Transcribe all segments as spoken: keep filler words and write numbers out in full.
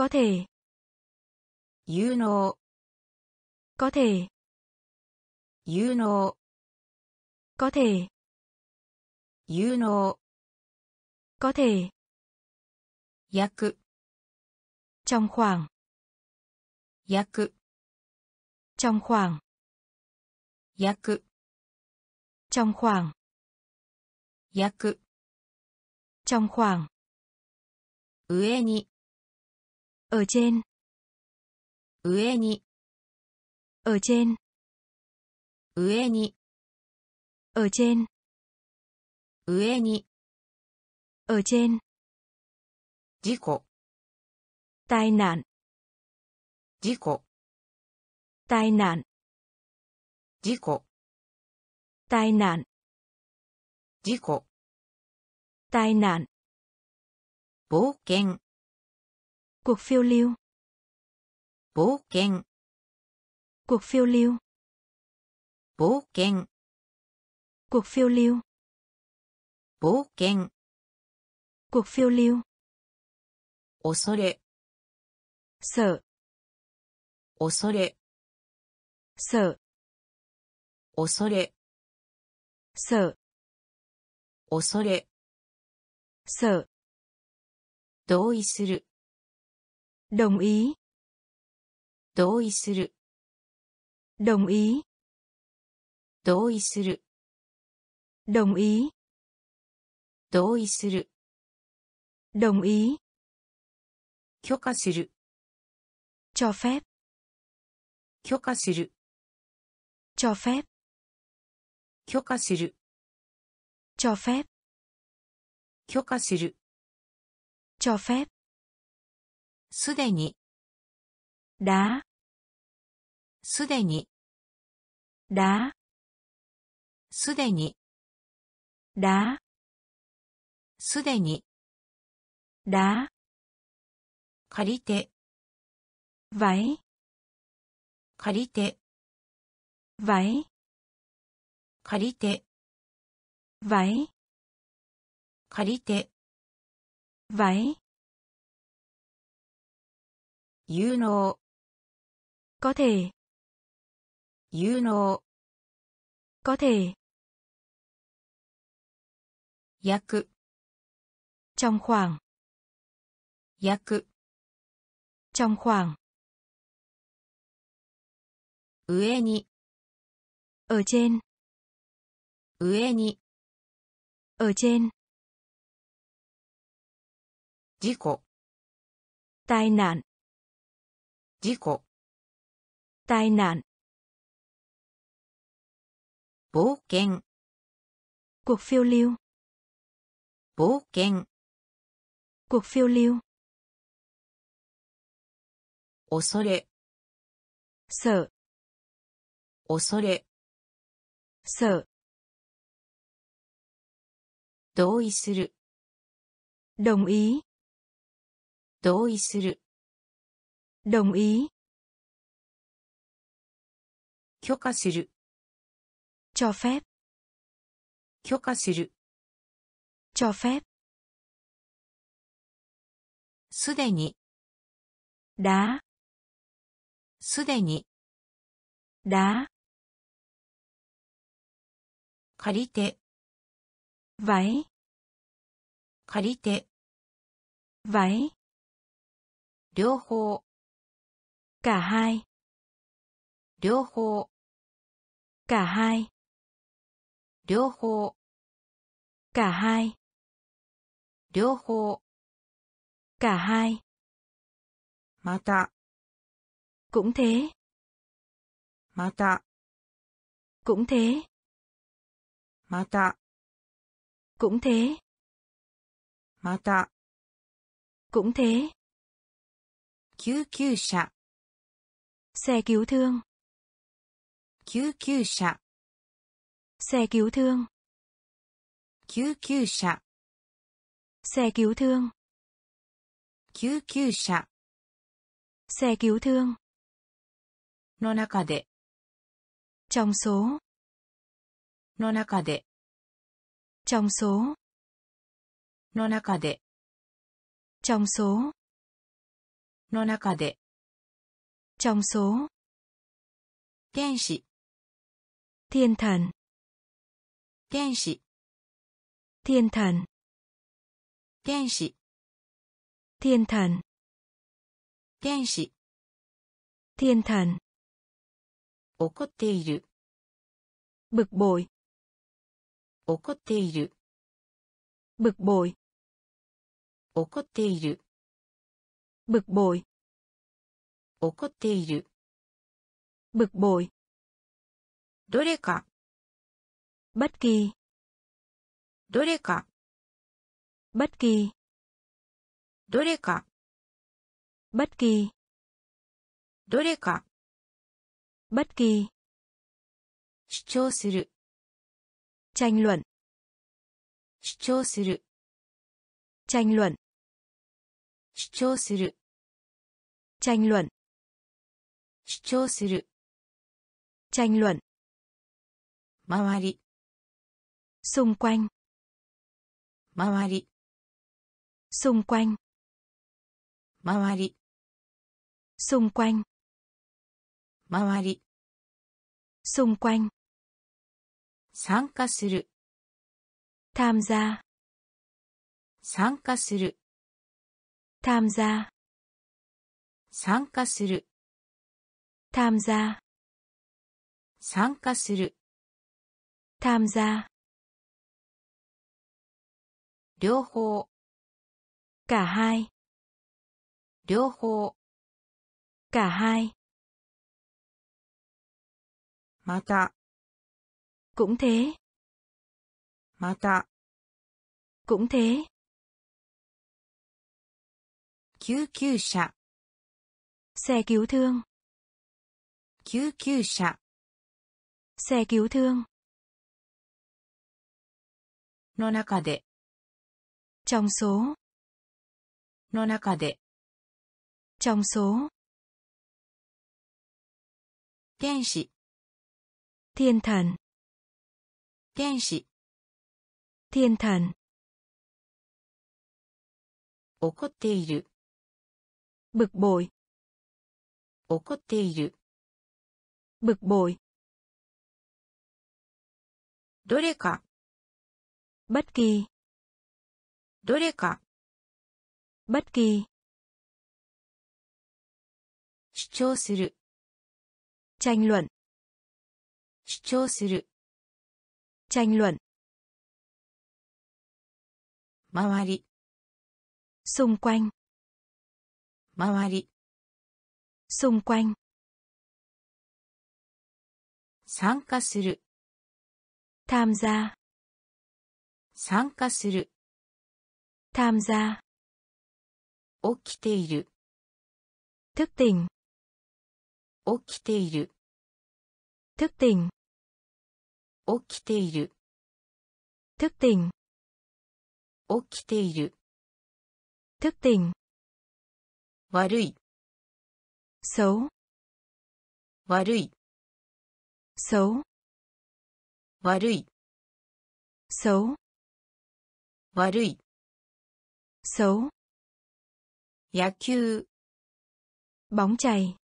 có thể, 有能 có thể, 有能 có thể, 有能 có thể, 約 trong khoảng, 約 trong khoảng, 約 trong khoảng, 約 trong khoảng, 上に ở trên, 上に ở trên, 上に ở trên, 上に ở trên, 事故 tai nạn, 事故 tai nạn, 事故 tai nạn, 事故 tai nạn, 冒険 cuộc phiêu lưu, 冒険 cuộc phiêu lưu, 冒険 cuộc phiêu lưu, 冒険 cuộc phiêu lưu, 恐れ sợ, 恐れ sợ, 恐れ sợ, 恐れ sợ, 同意する đồng ý, 同意する đồng ý, 同意する đồng ý, 同意する đồng ý, 許可する cho phép, 許可する cho phép, 許可する cho phép, 許可する cho phép, すでに đã, すでに đã, すでに đã, すでに đã, 借りて váy, 借りて váy, 借りて váy, 借りて váy, 有能 có thể, 有能 có thể, 約 trong khoảng, 約 trong khoảng, 上に ở trên, 上に ở trên, 事故 tai nạn, 事故 tai nạn, 冒険 cuộc phiêu lưu, 冒険 cuộc phiêu lưu, 恐れ sợ, 恐れ sợ, 同意する đồng ý, 同意する đồng ý, 許可する cho phép, 許可する cho phép, すでに đã, すでに đã, 借りて váy, 借りて váy, 両方 cả hai, 両方 cả hai, 両方 cả hai, 両方 cả hai, また cũng thế, また cũng thế, また cũng thế, また cũng thế, 救急車 xe cứu thương, 救急車 xe cứu thương, 救急車 xe cứu thương, 救急車 xe cứu thương, の中で trong số, の中で trong số, の中で trong số, の中で trong số 天使 thiên thần 天使 thiên thần 天使 thiên thần 天使 thiên thần 怒っている bực bội 怒っている bực bội 怒っている bực bội 怒っている bực bội どれか bất kỳ どれか bất kỳ どれか bất kỳ どれか bất kỳ 主張する tranh luận 主張する tranh luận 主張する tranh luận 主張する tranh luận 周り xung quanh 周り xung quanh 周り xung quanh 周り xung quanh 参加する tham gia 参加する tham gia 参加する tham gia 参加する tham gia 両方 cả hai 両方 cả hai また cũng thế また cũng thế 救急車 xe cứu thương 救急車 xe cứu thương の中で trong số の中で trong số 天使 thiên thần 天使 thiên thần 怒っている bực bội 怒っている bực bội どれか bất kỳ どれか bất kỳ 主張する tranh luận 主張する tranh luận 周り xung quanh 周り xung quanh 参加する tham gia 参加する tham gia 起きている thức tỉnh 起きている thức tỉnh 起きている thức tỉnh 起きている thức tỉnh 悪い xấu 悪い xấu 悪い xấu 悪い xấu 野球 bóng chày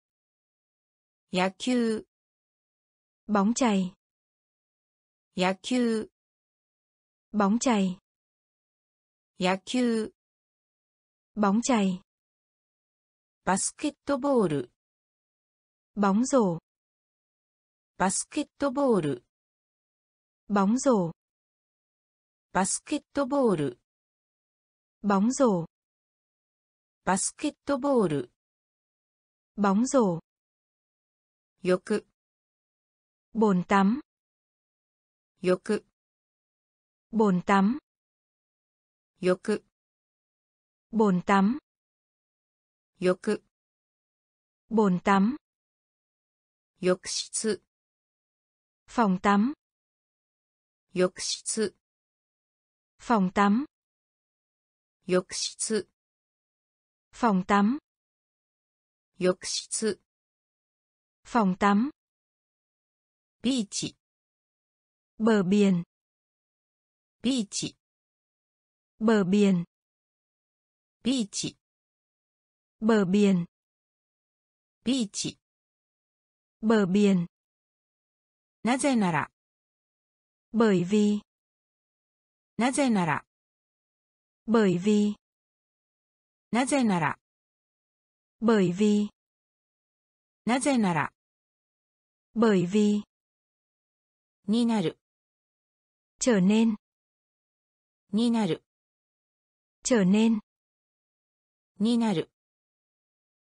野球 bóng chày 野球 bóng chày 野球 bóng chày バスケットボール bóng rổ バスケットボール bóng rổ バスケットボール bóng rổ バスケットボール bóng rổ 浴 bồn tắm 浴 bồn tắm 浴 bồn tắm 浴 bồn tắm 浴室 phòng tắm 浴室 phòng tắm 浴室 phòng tắm 浴室 phòng tắm ビーチ bờ biển ビーチ bờ biển ビーチ bờ biển ビーチbờ biển なぜなら bởi vì なぜなら bởi vì なぜなら bởi vì なぜなら bởi vì になる trở nên になる trở nên になる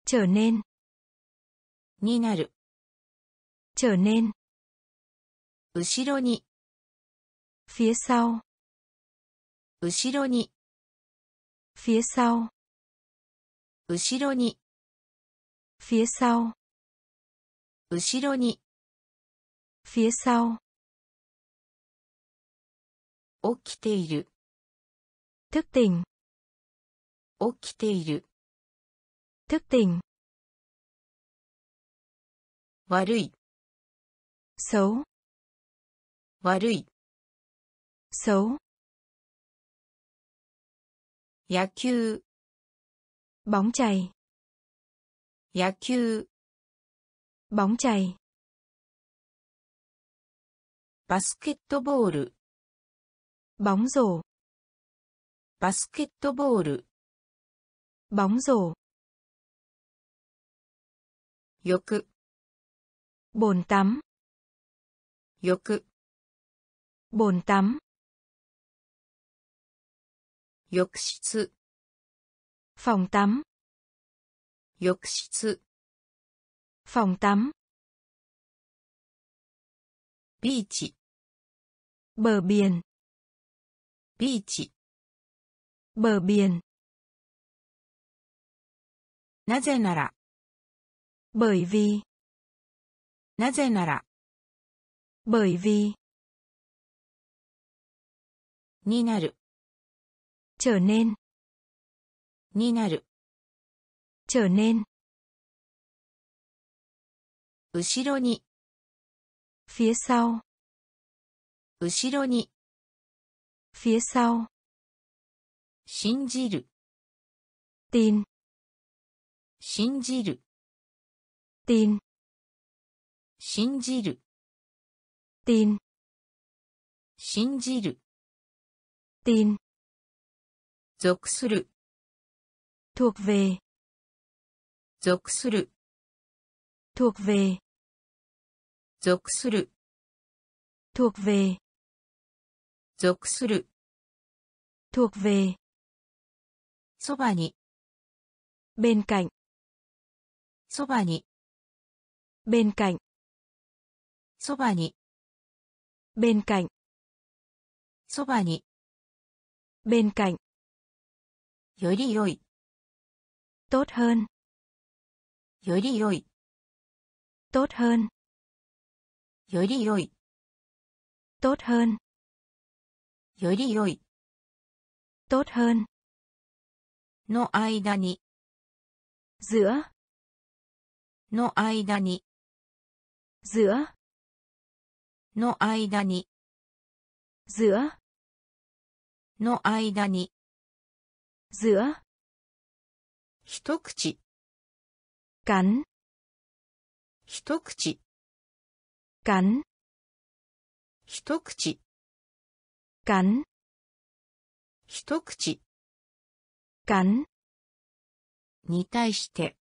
trở nên になる trở nên 後ろに phía sau 後ろに phía sau 後ろに phía sau 後ろに phía sau 起きている thức tỉnh 起きている thức tỉnh 悪い xấu 悪い xấu 野球 bóng chày 野球 bóng chày バスケットボール bóng rổ バスケットボール bóng rổ 欲 bồn tắm 欲 bồn tắm 浴室 phòng tắm 浴室 phòng tắm ビーチ bờ biển ビーチ bờ biển なぜなら bởi vì なぜなら bởi vì になる trở nên になる trở nên 後ろに phía sau 後ろに phía sau 信じる tin 信じる tin 信じる tin 信じる tin 属する thuộc về 属する thuộc về 属する thuộc về 属する thuộc về そばに bên cạnh そばに bên cạnh そばに bên cạnh そばに bên cạnh より良い tốt hơn より良い tốt hơn より良い tốt hơn より良い tốt hơn の間に giữa の間に giữa の間に giữa の間に giữa 一口 cắn 一口 cắn 一口 cắn 一口 cắn に対して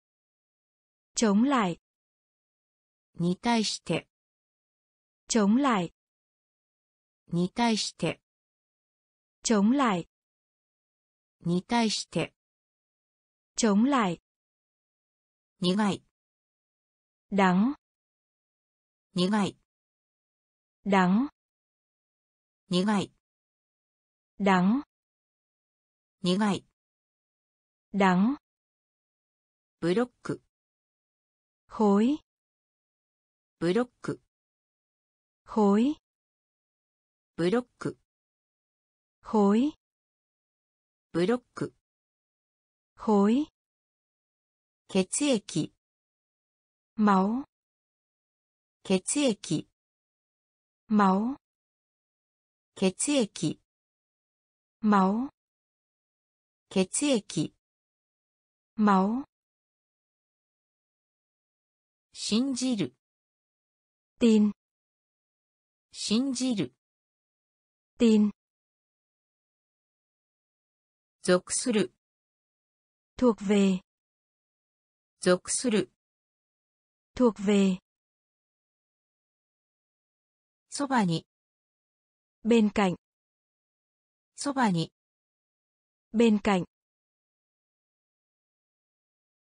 chống lại に対して chống lại に対して chống lại に対して chống lại 苦い đắng 苦い đắng 苦い đắng 苦い đắng ブロック khối ブロック khối ブロック khối ブロック khối 血液 máu 血液 máu 血液 máu 血液 máu 信じる。tin。信じる。tin。属する。thuộc về。属する。thuộc về。そばに。bên cạnh。そばに。bên cạnh。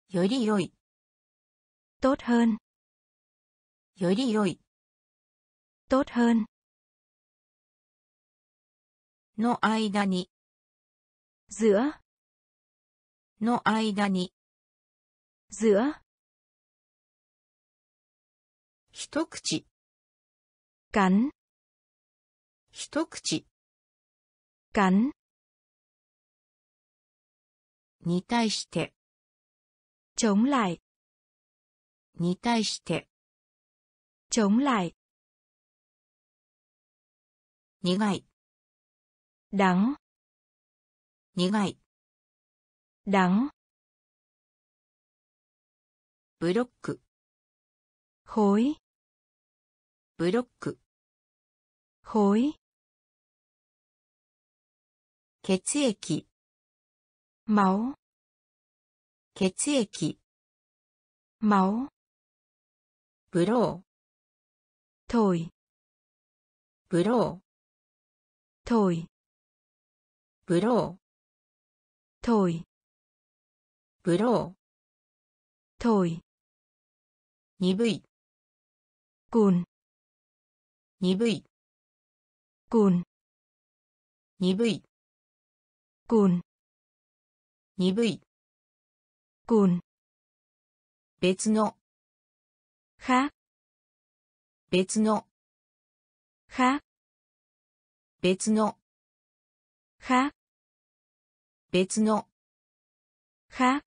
より良い。tốt hơn。より良い。tốt hơn。の間に。giữa。の間に。giữa。一口。cắn。一口。cắn。に対して。chống lại。に対して。chống lại。苦い。đắng。苦い。đắng。ブロック。khối。ブロック。khối。血液。máu。血液。máu。ブロー。thổi。ブロー。thổi。ブロー。thổi。ブロー。thổi。鈍い。cùn。鈍い。cùn。鈍い。cùn。鈍い。cùn。別の。khác。別の。khác。別の。khác。別の。khác。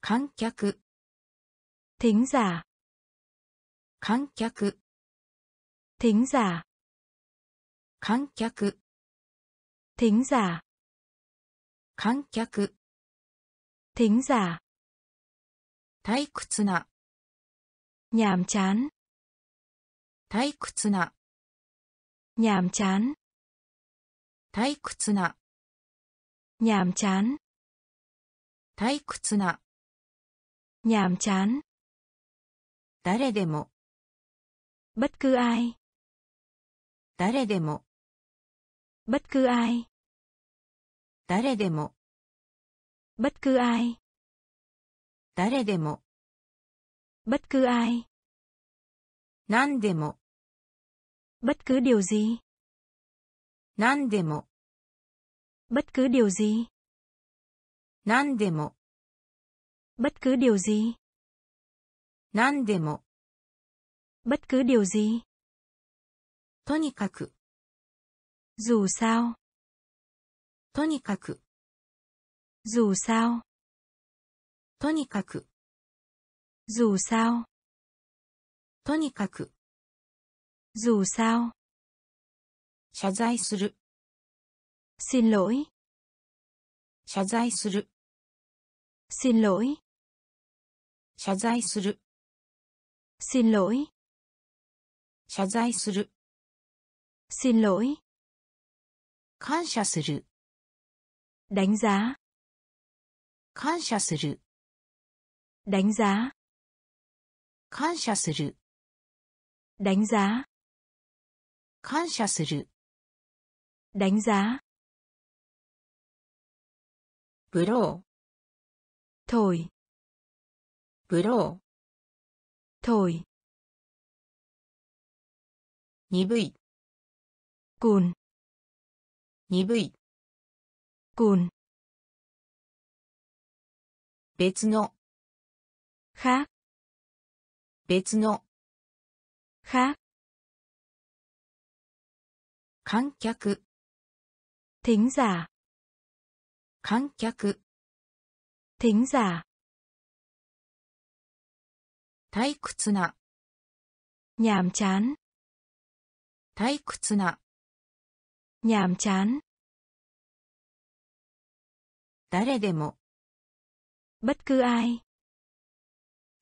観客。thính giả。観客。thính giả。観客。thính giả。観客。thính giả。退屈な。nhàm chán。退屈な。nhàm chán。退屈な。nhàm chán。退屈な。nhàm chán。誰でも。bất cứ ai。誰でも。bất cứ ai。誰でも。bất cứ ai。誰でも。bất cứ ai。何でも。bất cứ điều gì。何でも。bất cứ điều gì。何でも。bất cứ điều gì。何でも。bất cứ điều gì。とにかく。dù sao。とにかく。dù sao。とにかく。dù sao。とにかく。dù sao。謝罪する。xin lỗi。謝罪する。xin lỗi。謝罪する。xin lỗi。謝罪する。xin lỗi。感謝する。đánh giá。感謝する。đánh giá。感謝する。đánh giá。感謝する。đánh giá。ブロー。thổi。ブロー。thổi。鈍い。cùn。鈍い。cùn。別の。khác。別の。khác。観客。thính giả。観客。thính giả。退屈な。nhàm chán。退屈な。nhàm chán。誰でも。bất cứ ai。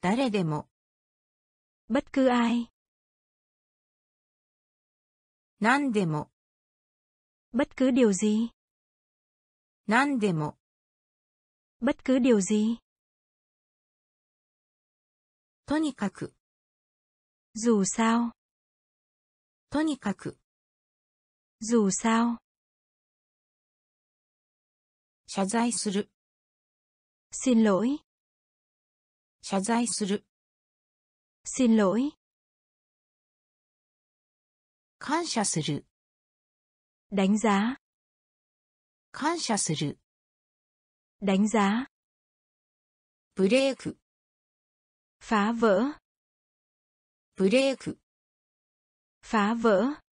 誰でも。bất cứ ai. 何でも bất cứ điều gì. 何でも bất cứ điều gì. とにかく dù sao. とにかく dù sao. 謝罪する xin lỗi. 謝罪する xin lỗi. 感謝する đánh giá. 感謝する đánh giá. ブレーク phá vỡ. ブレーク phá vỡ.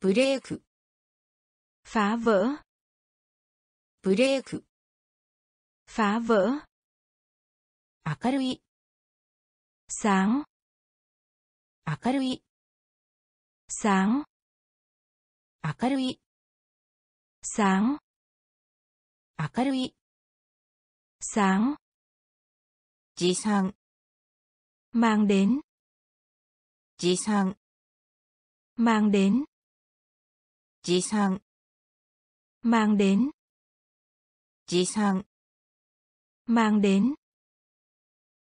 ブレーク phá vỡ. ブレーク phá vỡ. 明るい sáng. 明るい sáng. 明るい sáng. 明るい sáng. 持参 mang đến. 持参 mang đến. 持参 mang đến. 持参 mang đến.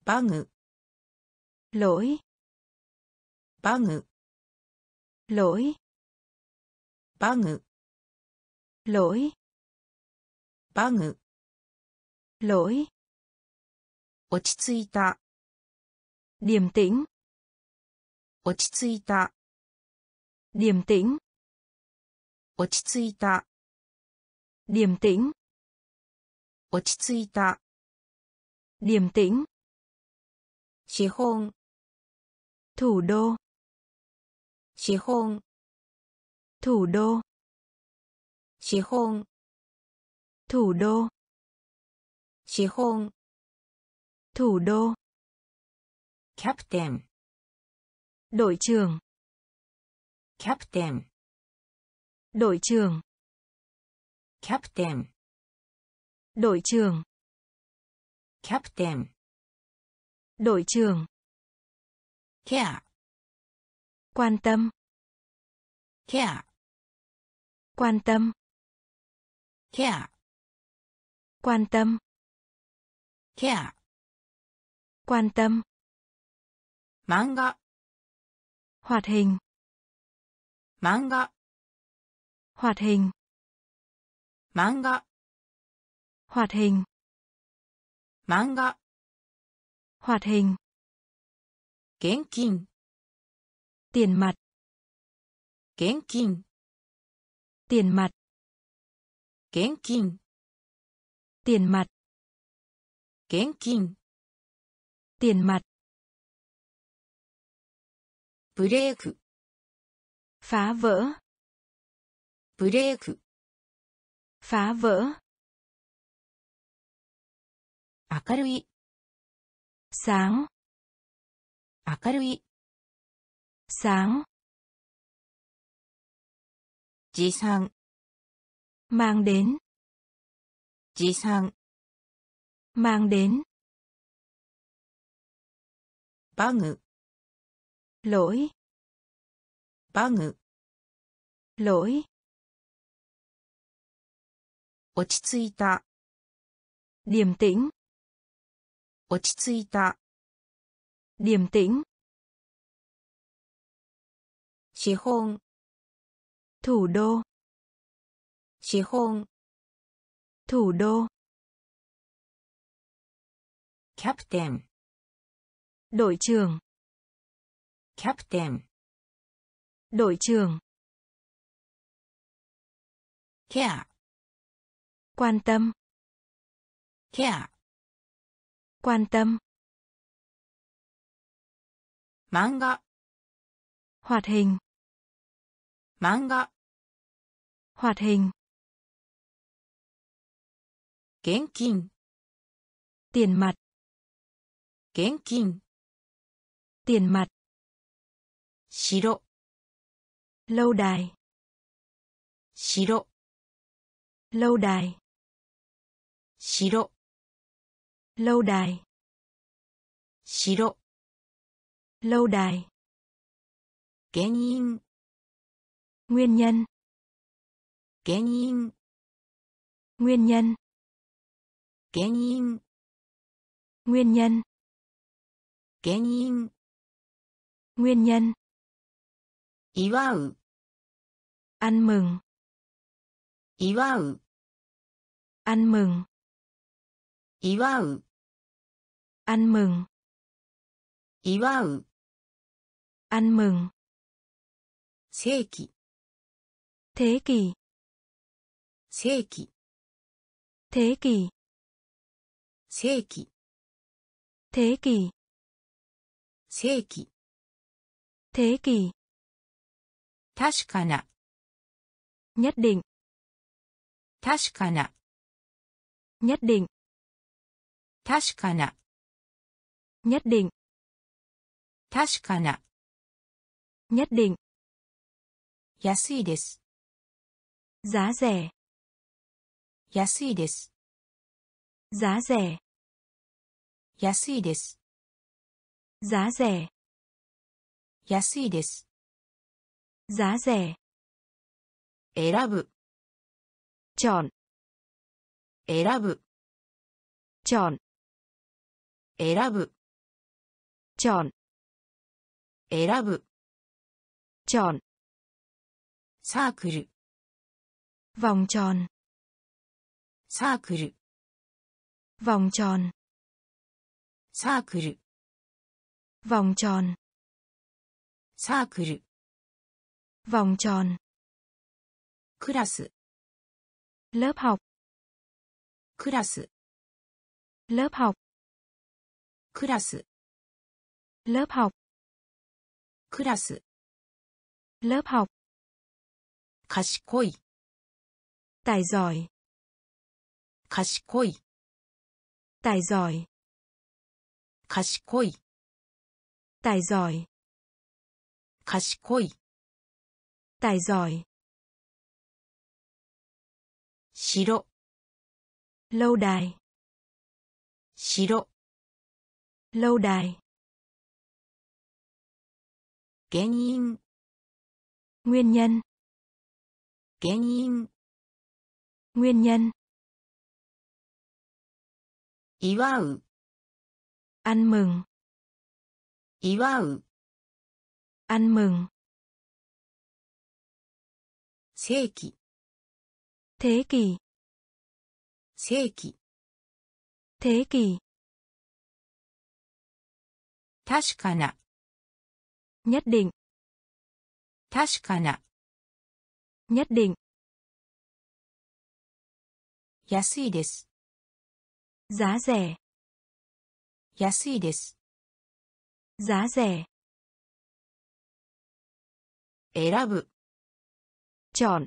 バグ lỗi. バグ lỗi. バグ lỗi. バグ lỗi. 落ち着いた điềm tĩnh. 落ち着いた điềm tĩnh. 落ち着いた điềm tĩnh. 落ち着いた điềm tĩnh. 資本 thủ đô. 資本 thủ đô. 資本 thủ đô. 資本 thủ đô. キャプテン đội trưởng. キャプテン đội trưởng. キャプテン đội trưởng. キャプテン đội trưởng. ケア quan tâm. ケア quan tâm. ケア quan tâm. ケア quan tâm. 漫画 hoạt hình. 漫画 hoạt hình. 漫画 hoạt hình. 漫画 hoạt hình. 現金 tiền mặt. 現金 tiền mặt. 現金 tiền mặt. 現金 tiền mặt. ブレーク phá vỡ. ブレーク phá vỡ. 明るい sáng. 明るい sáng. 持参 mang đến. 持参 mang đến. バグ lỗi. バグ lỗi. 落ち着いた điềm tĩnh. 落ち着いた điềm tĩnh. 資本 thủ đô. 資本 thủ đô. キャプテン đội trưởng. キャプテン đội trưởng. ケア quan tâm. ケア quan tâm. 漫画 hoạt hình. 漫画 hoạt hình. 現金 tiền mặt. 現金 tiền mặt. 城 lâu đài. 城 lâu đài. 城 lâu đài. 城 lâu đài, 原因 nguyên nhân, 原因 nguyên nhân, 原因 nguyên nhân, 原因 nguyên nhân, 祝う ăn mừng, 祝う ăn mừng, 祝う ăn mừng, 祝う ăn mừng, 世紀 thế kỷ, 世紀 thế kỷ, 世紀 thế kỷ, 世紀 thế kỷ, 確かな nhất định, 確かな nhất định, 確かな nhất định, 確かな nhất định, 安いです giá rẻ, 安いです giá rẻ, 安いです giá rẻ, 安いです giá rẻ, 選ぶ chọn, 選ぶ chọn, 選ぶ chọn, 選ぶ chọn, サークル vòng tròn, サークル vòng tròn, サークル vòng tròn, サークル vòng tròn, クラス lớp học, クラス lớp học, クラス lớp học, クラス lớp học, 賢い tài giỏi, 賢い tài giỏi, 賢い tài giỏi, 賢い tài giỏi, 城 lâu đài, 城 lâu đài, 原因 nguyên nhân, 原因 nguyên nhân, 祝う ăn mừng, 祝う ăn mừng, 世紀 thế kỷ, 世紀 thế kỷ, 確かな nhất định, 確かな nhất định, 安いです giá rẻ, 安いです giá rẻ, 選ぶ chọn,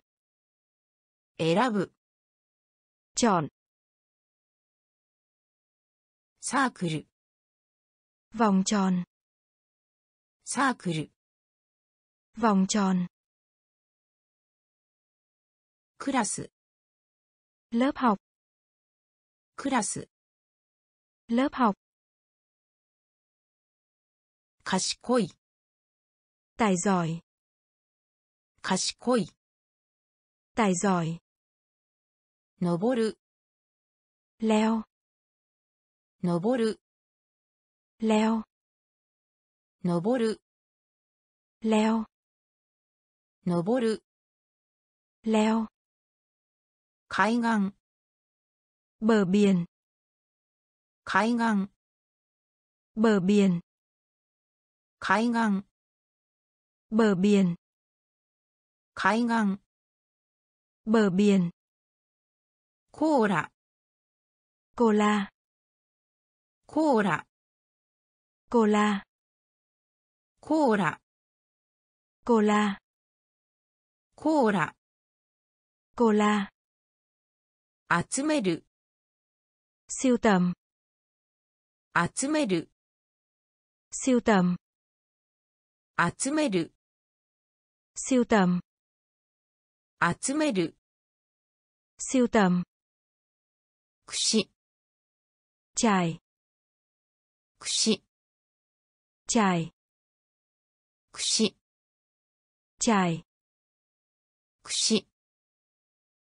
選ぶ chọn, サークル vòng tròn, サークル vòng tròn, クラス lớp học, クラス lớp học, 賢い tài giỏi, 賢い tài giỏi, 登る leo, 登る leo, 登る leo, 登る leo, 海岸 bờ biển, 海岸 bờ biển, 海岸 bờ biển, 海岸 bờ biển, コーラ cola, コーラ cola, コーラ cola, コーラ cola, 集める siêu tầm, 集める siêu tầm, 集める siêu tầm, 集める siêu tầm, くし trải, くし trải, くし、ちゃい、くし、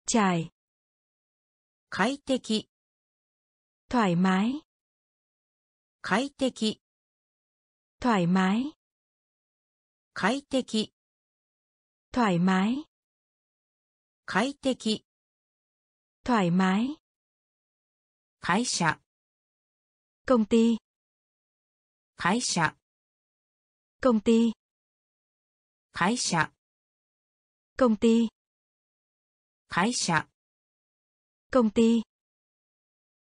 ちゃい。快適、thoải mái。快適、thoải mái。快適、thoải mái。快適、thoải mái。会社、công ty。会社、công ty。会社、công ty。会社、công ty。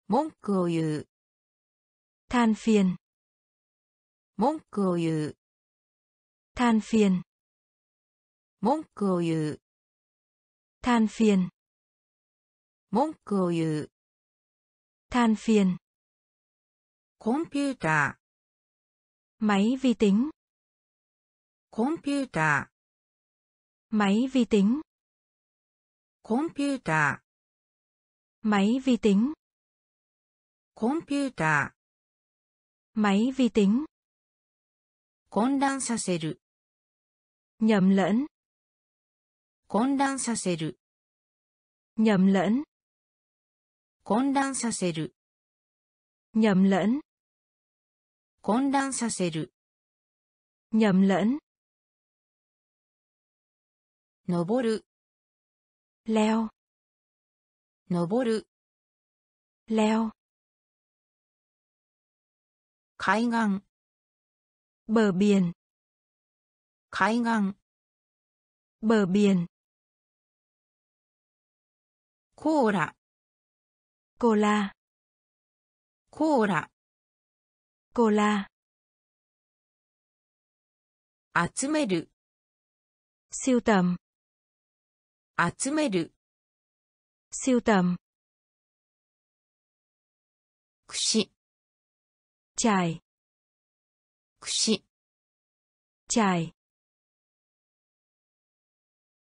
文句を言う、than phiền。文句を言う、than phiền。文句を言う、than phiền。文句を言う、than phiền。コンピューター、máy vi tính。コンピューター、máy vi tính。コンピューター、máy vi tính。コンピューター、máy vi tính。混乱させる、nhầm lẫn。混乱させる、nhầm lẫn。混乱させる、nhầm lẫn。混乱させる、nhầm lẫn。登る、leo。登る、leo。海岸、bờ biển。海岸、bờ biển。コーラ、コーラ。コーラ、コーラ。集める、siêu tầm。集める、siêu tầm。くし、ちゃい。くし、ちゃい。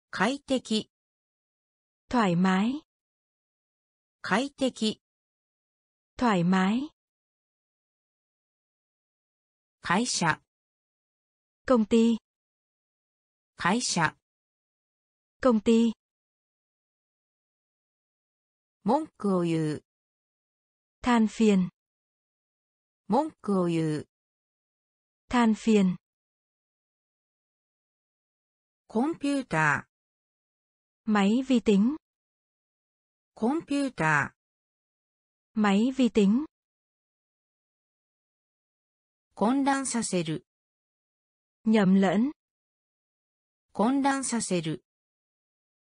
快適、thoải mái。快適、thoải mái。会社、công ty。会社、công ty。文句を言う、than phiền。文句を言う、than phiền。コンピューター、máy vi tính。コンピューター、máy vi tính。混乱させる、nhầm lẫn。混乱させる、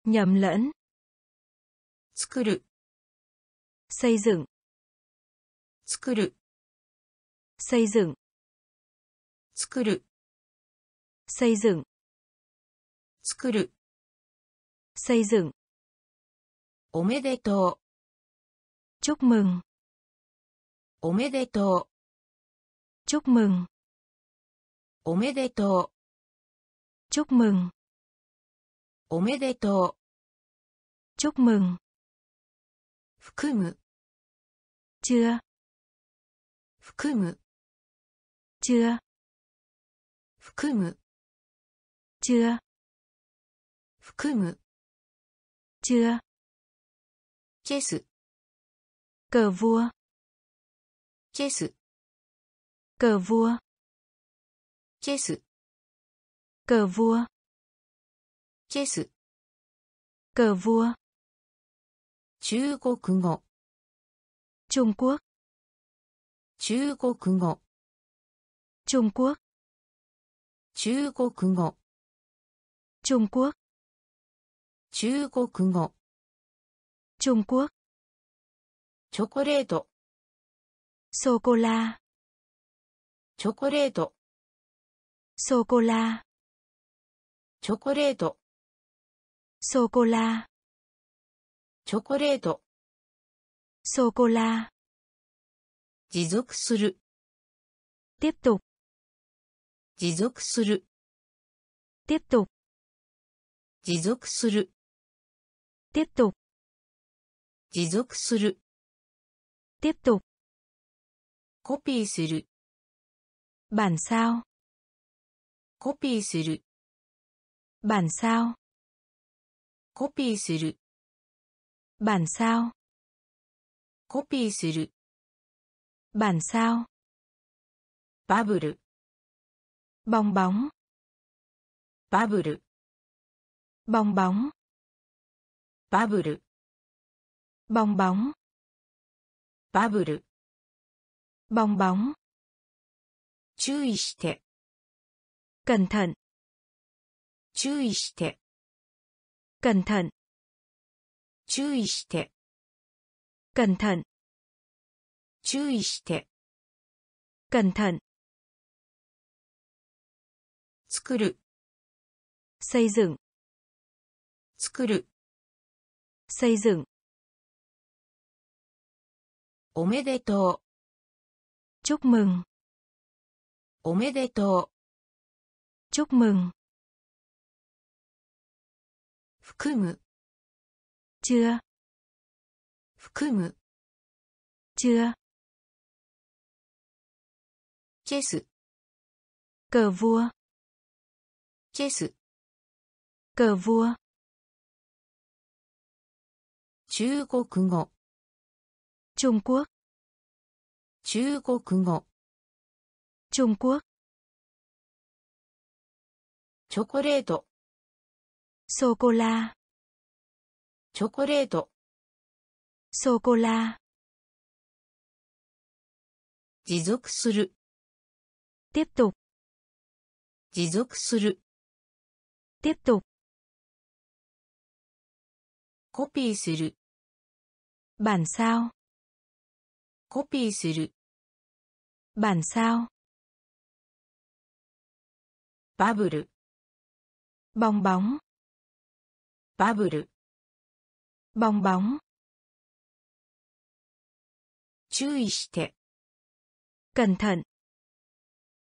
nhầm lẫn。作る、xây dựng。作る、xây dựng。作る、xây dựng。作る、xây dựng。おめでとう、chúc mừng。おめでとう、chúc mừng。おめでとう、chúc mừng。おめでとう、chúc mừng。含む、chưa。含む、chưa。含む、chưa。含む、chưa。チェス、cờ vua。チェス、cờ vua。チェス、cờ vua。チェス、cờ vua。中国語、中国。中国語、中国。中国語、中国。中国語、中国。チョコレート、ソコラ。チョコレート、ソコラ。チョコレート、ソコラ。チョコレート、ソコラ。持続する、テッド。持続する、テッド。持続する、テッド。持続する、テッド。コピーする、bản sao。コピーする。bản sao。コピーする。bản sao。コピーする。bản sao。バブル。bong bóng。バブル。bong bóng。バブル。bong bóng。バブル。bong bóng。注意して。cẩn thận。注意して。cẩn thận。注意して。cẩn thận。注意して。cẩn thận。作る。xây dựng。作る。xây dựng。おめでとう。chúc mừng。おめでとう。chúc mừng。含む。chưa。含む。chưa。チェス。cờ vua。チェス。cờ vua。中国語。中国。中国語。中国。チョコレート。ソコラ。チョコレート。ソコラ。持続する。tiếp tục。持続する。tiếp tục。コピーする。bản sao。コピーする。bản sao。バブル。bong bóng。バブル。bong bóng。注意して。cẩn thận。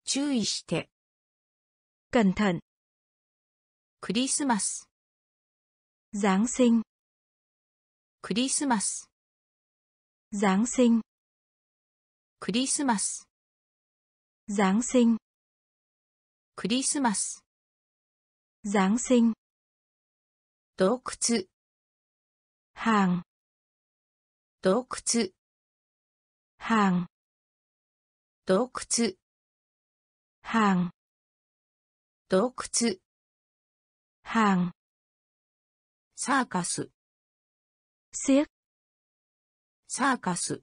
注意して。cẩn thận。クリスマス。Giáng sinh。クリスマス。Giáng sinh。クリスマス。Giáng sinh。クリスマス。Giáng sinh。洞窟。hàng。洞窟。hàng。洞窟。hàng。洞窟。hàng。サーカス。cirque。サーカス。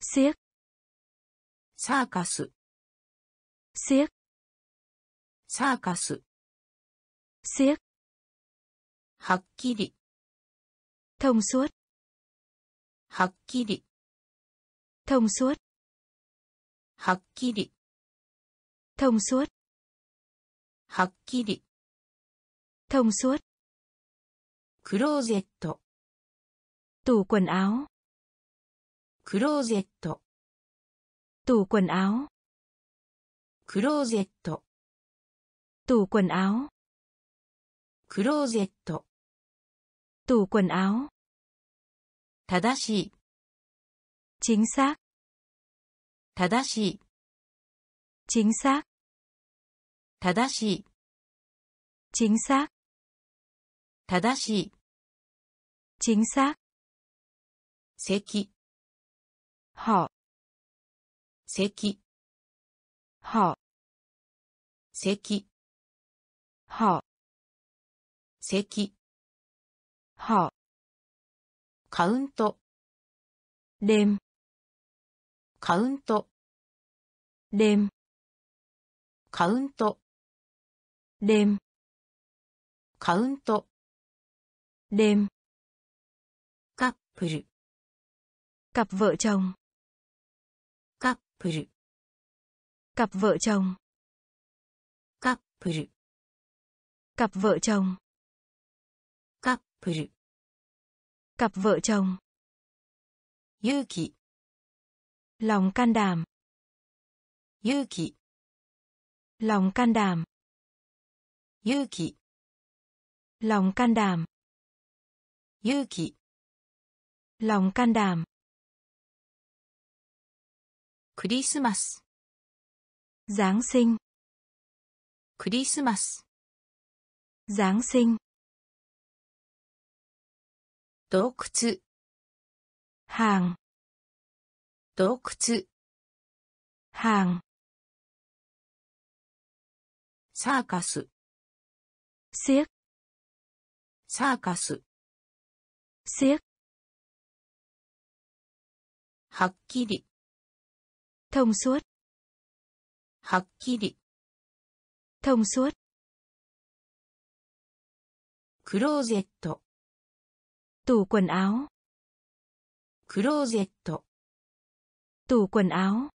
cirque。サーカス。cirque。サーカス。cirque。はっきり。thông suốt。はっきり。thông suốt。はっきり。thông suốt。はっきり。thông suốt。クローゼット。tủ quần áo。クローゼット。tủ quần áo。クローゼット。tủ quần áo。クローゼット。tủ quần áo。正しい。chính xác。正しい。chính xác。正しい。chính xác。正しい。chính xác。席。họ。席。họ。席。họ。席。họ。カウント。đêm。カウント。đêm。カウント。đêm。カウント。đêm。couple。cặp vợ chồng。couple。cặp vợ chồng。couple。cặp vợ chồng。couple。cặp vợ chồng。勇気。lòng can đảm。勇気。lòng can đảm。勇気。lòng can đảm。勇気。lòng can đảm。クリスマス。Giáng sinh。Christmas. Giáng sinh. 洞窟 hàng. 洞窟 hàng. サーカス cirque. サーカス cirque. はっきり thông suốt. はっきり thông suốt. クローゼット tủ quần áo. クローゼット tủ quần áo.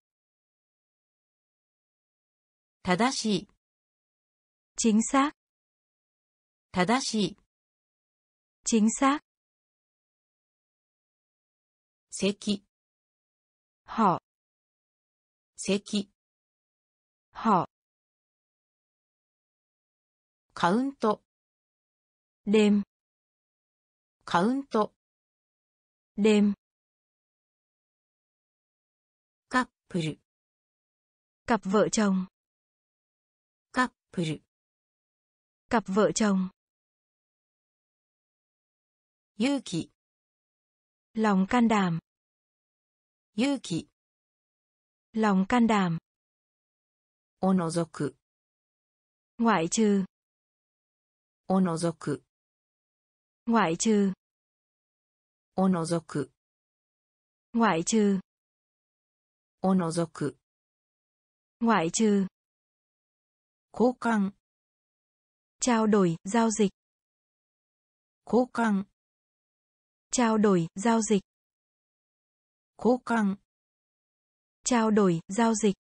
正しい chính xác. 正しい chính xác. 席 họ. 席 họ. カウント đêm. カウント đêm. カップル cặp vợ chồng. カップル cặp vợ chồng. 勇気 lòng can đảm. 勇気 lòng can đảm. おのぞく ngoại trừ. おのぞく ngoại trừ. おのぞく ngoại trừ. おのぞく ngoại trừ. 交換 trao đổi, giao dịch. 交換 trao đổi, giao dịch. 交換 trao đổi, giao dịch.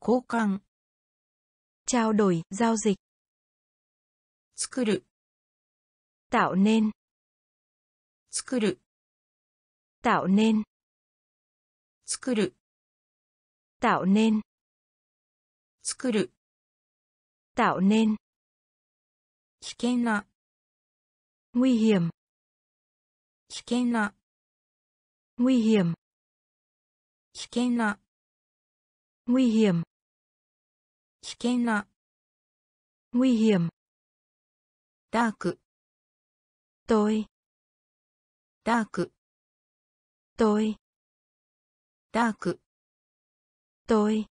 交換 trao đổi, giao dịch. 作る tạo nên. 作る tạo nên. 作る tạo nên. 作る tạo nên. 危険な nguy hiểm. 危険な nguy hiểm. 危険な nguy hiểm. 危険な nguy hiểm. ダーク tối. ダーク tối. ダーク tối.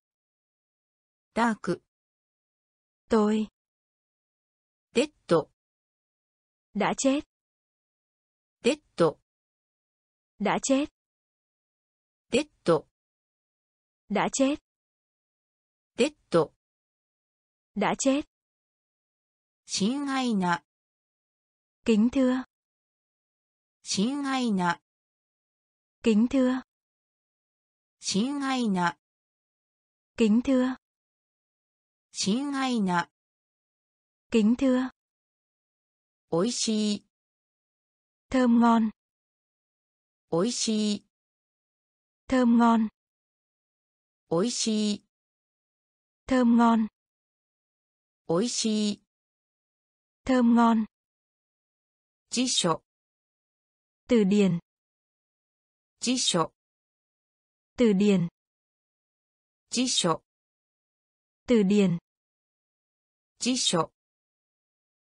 ダーク tối. デッド đã chết. デッド đã chết. デッド đã chết. デッド đã chết. 親愛な kính thưa. 親愛な kính thưa. 親愛な kính thưa. 親愛な kính thưa. おいしい thơm ngon. おいしい thơm ngon. おいしい thơm ngon. おいしい thơm ngon. 辞書 từ điển. 辞書 từ điển. 辞書 từ điển. 辞書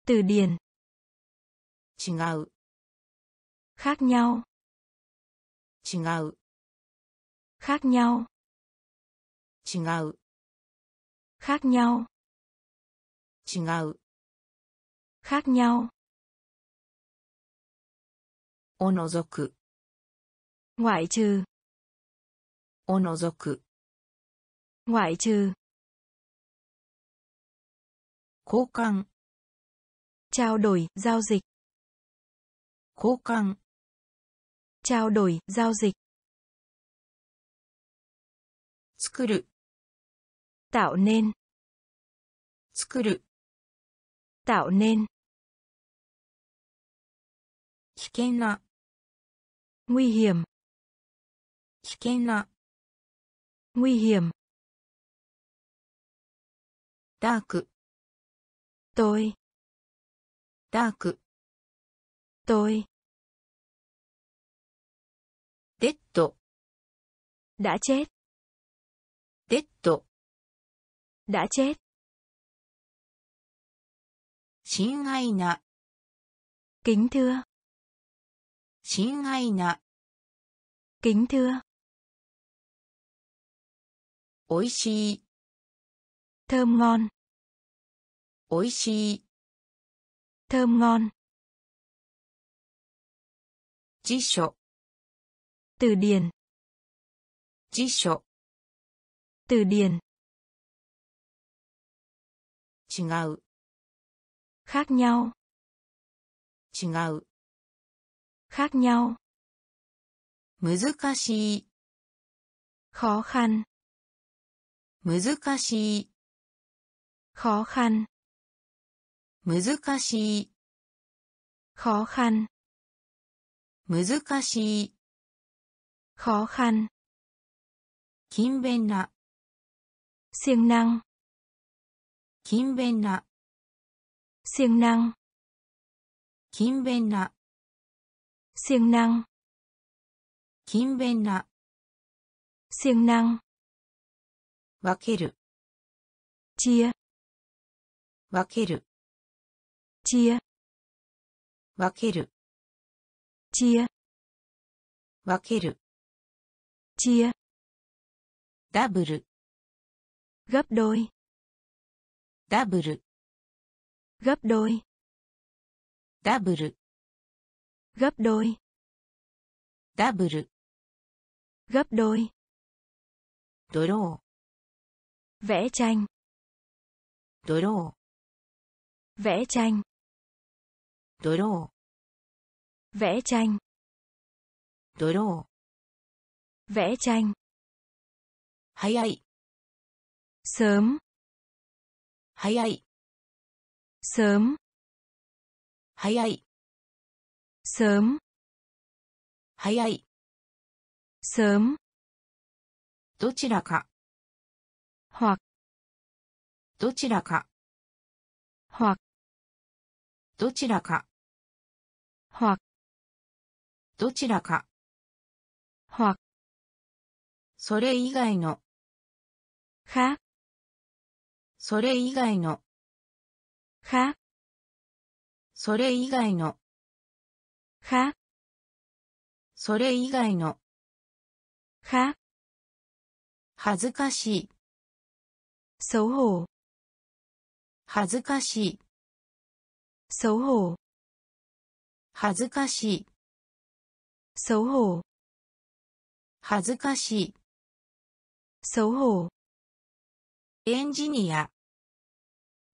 từ điển. 違う khác nhau. 違う khác nhau. 違う khác nhau. 違う khác nhau. おのぞく ngoại trừ. おのぞく ngoại trừ. 交換 trao đổi, giao dịch. 交換 trao đổi, giao dịch. 作る tạo nên. 作る tạo nên. 危険な nguy hiểm. 危険な nguy hiểm. ダーク tối. ダーク tối. デッド đã chết. デッド đã chết. 親愛な kính thưa 親愛な kính thưa おいしい thơm ngon おいしい thơm ngon 辞書 từ điển 辞書 từ điển 違う khác nhau 違う khác nhau 難しい khó khăn 難しい khó khăn 難しい khó khăn 難しい khó khăn 勤勉な siêng năng 勤勉な siêng năng 勤勉な siêng năng 勤勉な siêng năng 分ける chia 分ける chia 分ける chia 分ける chia ダブル gấp đôi ダブル gấp đôi ダブル gấp đôi ダブル gấp đôi ドロー vẽ tranh ドロー vẽ tranh ドロー vẽ tranh ドロー vẽ tranh 早い sớm 早い sớm 早い sớm 早い sớm どちらか hoặc どちらか hoặc どちらか hoặc どちらか hoặc それ以外の khác それ以外の khác それ以外の khác それ以外の khác 恥ずかしい xấu hổ 恥ずかしい xấu hổ 恥ずかしい xấu hổ 恥ずかしい xấu hổ エンジニア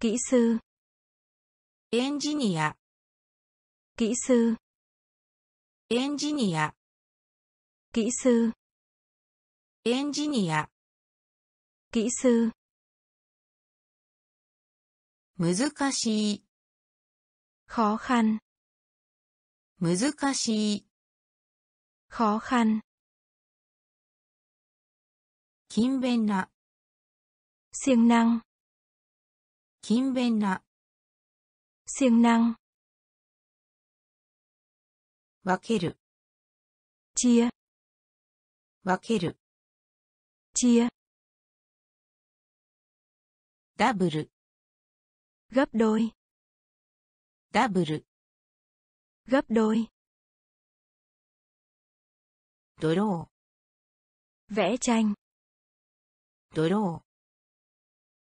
kỹ sư engineer 技師 engineer 技師 engineer 技師難しい khó khăn 難しい khó khăn 勤勉な siêng năng 勤勉な siêng năng 分ける chia 分ける chia ダブル gấp đôi ダブル gấp đôi ドロー vẽ tranh ドロ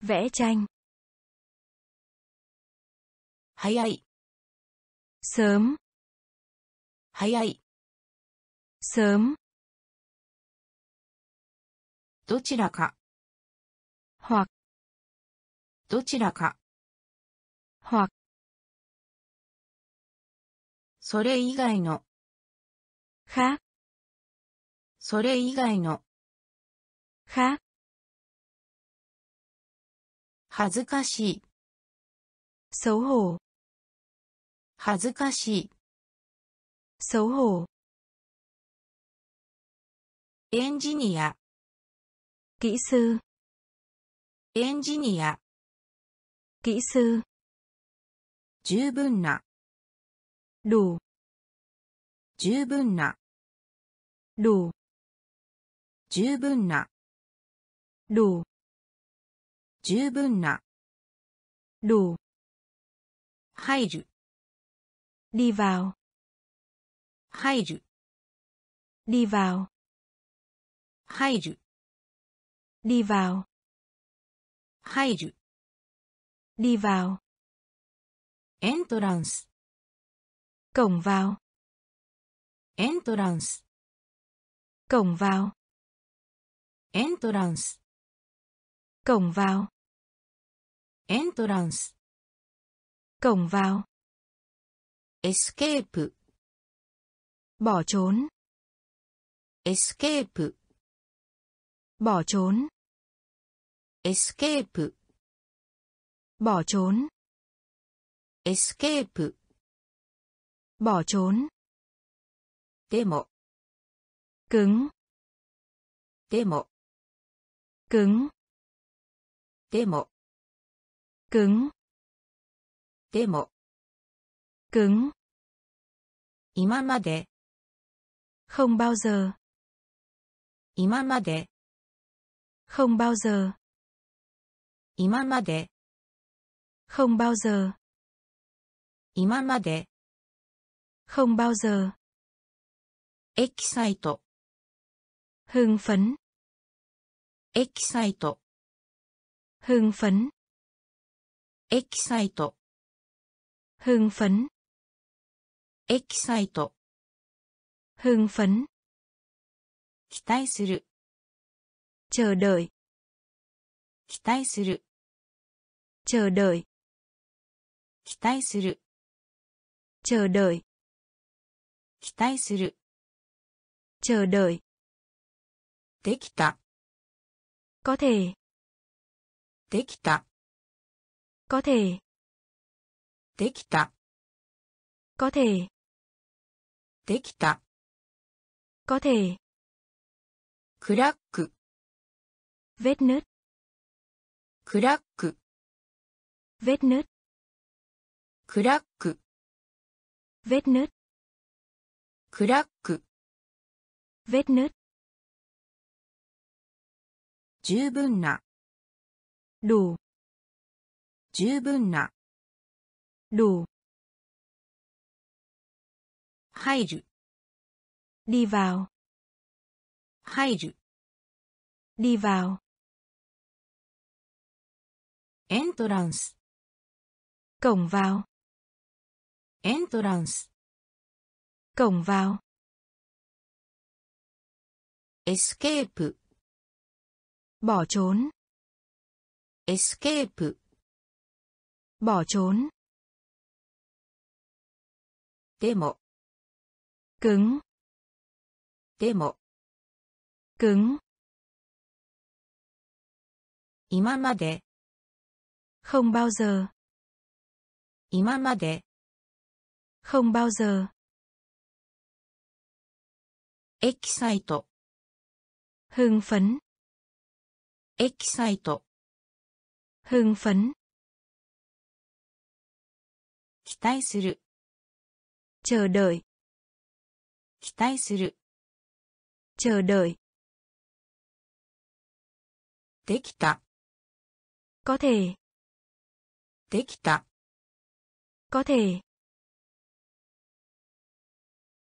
ー vẽ tranh 早い sớm 早い sớm どちらか hoặc どちらか hoặc それ以外の khác それ以外の khác 恥ずかしい xấu hổ 恥ずかしい xấu hổ エンジニア kỹ sư エンジニア kỹ sư 十分な đủ 十分な đủ 十分な đủ 十分な đủ 入る đi vào 入る đi vào 入る đi vào 入る đi vào エントランス cổng vào エントランス cổng vào エントランス cổng vào entrance cổng vào escape bỏ trốn escape bỏ trốn escape bỏ trốn escape bỏ trốn demo cứng demo cứng demo cứng demo cứng imamade không bao giờ imamade không bao giờ imamade không bao giờ imamade không bao giờ excite hưng phấn excite hưng phấn excite hưng phấn excite hưng phấn 期待する chờ đợi 期待する chờ đợi 期待する chờ đợi 期待する chờ đợi できた có thể できたcó thể できた có thể できた có thể クラック vết nứt クラック vết nứt クラック vết nứt クラック vết nứt 十分な đủ十分な đủ 入る đi vào 入る đi vào エントランス cổng vào エントランス cổng vào エスケープ bỏ trốn エスケープ bỏ trốn demo cứng demo cứng imamade không bao giờ imamade không bao giờ excite hưng phấn excite hưng phấn 期待する chờ đợi 期待する chờ đợi できた có thể できた có thể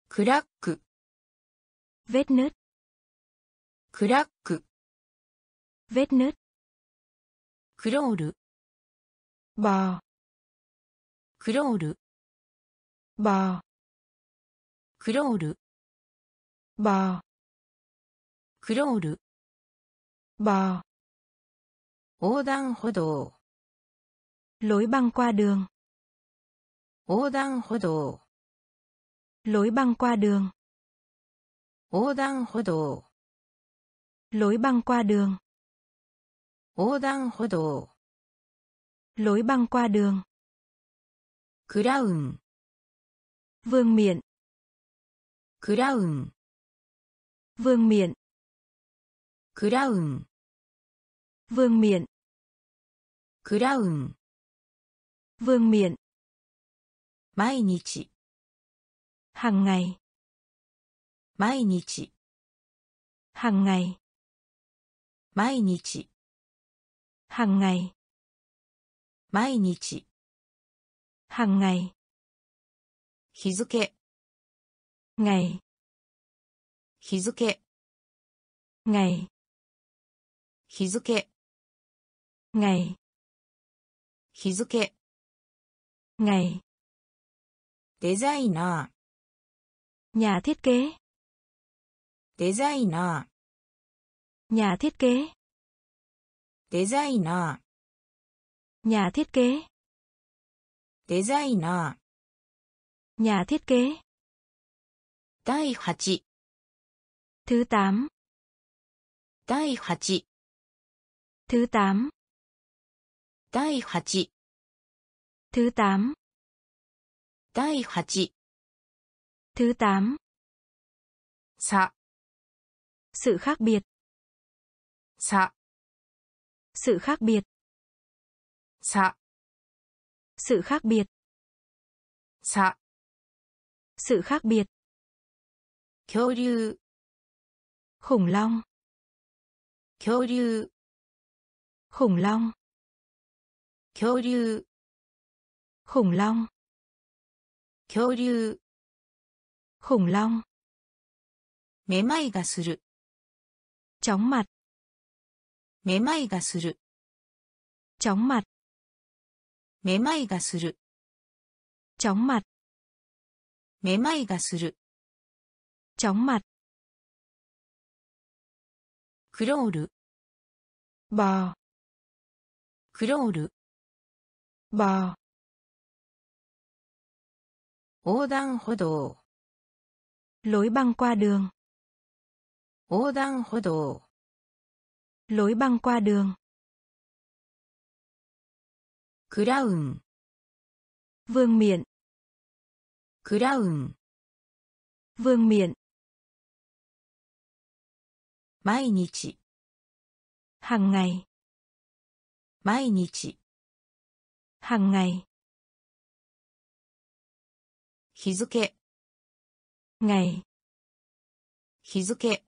クラック vết nứt クラック vết nứt クロール bòクロール bò クロール bò クロール bò 横断歩道 lối băng qua đường 横断歩道 lối băng qua đường 横断歩道 lối băng qua đường 横断歩道 lối băng qua đường クラウン vương miện クラウン vương miện クラウン vương miện クラウン vương miện 毎日 hàng ngày 毎日 hàng ngày 毎日 hàng ngày 毎日 hàng ngày, 日付 ngày, 日付 ngày, 日付 ngày, 日付 ngày, デザイナー nhà thiết kế, デザイナー nhà thiết kế, デザイナー nhà thiết kế, デザイナー nhà thiết kế, 第八 thứ tám, 第八 thứ tám, 第八 thứ tám, 第八 thứ tám, 差 sự khác biệt, 差 sự khác biệt, 差 sự khác biệt, 差 sự khác biệt, 恐竜 khủng long, 恐竜 khủng long, 恐竜 khủng long, 恐竜 khủng long, めまいがする chóng mặt, めまいがする chóng mặt, めまいがする chóng mặt, めまいがする chóng mặt, クロール bò, クロール bò, 横断歩道 lối băng qua đường, 横断歩道 lối băng qua đường, クラウン vương miện, クラウン vương miện, 毎日 hàng ngày, 毎日 hàng ngày, 日付 ngày, 日付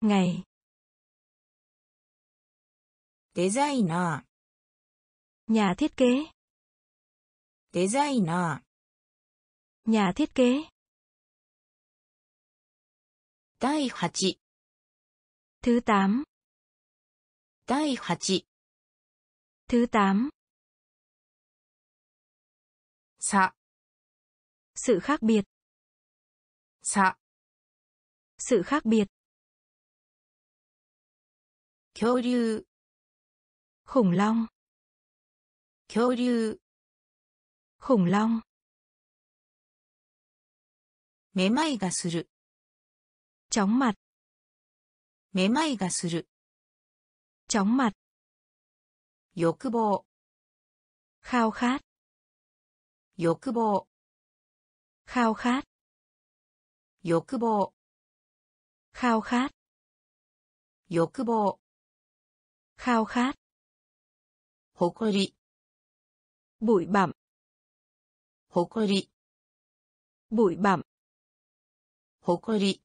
ngày, デザイナー nhà thiết kế, デザイナー nhà thiết kế, 第八 thứ tám, 第八 thứ tám, 差 sự khác biệt, 差 sự khác biệt, 恐竜 khủng long, 恐竜 khủng long, めまいがする chóng mặt, めまいがする chóng mặt, 欲望 khao khát, 欲望 khao khát, 欲望 khao khát, 欲望 khao khát, 埃 bụi bặm, 埃 bụi bặm, 埃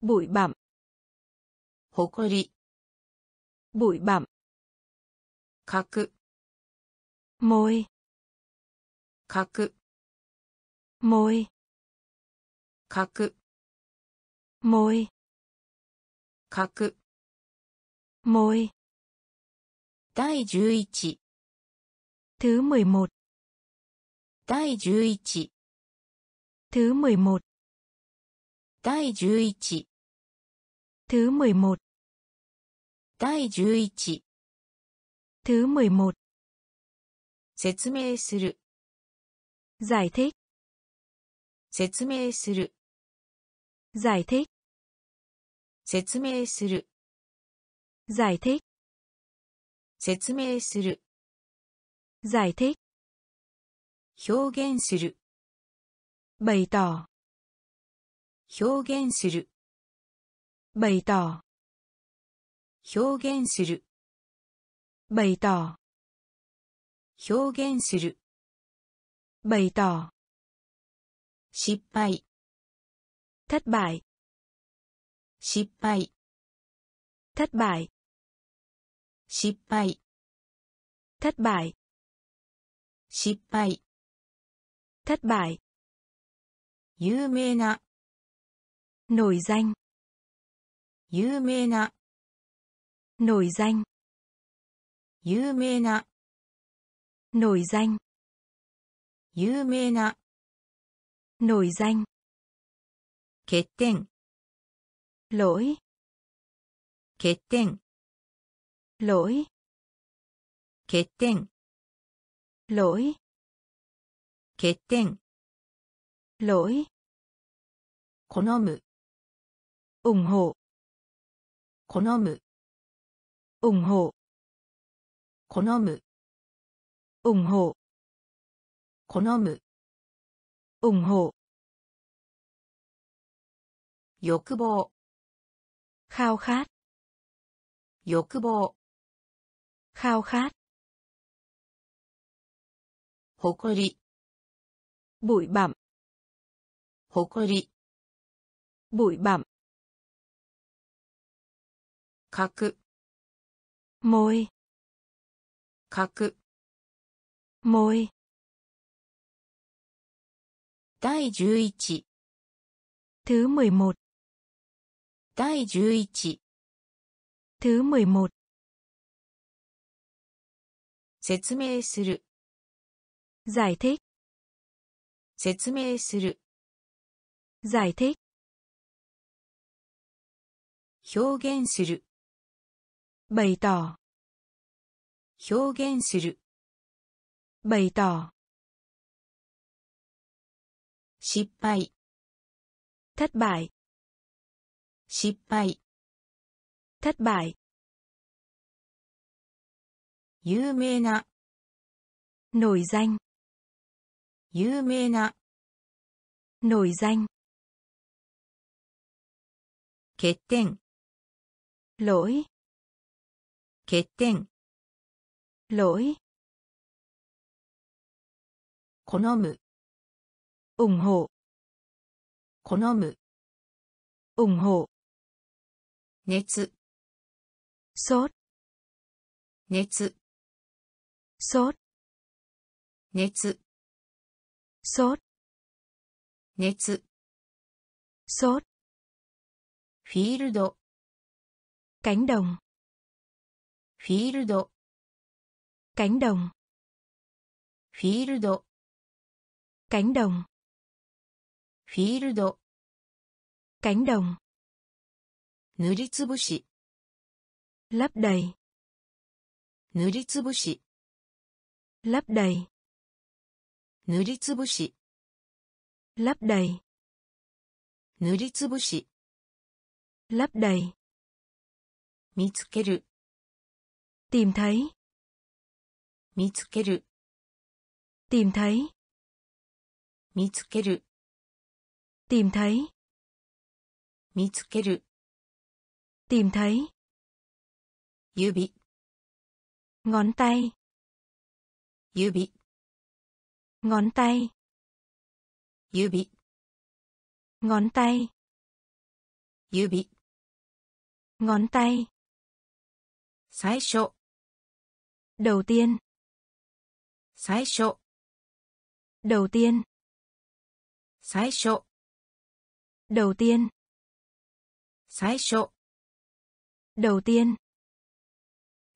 bụi bặm, 埃 bụi bặm, かく môi, かく môi, かく môi, かく môi, 第十一 thứ mười một, 第十一 thứ mười một, 第十一 thứ mười một, 第十一 thứ mười một, 説明する giải thích, 説明する giải thích, 説明する giải thích, 説明する giải thích, 表現する bày tỏ, 表現する bày tỏ, 表現する bày tỏ, 表現する bày tỏ, 失敗 thất bại, 失敗 thất bại, 失敗 thất bại, 失敗。thất bại。有名な nổi danh。有名な nổi danh。有名な nổi danh。有名な nổi danh。欠点 lỗi。欠点 lỗi。欠点 lỗi。欠点 lỗi。好む ủng hộ。好む ủng hộ。好む ủng hộ。好む ủng hộ。欲望 khao khát。欲望 khao khát。誇り bụi bặm。誇り bụi bặm。角 môi。角 môi。第十一 thứ mười một。第十一 thứ mười một。説明する giải thích。説明する giải thích。表現する bày tỏ。表現する bày tỏ。失敗 thất bại。失敗 thất bại。有名な nổi danh。有名な nổi danh。欠点 lỗi。欠点 lỗi。好む ủng hộ。好む ủng hộ。熱 sốt。熱 sốt。熱 sốt。熱 sốt。フィールド cánh đồng。フィールド cánh đồng。フィールド cánh đồng。フィールド cánh đồng。塗りつぶし lấp đầy。塗りつぶし lấp đầy。塗りつぶし lấp đầy。塗りつぶし lấp đầy。見つける tìm thấy。見つける tìm thấy。見つける tìm thấy。見つける tìm thấy。指 ngón tay。指 ngón tay。指 ngón tay。指 ngón tay。最初 đầu tiên。最初 đầu tiên。最初 đầu tiên。最初 đầu tiên。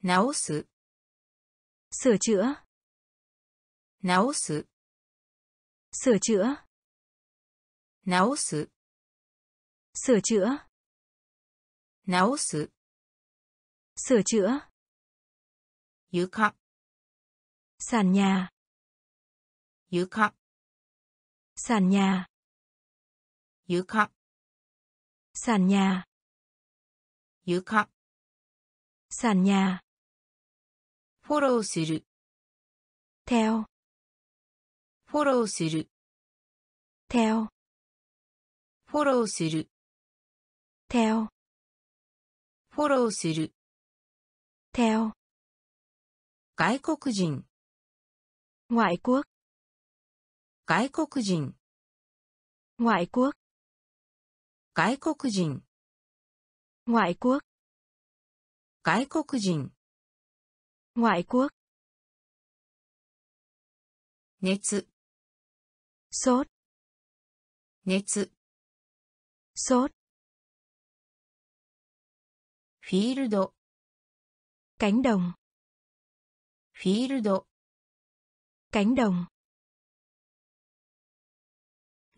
直す sửa chữa。直す sửa chữa。直す sửa chữa。直す sửa chữa。床 sàn nhà。床 sàn nhà。床 sàn nhà。床 sàn nhà。フォローする theo。フォローする theo。フォローする theo。フォローする theo。外国人 ngoại quốc。外国人 ngoại quốc。外国人 ngoại quốc。外国人 ngoại quốc。熱、sốt、熱、sốt、フィールド、cánh đồng、フィールド、cánh đồng、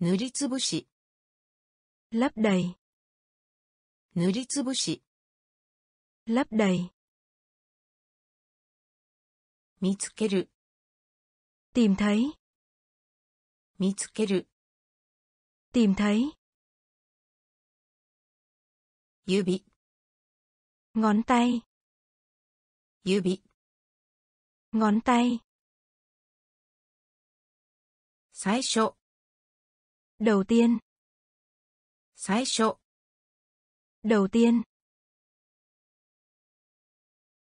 塗りつぶし、lấp đầy、塗りつぶし、lấp đầy、見つける、tìm thấy、見つける、tìm thấy、指、ngón tay、指、ngón tay、最初、đầu tiên、最初、đầu tiên、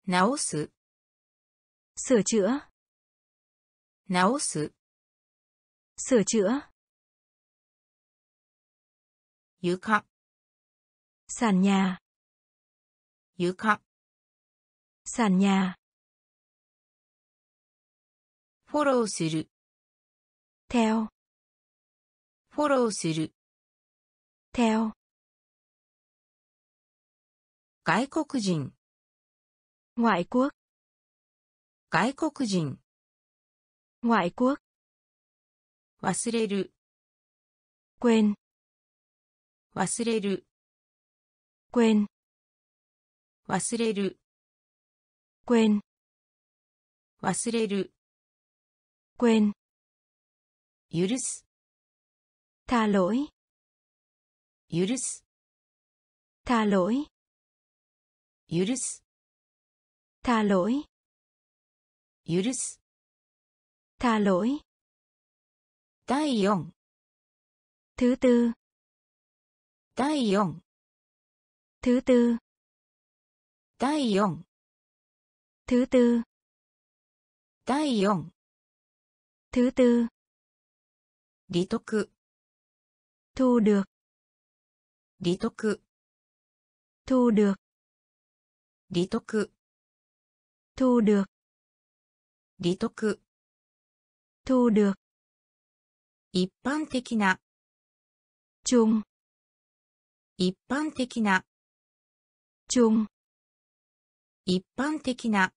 直す、sửa chữa、直す、sửa chữa、床、sàn nhà、床、sàn nhà、フォローする、theo、フォローする、theo、外国人、ngoại quốc、外国人、ngoại quốc、忘れる、quên、忘れる、quên、忘れる、quên、忘れる、quên、許す、tha lỗi、許す、tha lỗi、許す、tha lỗi、許す、tha lỗi、第四、thứ tư、第四、thứ tư、第四、thứ tư、第四、thứ tư、利得、thu được、利得、thu được、利得、thu được、利得、thu được、一般的な、chung、一般的な、chung、一般的な、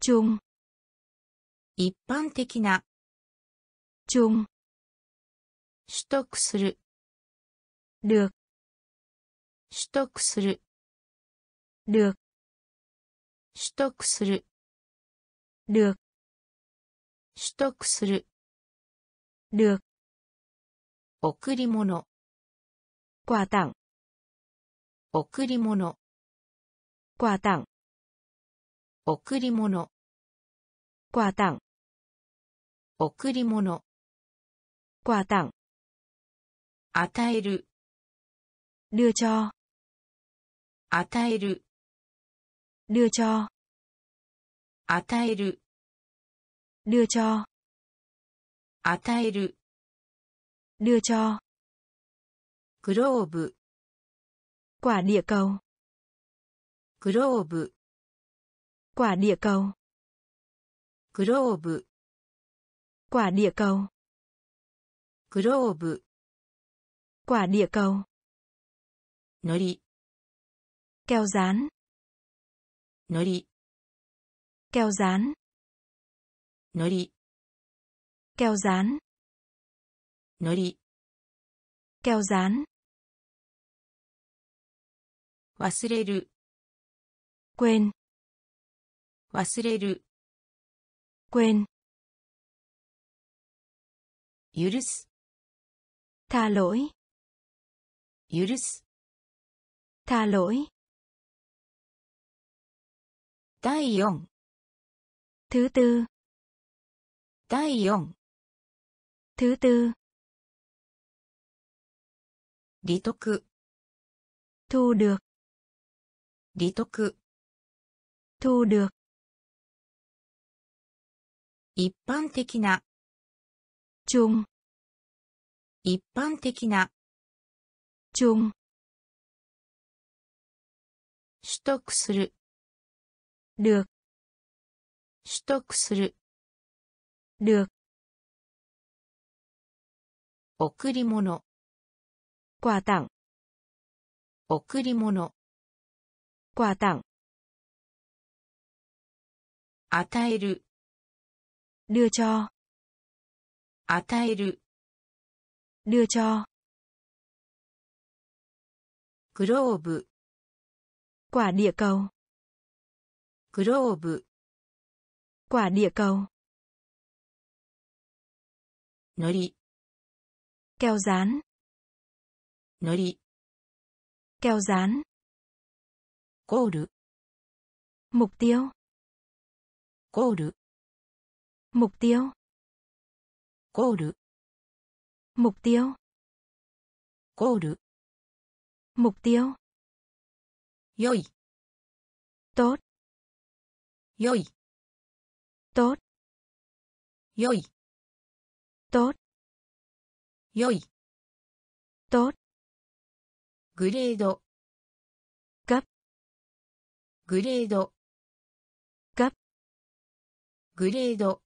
chung、一般的な、chung、取得する、được、取得する、được、取得する、được、取得する、được、贈り物、quà tặng、贈り物、quà tặng、贈り物、quà tặng、贈り物、quà tặng、与える、đưa cho、与える、đưa cho、与える、đưa cho、与える、đưa cho、グローブ、quả địa cầu、グローブ、quả địa cầu、グローブ、quả địa cầu、グローブ、quả địa cầu、のり、keo dán、のり、keo dán、のり、keo dán、のり、keo dán、忘れる、quên、忘れる、quên、許す、tha lỗi、許す、tha lỗi、第四、thứ tư、第四、thứ tư、利得、thu được、利得、thu được、一般的な、chung、一般的な、chung、取得する、được、取得する、được、贈り物。挂档。贈り物。挂档。与える。đưa cho。与える。đưa cho。グローブ。quả địa cầu。グローブ。quả địa cầu。のり。keo dán。のり。keo dán。ゴール。mục tiêu。ゴール。mục tiêu。ゴール。mục tiêu。ゴール。mục tiêu。良い。tốt。良い。tốt。良い。tốt。良い。tốt。グレード。cấp。グレード。cấp。グレード。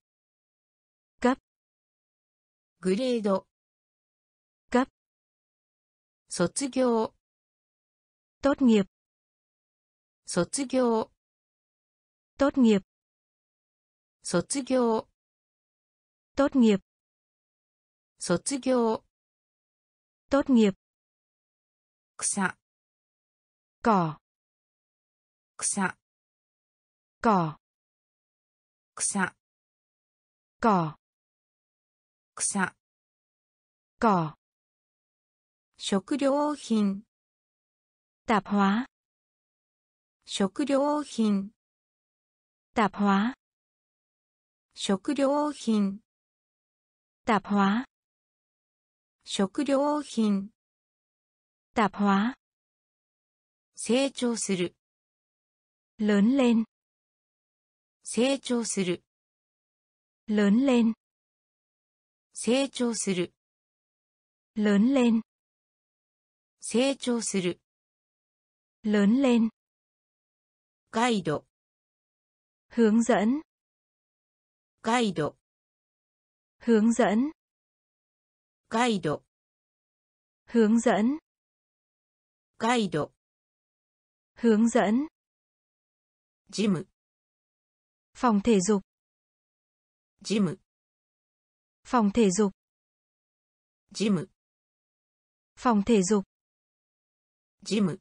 cấp。グレード。cấp。卒業。tốt nghiệp。卒業。tốt nghiệp。卒業。tốt nghiệp。卒業。tốt nghiệp。草。cỏ。草。cỏ。草。cỏ。草。cỏ。食料品。tạp hóa。食料品。tạp hóa。食料品。tạp hóa。食料品。tạp hóa。成長する。lớn lên。成長する。lớn lên。成長する。lớn lên。成長する。lớn lên。ガイド。hướng dẫn。ガイド。hướng dẫn。ガイド。hướng dẫn。ガイド。hướng dẫn。ジム。phòng thể dục。ジム。phòng thể dục。ジム。phòng thể dục。ジム。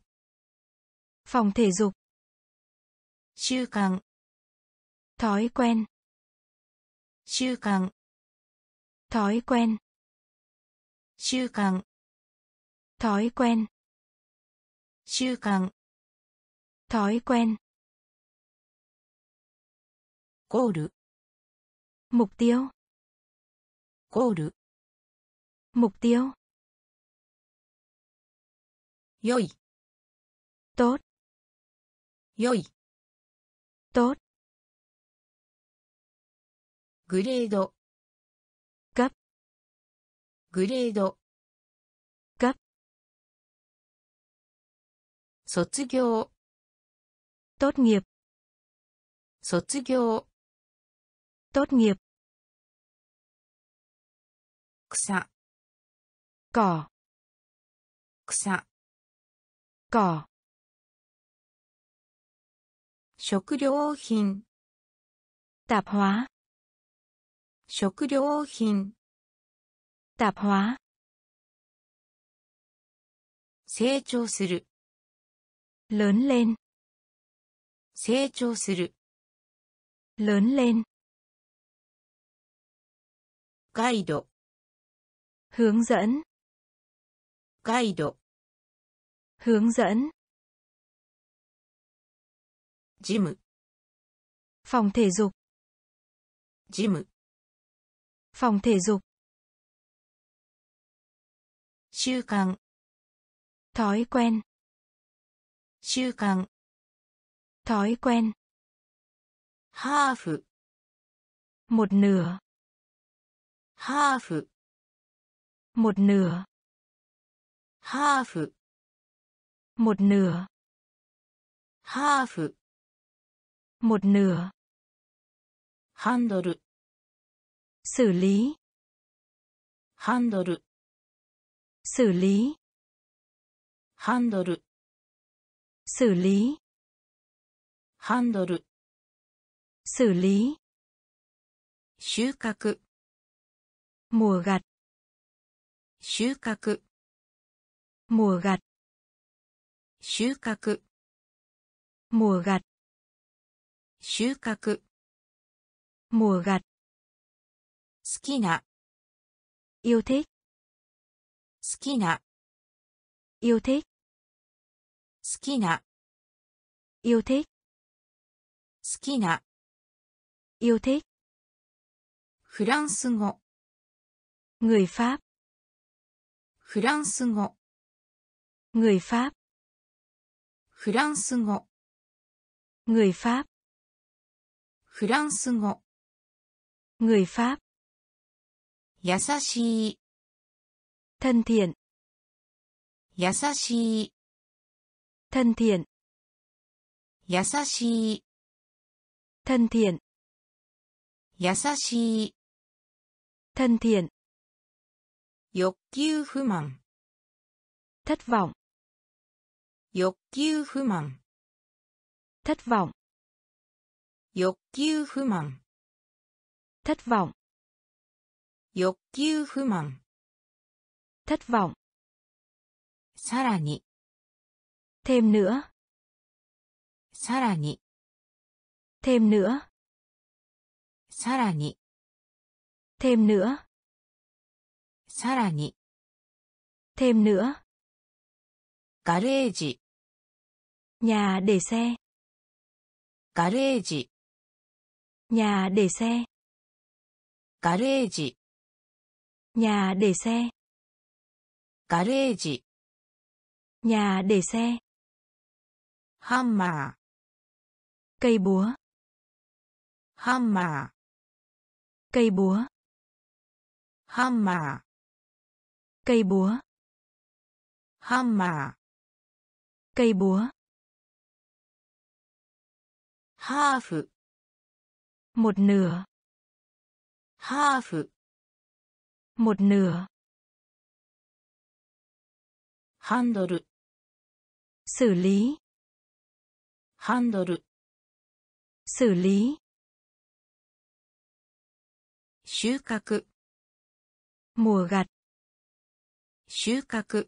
phòng thể dục。習慣。thói quen。習慣。thói quen。習慣。thói quen。習慣。thói quen。ゴール。mục tiêu。ゴール。mục tiêu。良い。tốt。良い。tốt。グレード。cấp。グレード。cấp。卒業。tốt nghiệp。卒業。tốt nghiệp。草。cỏ。草。cỏ。食料品。tạp hóa。食料品。tạp hóa。成長する。lớn lên。成長する。lớn lên。ガイド。hướng dẫn。ガイド。hướng dẫn。ジム。phòng thể dục。ジム。phòng thể dục。習慣。thói quen。習慣。thói quen。ハーフ。một nửa。ハーフ。một nửa。ハーフ。một nửa。ハーフ。một nửa。ハンドル。xử lý。ハンドル。xử lý, handle, xử lý, handle, xử lý, 収穫 mùa gặt, 収穫 mùa gặt, 収穫 mùa gặt, 収穫 mùa gặt, 好きな yêu thích, 好きな yêu thích, 好きな yêu thích, 好きな yêu thích, フランス語 người Pháp, フランス語 người Pháp, フランス語 người Pháp, フランス語 người Pháp, 優しい thân thiện, 優しい thân thiện, 優しい thân thiện, 優しい thân thiện, 欲求不満 thất vọng, 欲求不満 thất vọng, 欲求不満 thất vọng, 欲求不満 thất vọng, さらに thêm nữa, さらに thêm nữa, さらに thêm nữa, さらに thêm nữa, ガレージ nhà để xe, ガレージ nhà để xe, ガレージ nhà để xe, ガレージ nhà để xe, ハンマー cây búa, ハンマー cây búa, ハンマー cây búa, ハンマー cây búa, ハーフ một nửa, ハーフ một nửa, ハンドル xử lý, ハンドル xử lý, 収穫 mùa gặt, 収穫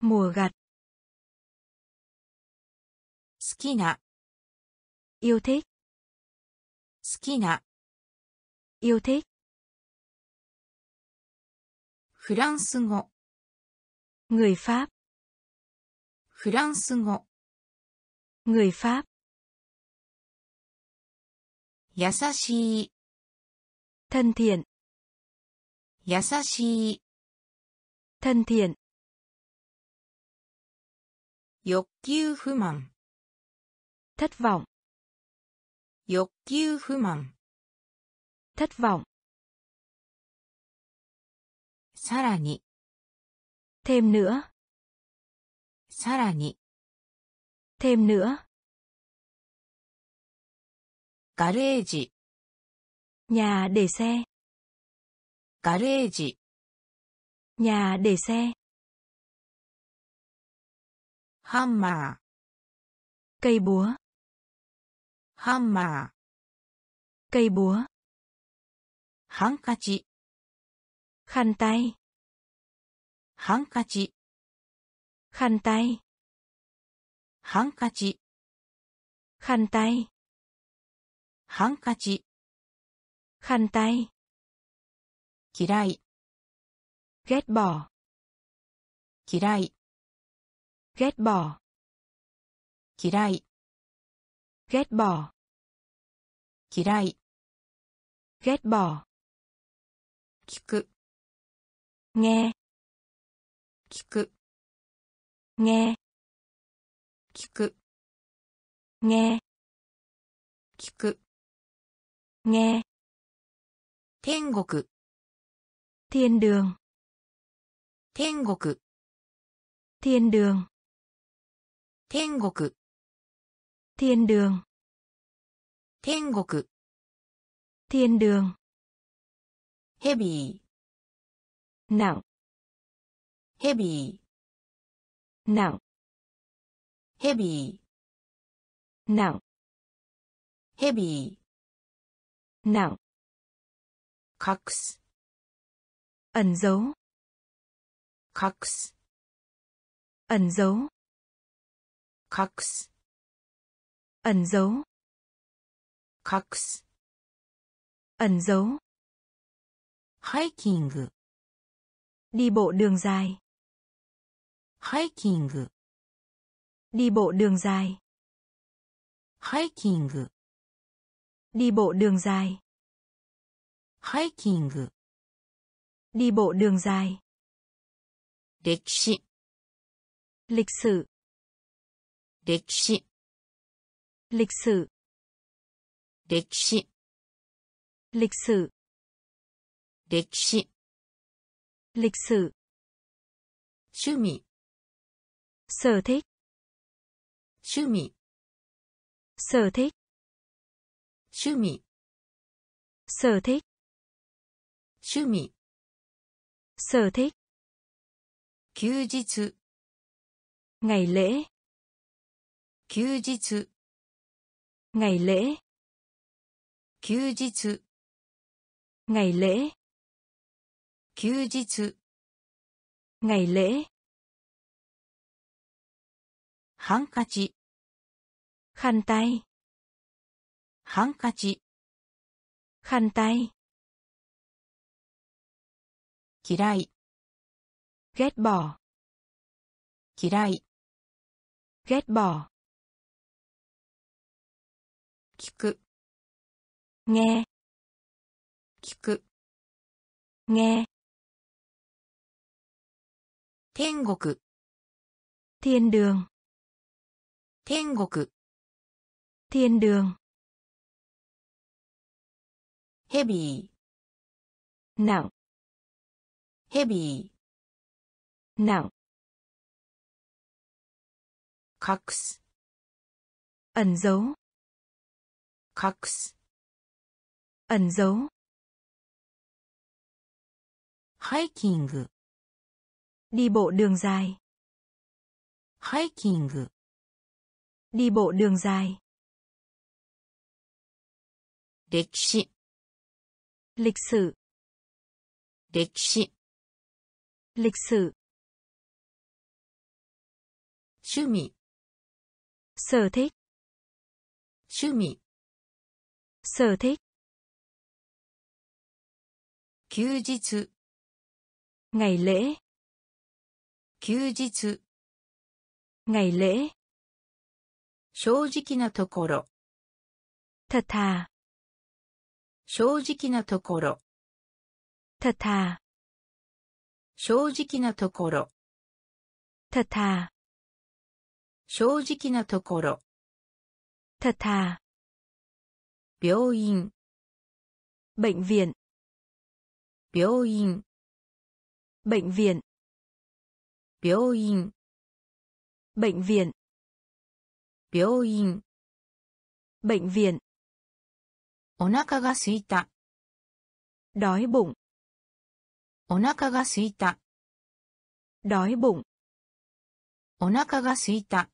mùa gặt, 好きな yêu thích, 好きな yêu thích, フランス語 người Pháp, フランス語 người Pháp, 優しい thân thiện, 優しい thân thiện, 欲求不満 thất vọng, 欲求不満 thất vọng, さらに thêm nữa, さらに thêm nữa, ガレージ nhà để xe, ガレージ nhà để xe, ハンマー cây búa, ハンマー cây búa, ハンカチ khăn tay, ハンカチ khăn tay, ハンカチ khăn tay, ハンカチ khăn tay, 嫌い ghét bỏ, 嫌い ghét bỏ, 嫌い ghét bỏ, 嫌い ghét bỏ, 聞く nghe, 聞く nghe, 聞く nghe, 聞く nghe, 天国 thiên đường, 天国 thiên đường, 天国 thiên đường, 天国 thiên đường, heavy nặng, ヘビーナウヘビーナウヘビーナウ隠すẩn giấu隠すẩn giấu隠すẩn giấu隠すẩn giấu hiking đi bộ đường dài hiking đi bộ đường dài hiking đi bộ đường dài hiking đi bộ đường dài lịch sử lịch sử lịch sử lịch sử lịch sử lịch sử lịch sử lịch sử趣味sở thích趣味sở thích趣味sở thích趣味sở thích 休日 ngày lễ 休日 ngày lễ 休日 ngày lễ 休日 ngày lễ ハンカチ khăn tay ハンカチ khăn tay 嫌い ghét bỏ 嫌い ghét bỏ 聞く nghe 聞く nghe 天国 thiên đường 天国 thiên đường ヘビーナウヘビーナウ隠すẩn giấu隠すẩn giấu hiking đi bộ đường dài hiking đi bộ đường dài lịch sử lịch sử lịch sử lịch sử趣味sở thích趣味sở thích 休日 ngày lễ 休日 ngày lễ 正直なところ thật thà 正直なところ thật thà 正直なところ thật thà 正直なところ thật thà 病院 bệnh viện 病院 bệnh viện 病院 bệnh viện 病院 bệnh viện お腹が空いた đói bụng お腹が空いた đói bụng お腹が空いた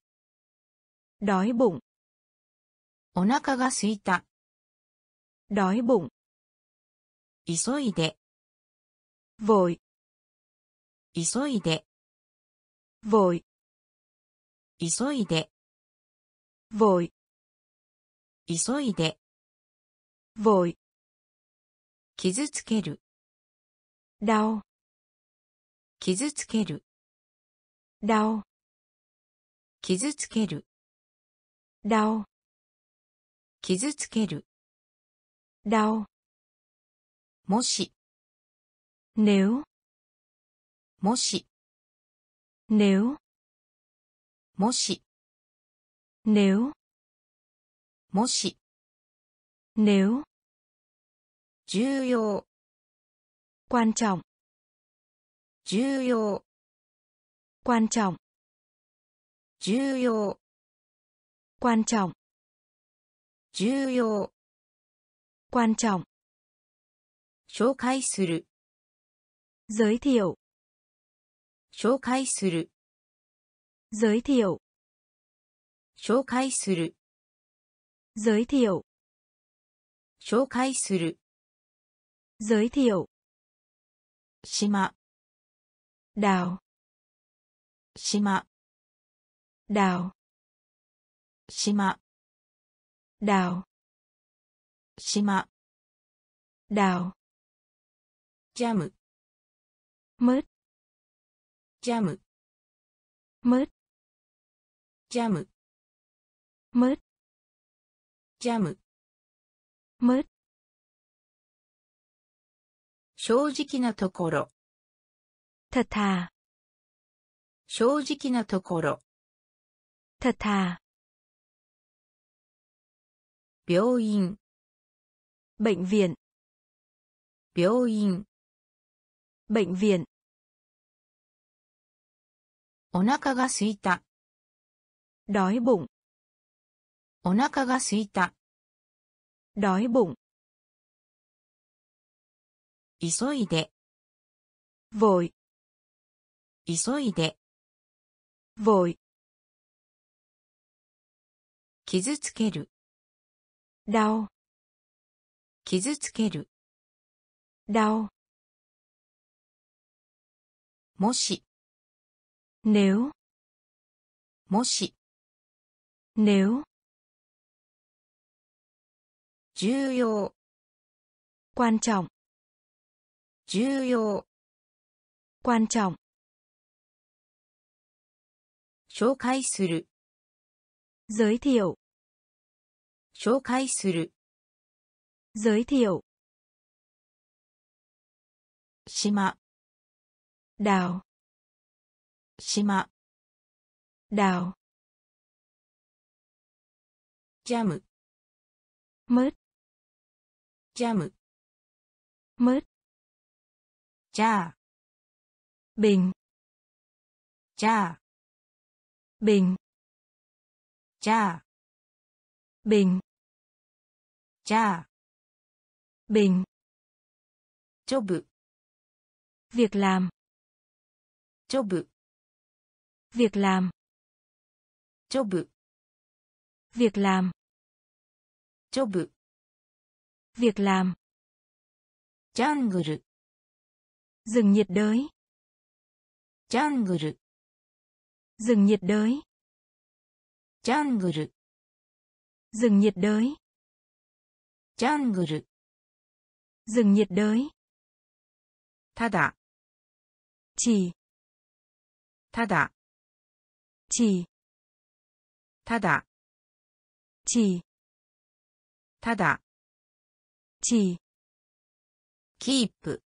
đói bụng お腹が空いた đói bụng 急いで vội 急いで vội 急いで vội 急いで vội 傷つける đau 傷つける đau 傷つける đau 傷つける đau もし nếu もし nếu もし nếu もし nếu 重要 quan trọng 重要 quan trọng 重要 quan trọng 重要 quan trọng 紹介する giới thiệu 紹紹介する giới thiệu 紹介する giới thiệu 紹介する giới thiệu 島 đảo 島 đảo 島 đảo 島 đảo ジャム mứt ジャム mứt ジャム mứt ジャム mứt 正直なところ thật thà 正直なところ thật thà 病院 bệnh viện 病院 bệnh viện お腹がすいた đói bụng お腹がすいた đói bụng 急いで vội 急いで vội 傷つける đau 傷つける đau もし nếu もし nếu 重要 quan trọng 重要 quan trọng 紹介する giới thiệu 紹介する giới thiệu 島 đảo 島 đảo ジャム mứt ジャム mứt じゃあ bình じゃあ bình じゃあ bình じゃあ bình ジョブ việc làm ジョブ việc làm ジョブ việc làm ジョブ việc làm ジャングル rừng nhiệt đới ジャングル rừng nhiệt đới ジャングル rừng nhiệt đới ジャングル rừng nhiệt đới ただ chỉ ただ chỉ ただ chỉ ただ chỉ キープ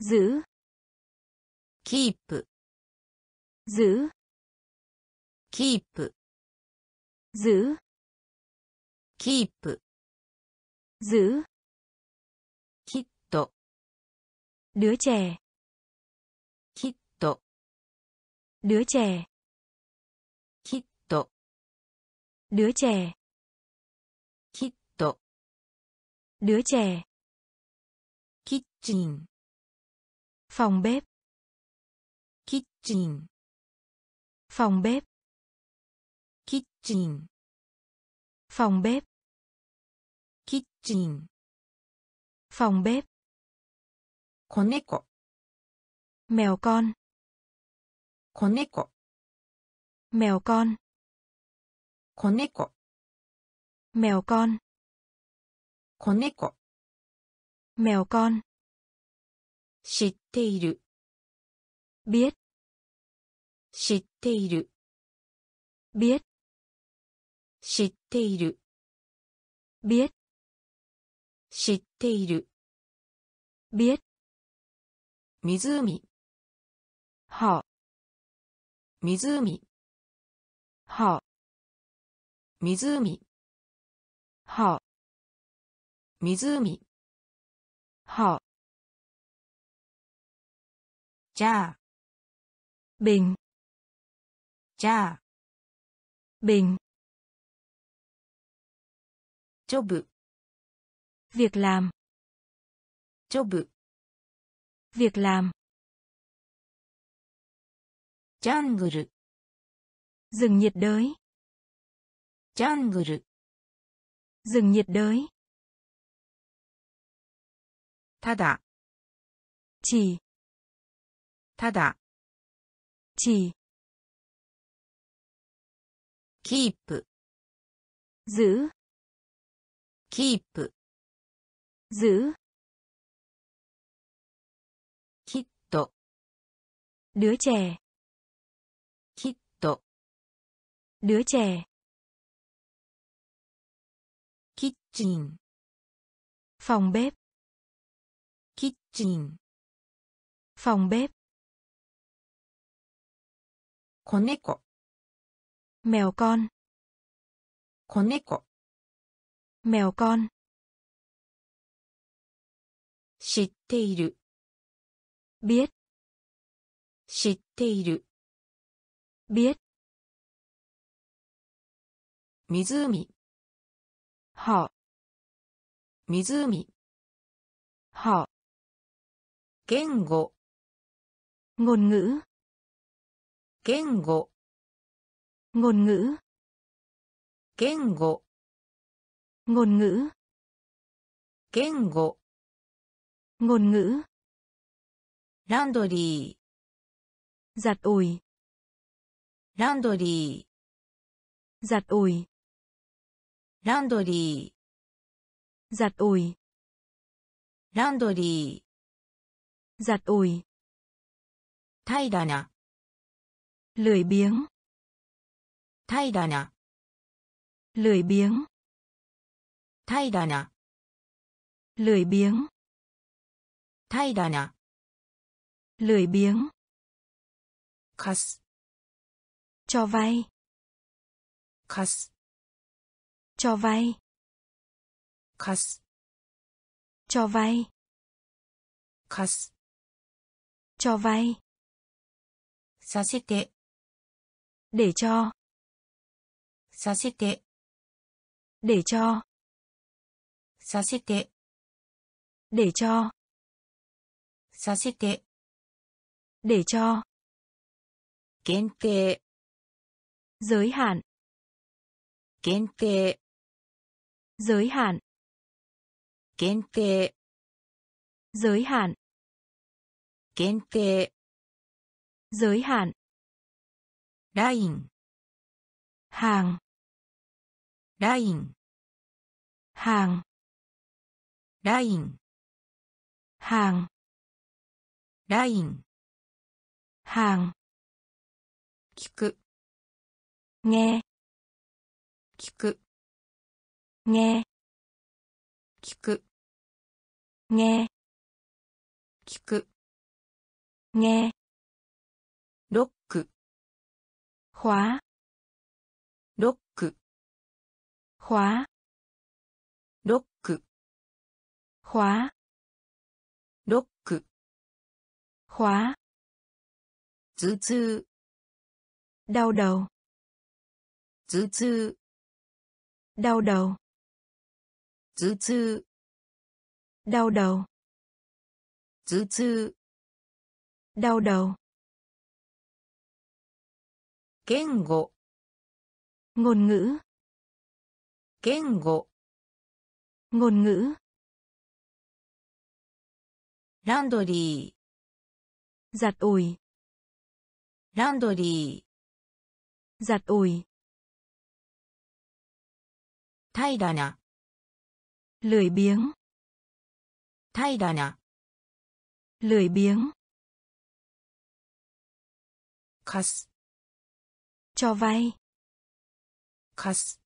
giữ キープ giữ キープ giữ キープ giữ きっと đứa trẻ きっと đứa trẻ きっと đứa trẻ きっと đứa trẻ kitchen phòng bếp kitchen phòng bếp kitchen phòng bếp kitchen phòng bếp koneko mèo con koneko mèo con koneko mèo con koneko mèo con 知っている biết 知っている biết 知っている biết 知っている biết 湖 họ 湖 họ 湖 họ 湖 họ じゃあ bình じゃあ bình ジョブ việc làm ジョブ việc làm Jungle. Rừng nhiệt đới. Jungle. Rừng nhiệt đới. Tada. Chỉ. Tada. Chỉ. Keep. Giữ. Keep. Giữ. Kiddo. Đứa trẻ. Kiddo. Đứa trẻ. Kitchen. Phòng bếp. Kitchen. Phòng bếp. Koneko. Mèo con. Koneko. Mèo con. 知っている biết 知っている biết 湖 họ 湖 họ 言語 ngôn ngữ 言語 ngôn ngữ 言語 ngôn ngữ 言語 ngôn ngữ laundry giặt ủi laundry giặt ủi laundry giặt ủi laundry giặt ủi thay đà nà lười biếng thay đà nà lười biếng thay đà nà lười biếng thay đà nà lười biếng kas cho vay kas cho vay kas cho vay kas cho vay sasete để cho sasete để cho sasete để cho させて để cho 限定 giới hạn 限定 giới hạn 限定 giới hạn 限定 giới hạn ライン hàng ライン hàng ライン hàng ライン hàng 聞く nghe 聞く nghe 聞く nghe 聞く nghe ロック khóa ロック khóa ロック khóa ロック khóa 頭痛 đau đầu 頭痛 đau đầu 頭痛 đau đầu 頭痛 đau đầu 言語 ngôn ngữ 言語 ngôn ngữ ランドリー giặt ủi laundry giặt ủi thay đà nà lười biếng thay đà nà lười biếng kas cho vay kas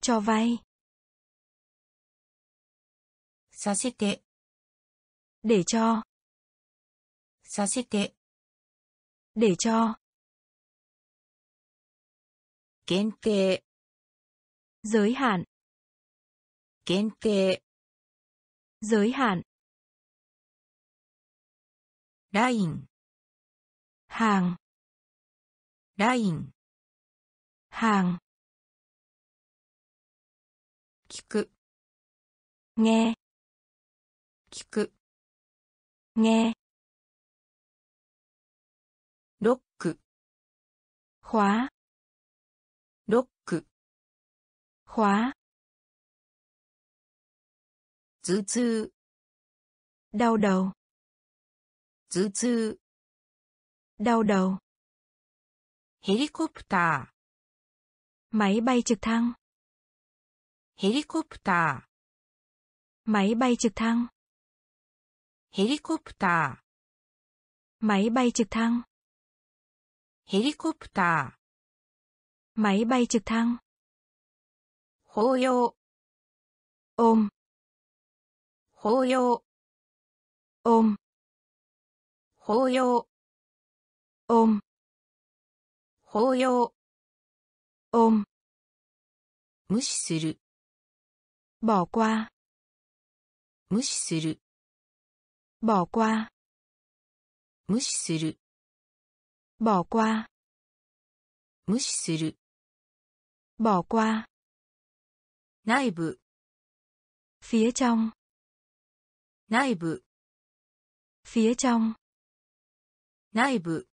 cho vay sasete để cho させて để cho 限定 giới hạn 限定 giới hạn ライン hàng ライン hàng 聞く nghe 聞く nghe ロック、khóa、ロック、khóa、頭痛、đau đầu、頭痛、đau đầu、ヘリコプター、máy bay trực thăng、ヘリコプター、máy bay trực thăng、ヘリコプター、máy bay trực thăng、ヘリコプター、máy bay trực thăng、抱擁、ôm、抱擁、ôm、抱擁、ôm、抱擁、ôm、無視する、bỏ qua、無視する、bỏ qua、無視する、bỏ qua、無視する、bỏ qua、内部、phía trong、内部、phía trong、内部、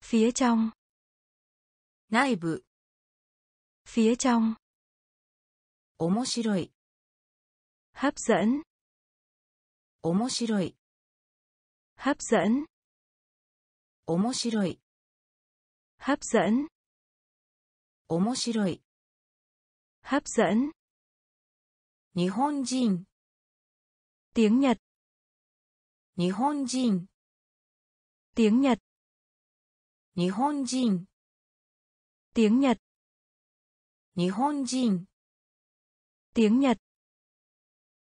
phía trong、内部、phía trong、面白い、hấp dẫn、面白い、hấp dẫn、面白い、hấp dẫn、面白い、hấp dẫn、日本人、tiếng Nhật、日本人、tiếng Nhật、日本人、tiếng Nhật、日本人、tiếng Nhật、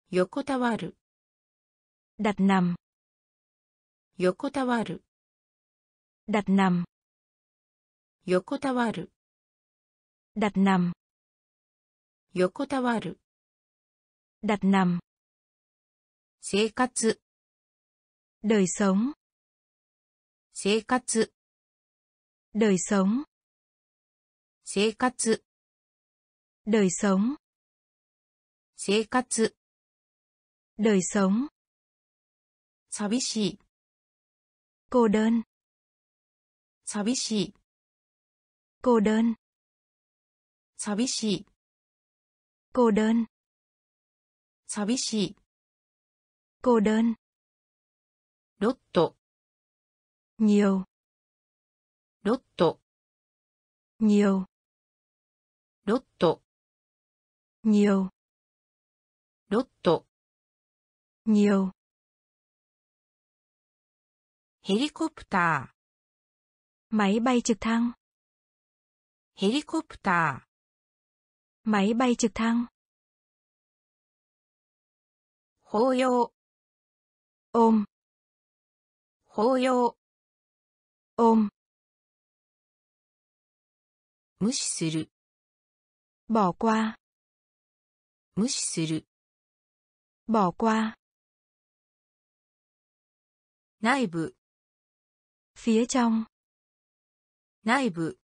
横たわる、đặt nằm、横たわる、đặt nằm、横たわる、đặt nằm、横たわる、đặt nằm、生活、đời sống、生活、đời sống、生活、đời sống、生活、đời sống、寂しい、cô đơn、寂しい、cô đơn、寂しい、cô đơn、寂しい、cô đơn、ロット、nhiều、ロット、nhiều、ロット、nhiều、ロット、nhiều、ヘリコプター、máy bay trực thăng、ヘリコプター、máy bay trực thăng、抱擁、ôm、抱擁、ôm、無視する、bỏ qua、無視する、bỏ qua、内部、phía trong、内部、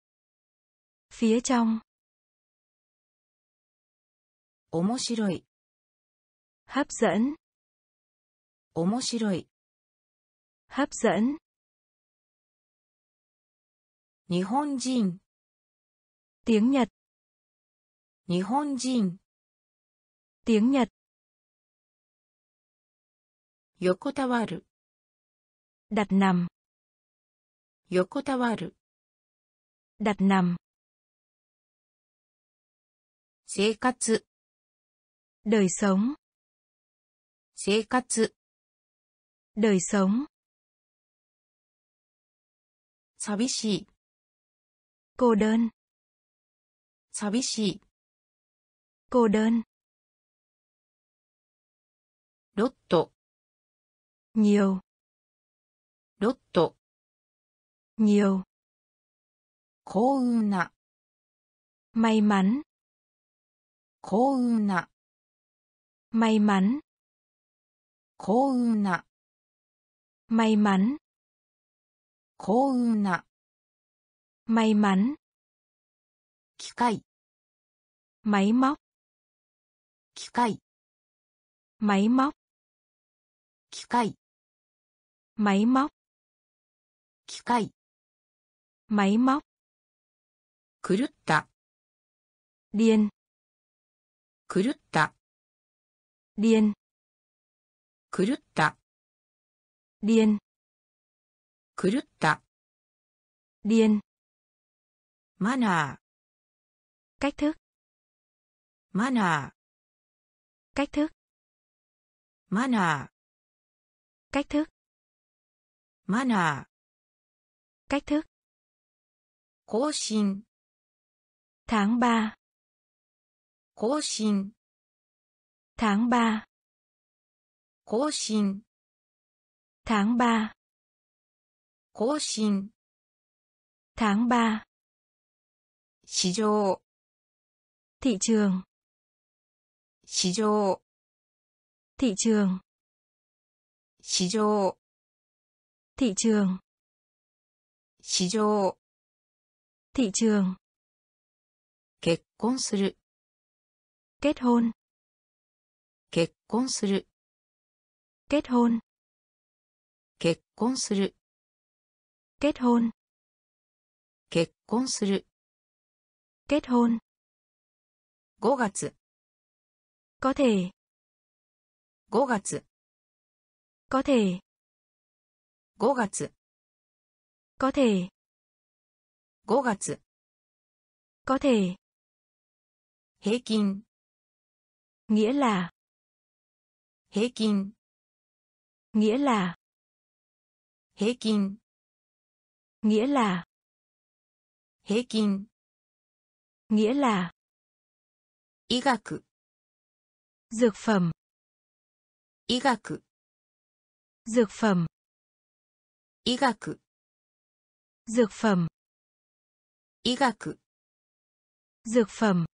phía trong、面白い、hấp dẫn、面白い、hấp dẫn、日本人、tiếng Nhật、日本人、tiếng Nhật、横たわる、đặt nằm、横たわる、đặt nằm、生活、đời sống、生活、đời sống、寂しい、cô đơn、寂しい、cô đơn、ロット、nhiều、ロット、nhiều、幸運な、may mắn、幸運な、may mắn、幸運な、may mắn、幸運な、may mắn、機械、máy móc、機械、máy móc、機械、máy móc、機械、máy móc, 狂った、điên, 狂った、điên, 狂った、điên, 狂った、điên, マナー、cách thức, マナー、cách thức, マナー、cách thức, マナー、cách thức, 更新 tháng ba, 更新 tháng ba, 更新 tháng ba, 更新 tháng ba, 市場 thị trường, 市場 thị trường, 市場 thị trường, 市場 thị trường, 結婚する kết hôn, 結婚する kết hôn, 結婚する kết hôn, 結婚する kết hôn, ごがつ có thể, ごがつ có thể, ごがつ có thể, ごがつ có thể, 平均 nghĩa là, 平均 nghĩa là, 平均 nghĩa là, 平均 nghĩa là, 医学 dược phẩm, 医学 dược phẩm, 医学 dược phẩm, 医学 dược phẩm,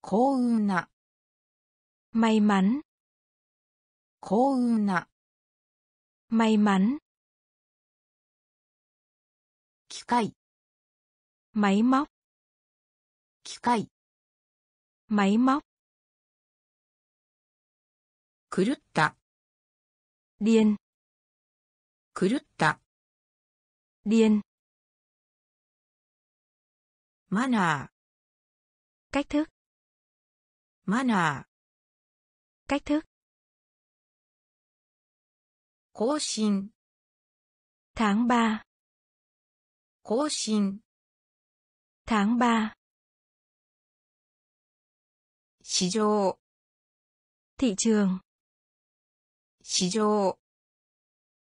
幸運な may mắn, 幸運な may mắn, 機械 máy móc, 機械 máy móc, 狂った điên, 狂った điên, マナー cách thức, マナー cách thức, 更新 tháng ba, 更新 tháng ba, 市場 thị trường, 市場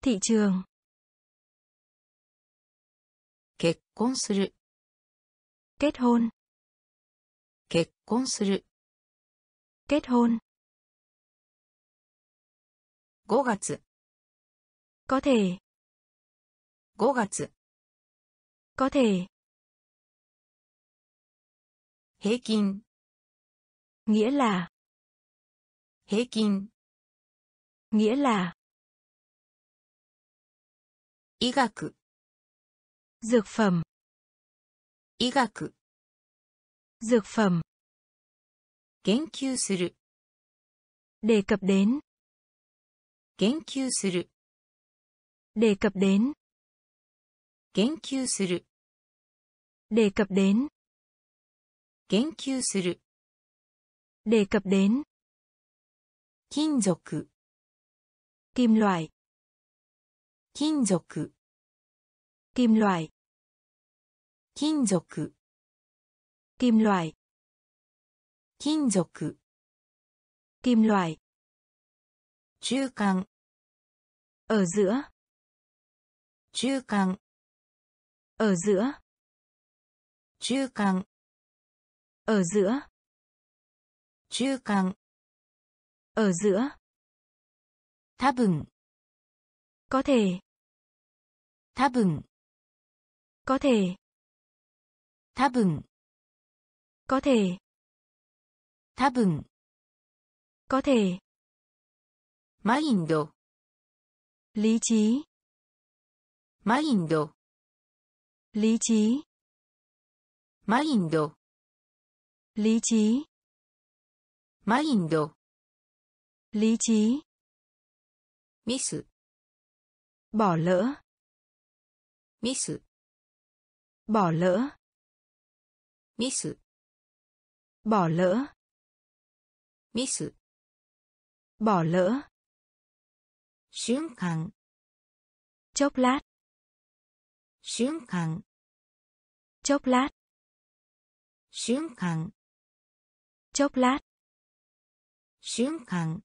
thị trường, 結婚する kết hôn, 結婚する kết hôn, ごがつ có thể, ごがつ có thể, 平均 nghĩa là, 平均 nghĩa là, 医学 dược phẩm, 医学 dược phẩm, 研究する đề cập đến, 研究する đề cập đến, 研究する đề cập đến, 研究する đề cập đến, 金属 kim loại, 金属 kim loại, 金属 kim loại, 金属 kim loại, 中間 ở giữa, 中間 ở giữa, 中間 ở giữa, 中間 ở giữa, 多分 có thể, 多分 có thể, 多分 có thể, 多分 có thể, マインド lý trí, マインド lý trí, マインド lý trí, マインド lý trí, ミス bỏ lỡ, ミス bỏ lỡ ミス bỏ lỡ ミス bỏ lỡ 瞬間 chốc lát 瞬間 chốc lát 瞬間 chốc lát 瞬間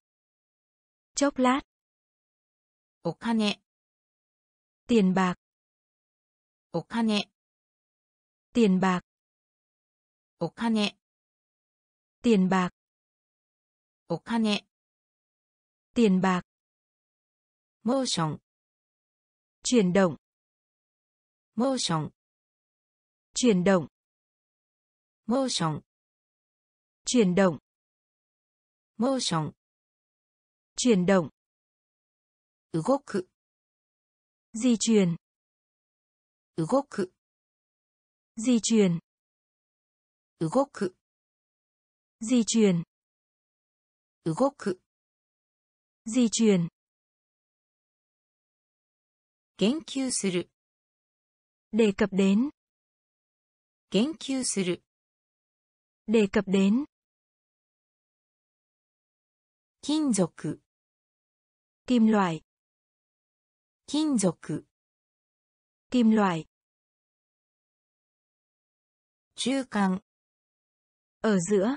chốc lát お金 tiền bạc お金 tiền bạc お金 tiền bạc お金 tiền bạc motion chuyển động motion chuyển động motion chuyển động motion chuyển động 動く di chuyển 動く di chuyển 動く di chuyển 動く di chuyển 言及する đề cập đến 言及する đề cập đến 金属 kim loại 金属 kim loại 中間 ở giữa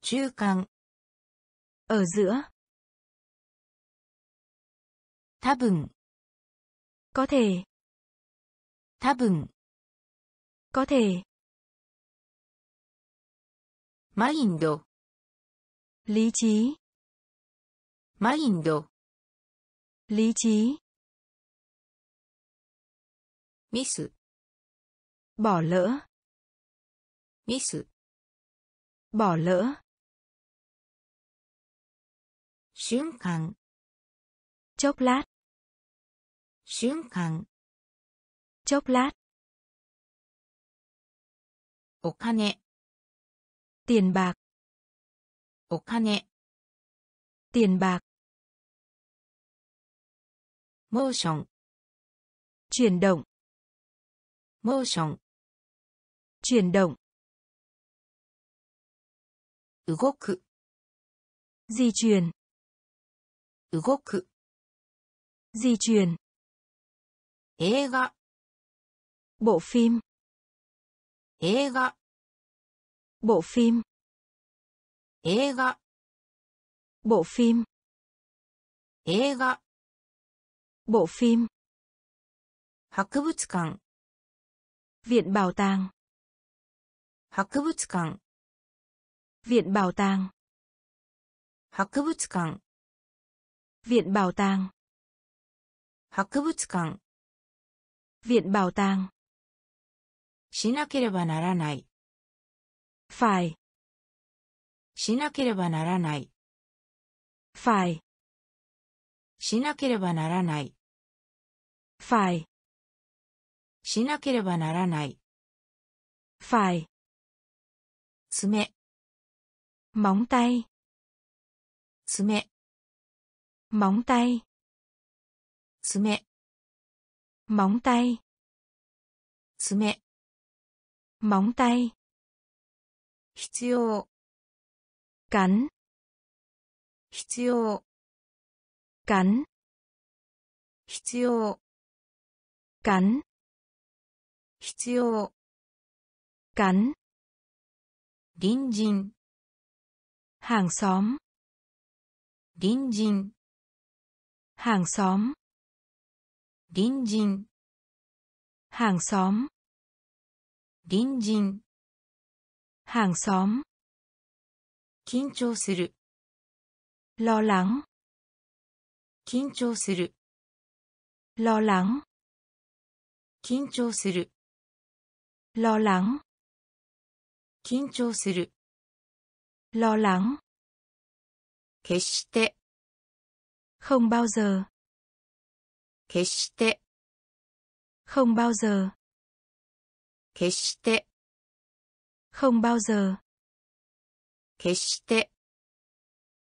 中間 ở giữa 多分 có thể 多分 có thể mind 理智 mind 理智 miss bỏ lỡ miss bỏ lỡ 瞬間 chốc lát 瞬間 chốc lát お金 tiền bạc お金 tiền bạc motion chuyển động motion chuyển động 動く di chuyển 動く di chuyển 映画 bộ phim 映画 bộ phim 映画 bộ phim 映画 bộ phim 博物館 viện bảo tàng 博物館 viện bảo tàng 博物館 viện bảo tàng 博物館 viện bảo tàng しなければならない phải しなければならない phải しなければならない phải しなければならない phải 爪 móng tay 爪 móng tay 爪 móng tay 爪 móng tay 必要 cắn 必要 cắn 必要 cắn 必要 cắn 隣人 hàng xóm 隣人 hàng xóm 隣人 hàng xóm 隣人 hàng xóm 緊張する lo lắng 緊張する lo lắng 緊張する lo lắng 緊張する lo lắng 決して không bao giờ 決して không bao giờ 決して không bao giờ 決して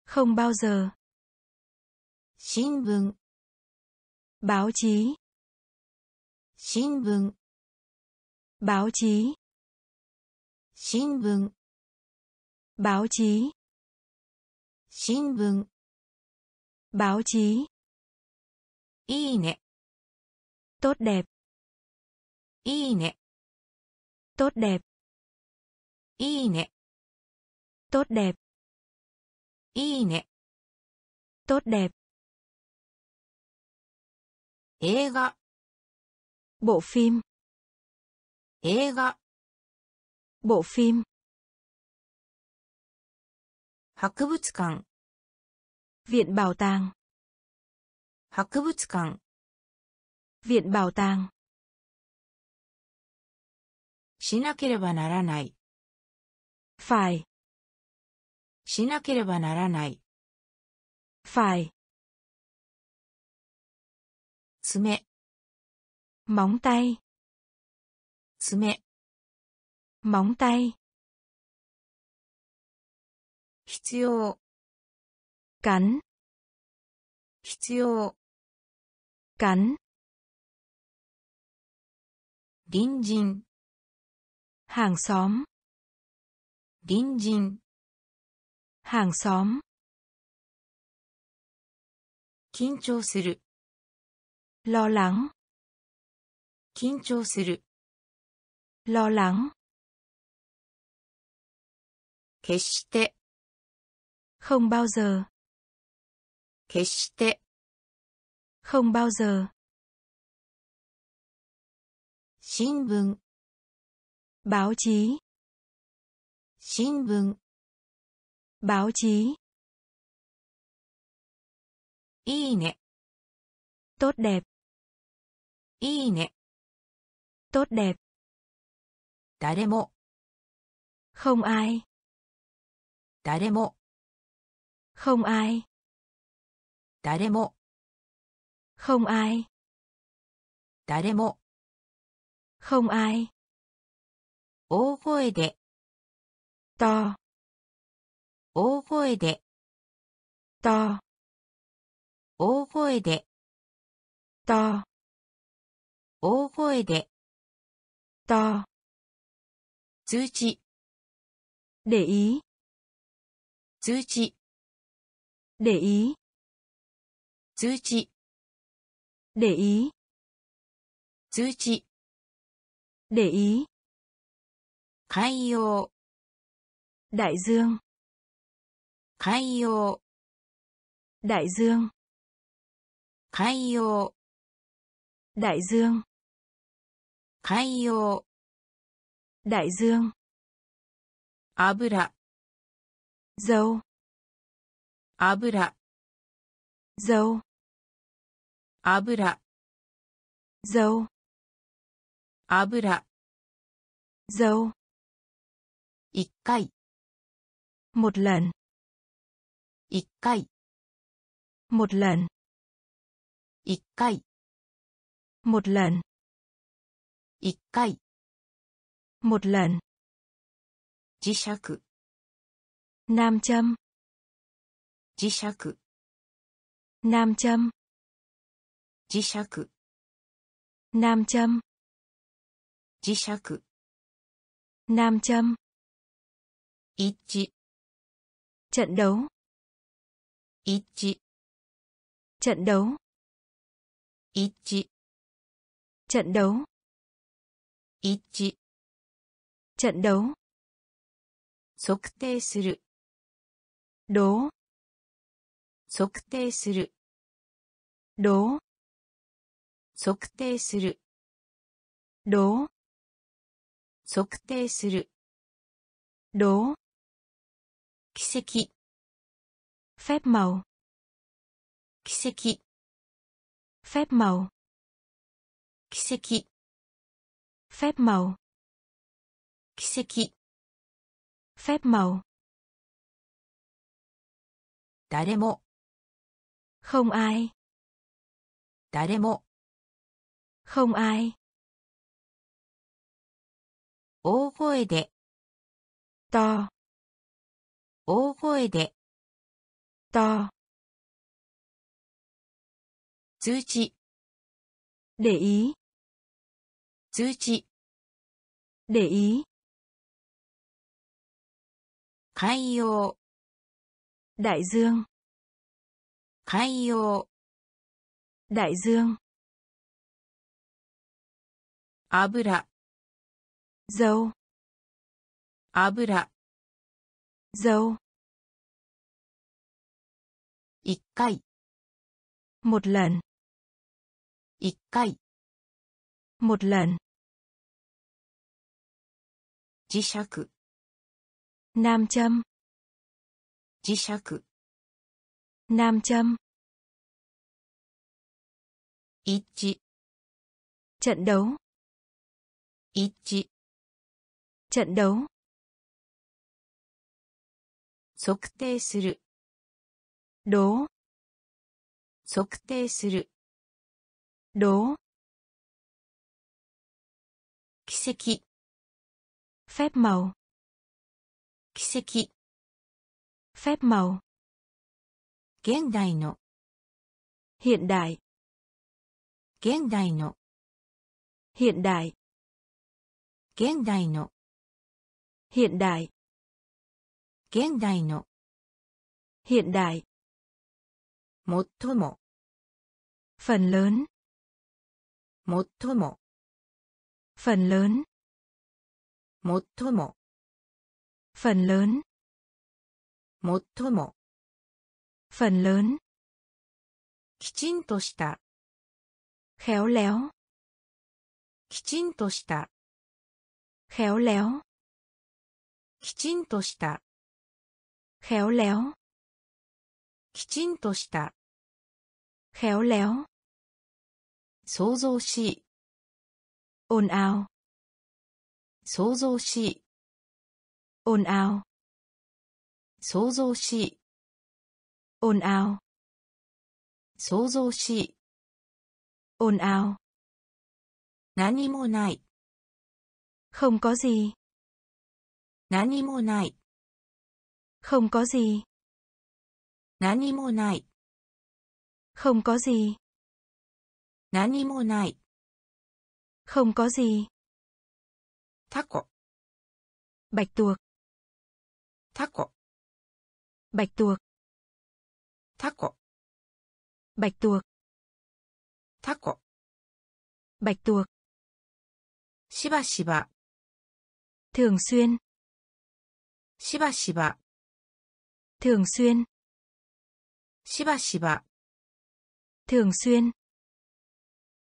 không bao giờ 新聞 báo chí 新聞 báo chí 新聞 báo chí 新聞 báo chí いいね tốt đẹp いいね tốt đẹp いいね tốt đẹp いいね tốt đẹp 映画 bộ phim 映画 bộ phim 博物館 viện bảo tàng 博物館 viện bảo tàng しなければならない phải しなければならない phải 爪 móng tay 爪 móng tay 必要 cắn 必要 cắn 隣人 hàng xóm 隣人 hàng xóm 緊張する lo lắng 緊張する lo lắng 決して không bao giờ 決して không bao giờ 新聞 báo chí 新聞 báo chí いいね tốt đẹp いいね tốt đẹp 誰も không ai 誰も không ai 誰も không ai 誰も không ai 大声で to 大声で to 大声で to 大声で to 通知 để ý 通知 để ý 通知 để ý 通知 để ý 海洋 đại dương 海洋 đại dương 海洋 đại dương 海洋 đại dương 油 dầu 油 dầu 油 dầu 油 dầu 一回 một lần 一回 một lần 一回 một lần 一回 một lần 磁石 nam châm 磁石 nam châm 磁石 nam châm 磁石 nam châm 一致 trận đấu 一致 trận đấu 一致 trận đấu 一致 trận đấu 測定する đố 測定する đố 測定する đố 測定する đố 奇跡 phép màu 奇跡 phép màu 奇跡 phép màu 奇跡 phép màu 誰も không ai 誰も không ai 大声で to 大声で to 通知 để ý 通知。để ý。海洋。đại dương。海洋。đại dương。油。dầu。油。dầu。一回。một lần。一回。một lần。磁石。nam châm。磁石。nam châm。一致。trận đấu。一致。trận đấu。測定する。どう。測定する。どう。奇跡。phép màu。奇跡。phép màu。現代の。hiện đại。現代の。hiện đại。現代の。hiện đại。現代の。hiện đại。最も。phần lớn。最も。phần lớn。最も。phần lớn。最も。phần lớn。きちんとした。khéo léo。きちんとした。khéo léo。きちんとした。khéo léo。きちんとした。khéo léo。想像しい。ồn ào。想像しい。ồn ào。想像しい。ồn ào。想像しい。ồn ào。何もない。không có gì。何もない。không có gì。何もない。không có gì。何もない。không có gì。タコ。bạch tuộc。タコ。bạch tuộc。タコ。bạch tuộc。タコ。bạch tuộc。しばしば。thường xuyên。しばしば。thường xuyên。しばしば。thường xuyên。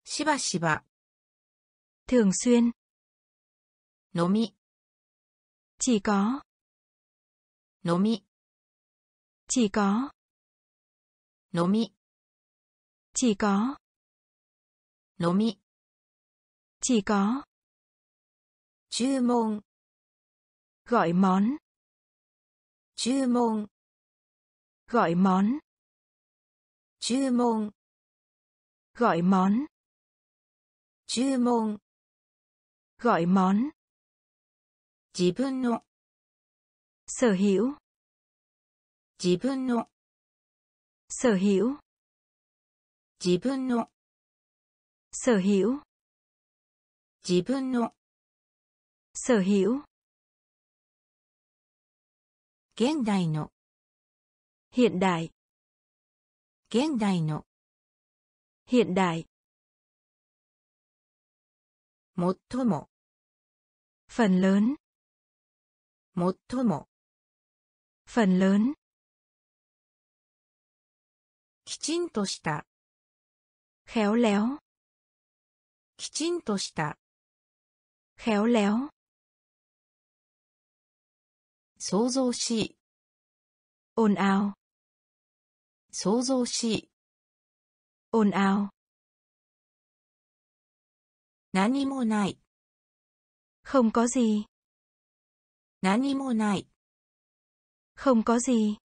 しばしば。thường xuyên。飲み。chỉ có。飲み。chỉ có。飲み。chỉ có。飲み。chỉ có。注文。gọi món。注文。gọi món。注文。gọi món。注文。gọi món。自分の。sở hữu。自分の。sở hữu。自分の。sở hữu。自分の。sở hữu。現代の。hiện đại。現代の。hiện đại。最も。phần lớn。最も。phần lớn。きちんとした。khéo léo。きちんとした。khéo léo。想像しい。ồn ào。想像しい。ồn ào。何もない。không có gì。何もない。không có gì。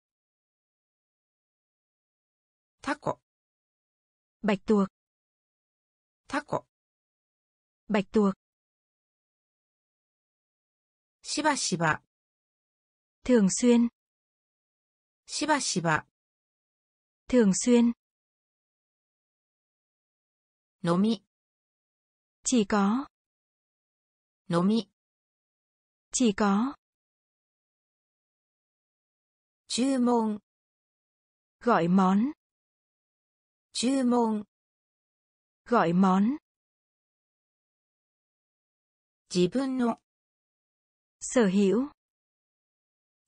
タコ。bạch tuộc。タコ。bạch tuộc。しばしば。thường xuyên。しばしば。thường xuyên。飲み。chỉ có。のみ。chỉ có。注文。gọi món。注文。gọi món。自分の。sở hữu。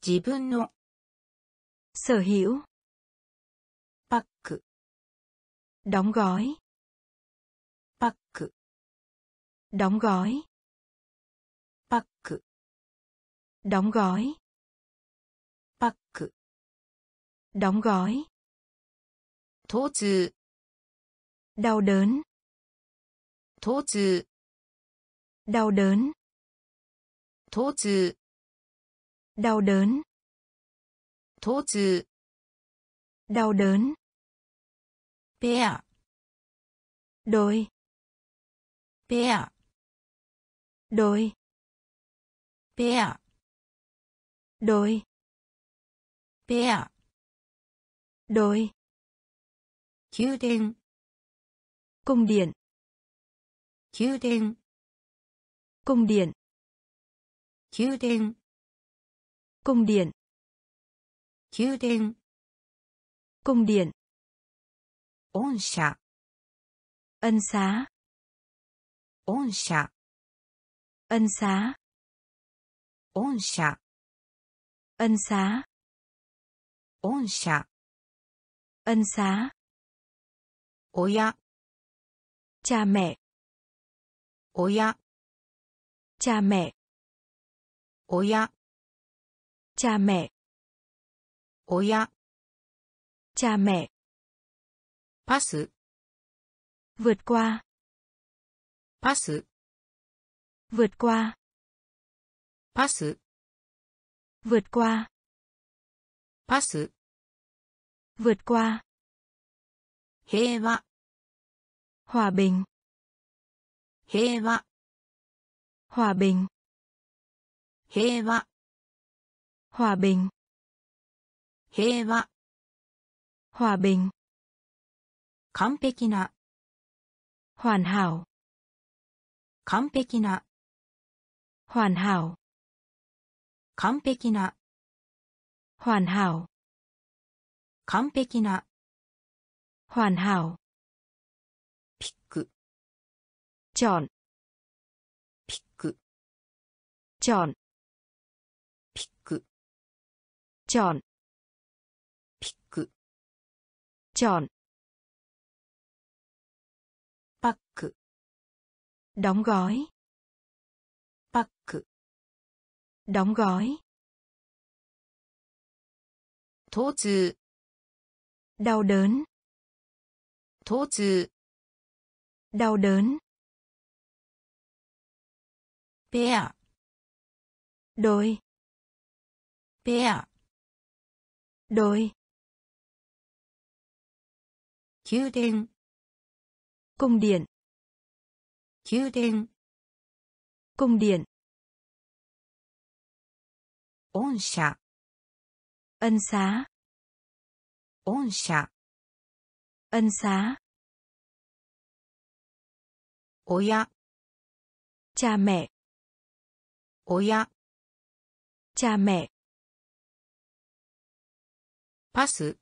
自分の。sở hữu。パック。đóng gói。パック。đóng gói。パック。đóng gói。パック。đóng gói。疼痛。đau đớn。疼痛。đau đớn。疼痛。đau đớn。疼痛。đau đớn。ペア。đôi。ペア。đôi。ペア。đôi。ペア。đôi。宮殿。cung điện。宮殿。cung điện。宮殿。cung điện。宮殿。cung điện。恩赦。ân xá。恩赦。ân xá。恩赦。ân xá。恩赦。ân xá。親。cha mẹ。親。cha mẹ。親。cha mẹ。親。cha mẹ。パス。vượt qua。パス。vượt qua。パス。vượt qua。パス。vượt qua。平和。hòa bình。平和。hòa bình。平和。hòa bình。平和。hòa bình。完璧な。hoàn hảo。完璧な。hoàn hảo。完璧な。hoàn hảo。完璧な。hoàn hảo。pick。chọn。pick。chọn。pick。chọn。pick。chọn。pack。đóng gói。pack。đóng gói。疼痛。đau đớn。疼痛。đau đớn。pair。đôi。pair。đôi。宮殿。cung điện。宮殿。cung điện。恩赦。ân xá。恩赦。ân xá。親。cha mẹ。親。cha mẹ。パス。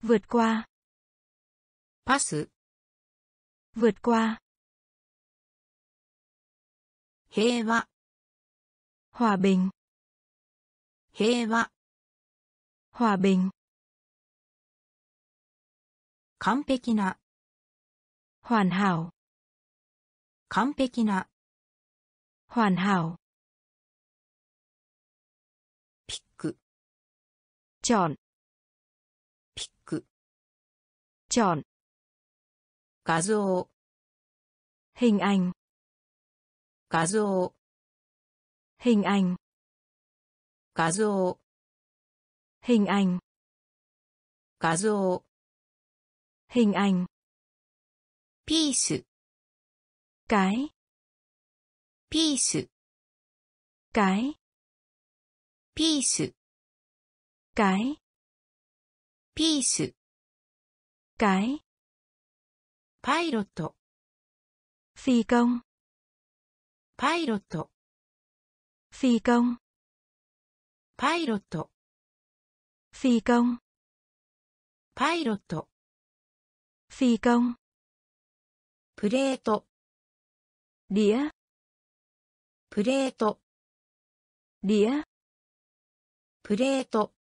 vượt qua。パス。vượt qua。平和。hòa bình。平和。hòa bình。完璧な。hoàn hảo。完璧な。hoàn hảo。pick。chọn。pick。chọn。画像。hình ảnh。画像。hình ảnh。画像。hình ảnh。画像。hình ảnh。piece。cái。piece。cái。piece。cái。piece。cái。pilot。phi công。パイロット phi công パイロット phi công パイロット phi công プレート đĩa プレート đĩa プレート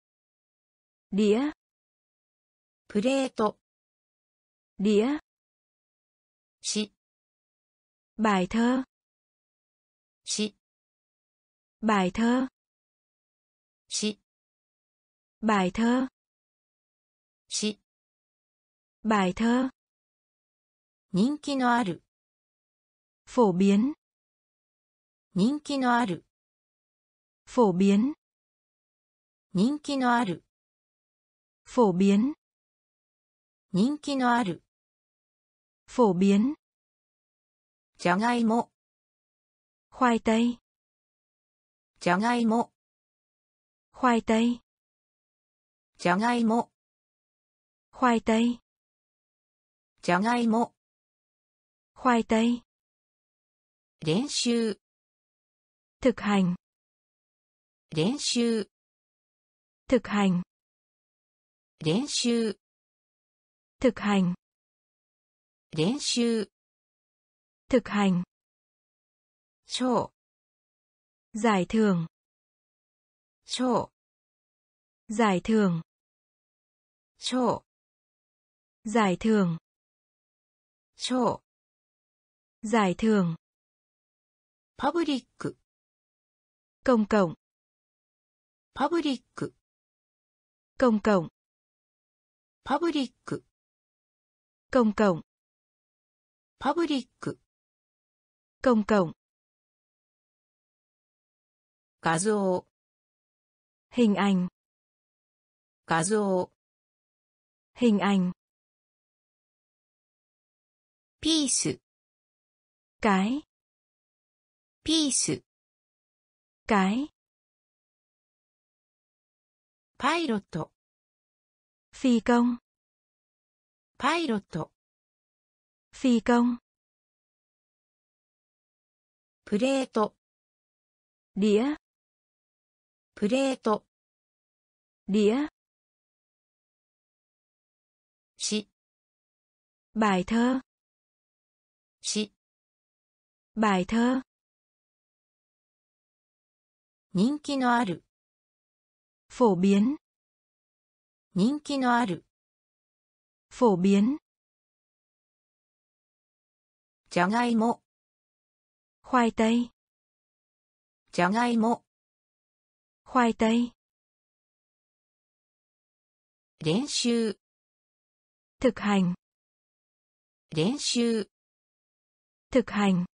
đĩa プレート đĩa 詩 bài thơ 詩 bài thơ 詩 bài thơ 詩 bài thơ 人気のある phổ biến 人気のある phổ biến 人気のある phổ biến 人気のある phổ biến じゃがいも khoai tây じゃがいも khoai tây じゃがいも khoai tây じゃがいも khoai tây 練習 thực hành 練習 thực hành 練習 thực hành 練習 thực hành 賞 giải thưởng 賞 giải thưởng 賞 giải thưởng 賞 giải thưởng public 公共 public 公共 public 公共 public 公共画像 hình ảnh 画像 hình ảnh piece cái piece cái パイロット phi công パイロット phi công プレート đĩa プレート đĩa 詩 bài thơ 詩 bài thơ 人気のある phổ biến 人気のある phổ biến じゃがいも khoai tây じゃがいも khoai tây 練習 thực hành 練習 thực hành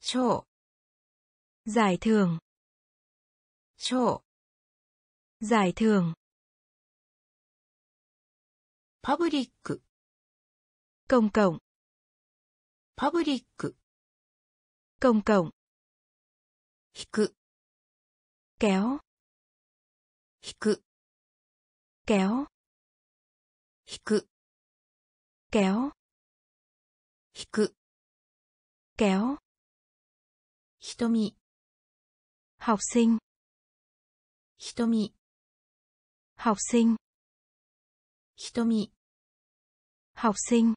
賞 giải thưởng 賞 giải thưởng パブリック công cộng パブリック công cộng 引く kéo 引く kéo 引く kéo 引く kéo 瞳 học sinh 瞳 học sinh 瞳 học sinh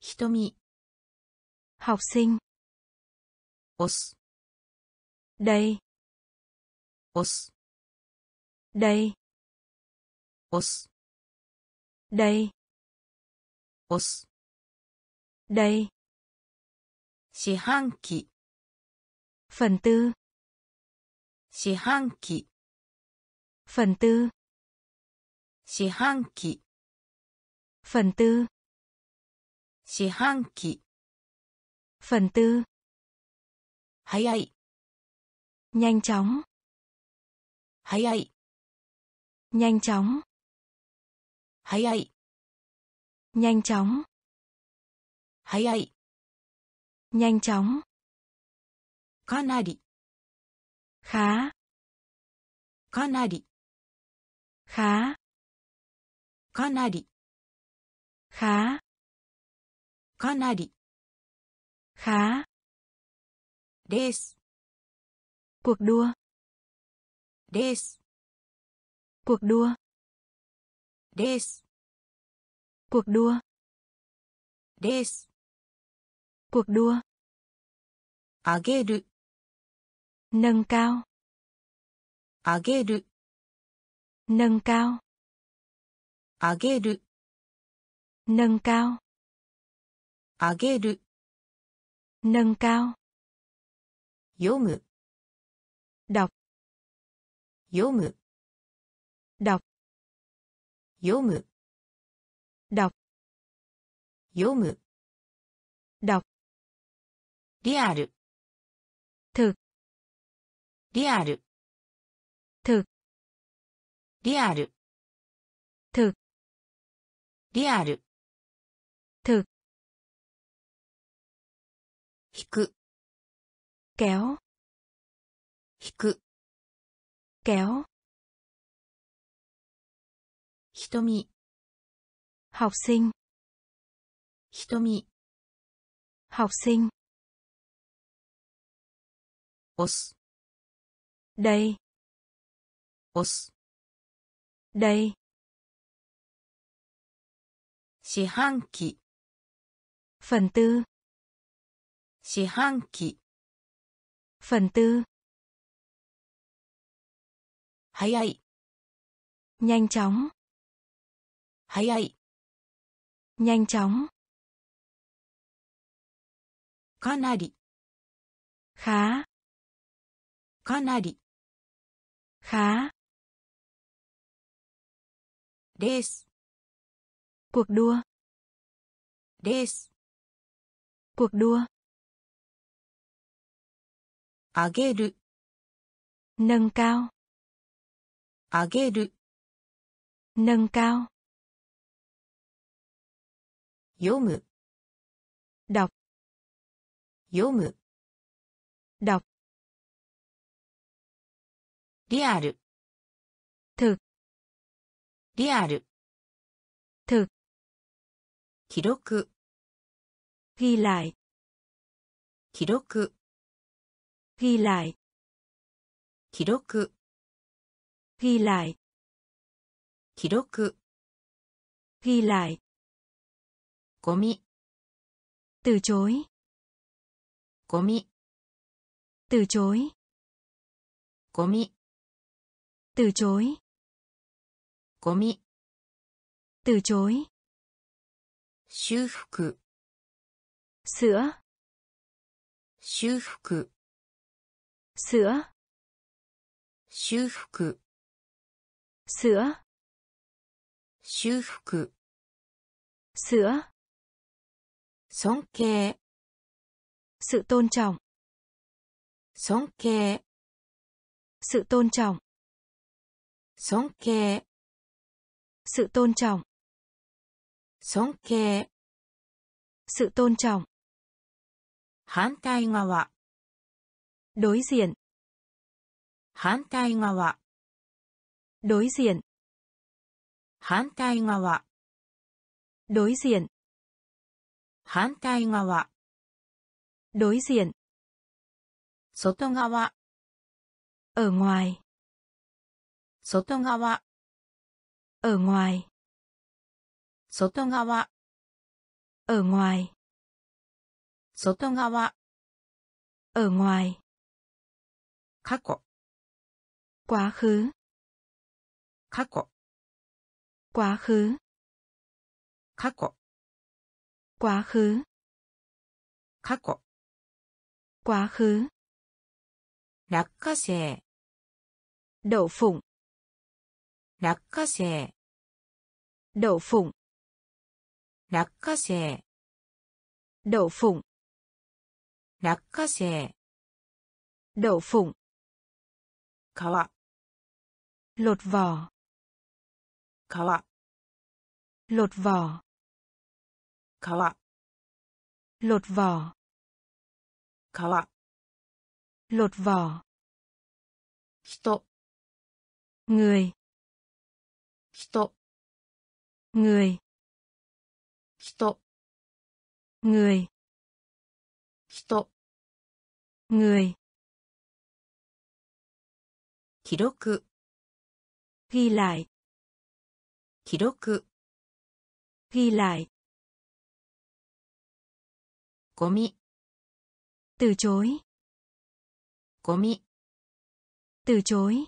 瞳 học sinh 押す đây 押す đây 押す đây 押す đây 四半期 phần tư 四半期 phần tư 四半期 phần tư 四半期 phần tư 早い nhanh chóng 早い nhanh chóng 早い nhanh chóng 早い nhanh chóng かなり khá かなり khá かなり khá かなり khá, race, cuộc đua, race, cuộc đua, race, cuộc đua, race, cuộc đua, 上げる nâng cao, 上げる nâng cao, 上げる nâng cao, 上げる nâng cao, 読む đọc, 読む đọc, 読む đọc, 読む đọc, リアル thực, リアル thực, リアル thực, リアル thực, 引く kéo, 引く kéo, 瞳 học sinh, 瞳 học sinh, 押す đây, 押す đây, 四半期 phần tư, 四半期 phần tư, 早い nhanh chóng, 早い nhanh chóng, かなり khá, かなり khá, race, cuộc đua, race, cuộc đua, 上げる nâng cao, 上げる nâng cao, 読む đọc, 読む đọc, リアル thực, リアル thực, 記録 ghi lại, 記録 ghi lại, 記録 ghi lại, 記録 ghi lại, ゴミ từ chối, ゴミ từ chối, ゴミ từ chối, ゴミ từ chối, 修復 sữa, 修復 sữa, 修復 sữa, 修復 sữa, 尊敬 sự tôn trọng, 尊敬 sự tôn trọng, 尊敬 sự tôn trọng, 尊敬 sự tôn trọng, 反対側 đối diện, 反対側 đối diện, 反対側 đối diện, 反対側 đối diện, 外側 ở ngoài, 外側 ở ngoài, 外側 ở ngoài, 外側 ở ngoài, 過去 quá khứ, 過去 quá khứ, 過去 quá khứ, 過去 quá khứ, 落花生 đậu phụng, 落花生 đậu phụng, 落花生 đậu phụng, 落花生 đậu phụng, 皮 lột vỏ, 皮 lột vỏ, 皮 lột vỏ, 皮 lột vỏ, 人 người, 人 người, 人 người, 人 người 記録 ghi lại 記録 ghi lại ゴミ từ chối ゴミ từ chối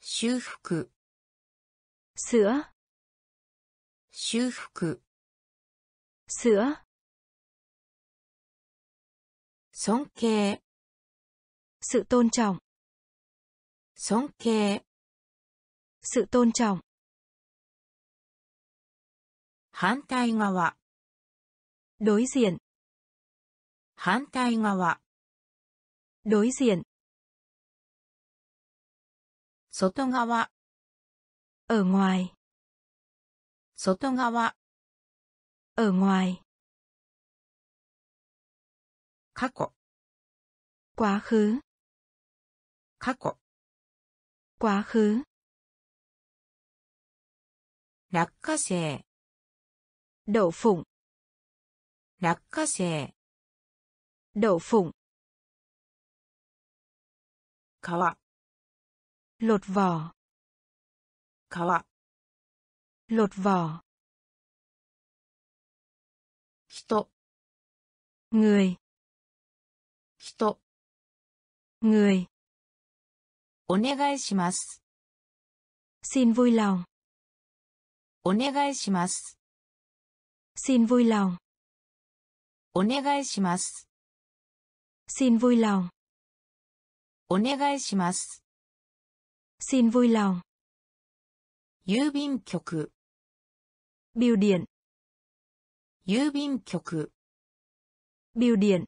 修復 sữa 修復 sữa 尊敬 sự tôn trọng 尊敬 sự tôn trọng 反対側 đối diện 反対側 đối diện 外側 ở ngoài 外側 ở ngoài 過去 quá khứ 過去 quá khứ 落花生 đậu phụng 落花生 đậu phụng 皮 lột vỏ 皮 lột vỏ 人 người 人 người お願いします xin vui lòng お願いします xin vui lòng お願いします xin vui lòng お願いします xin vui lòng 郵便局 bưu điện 郵便局 bưu điện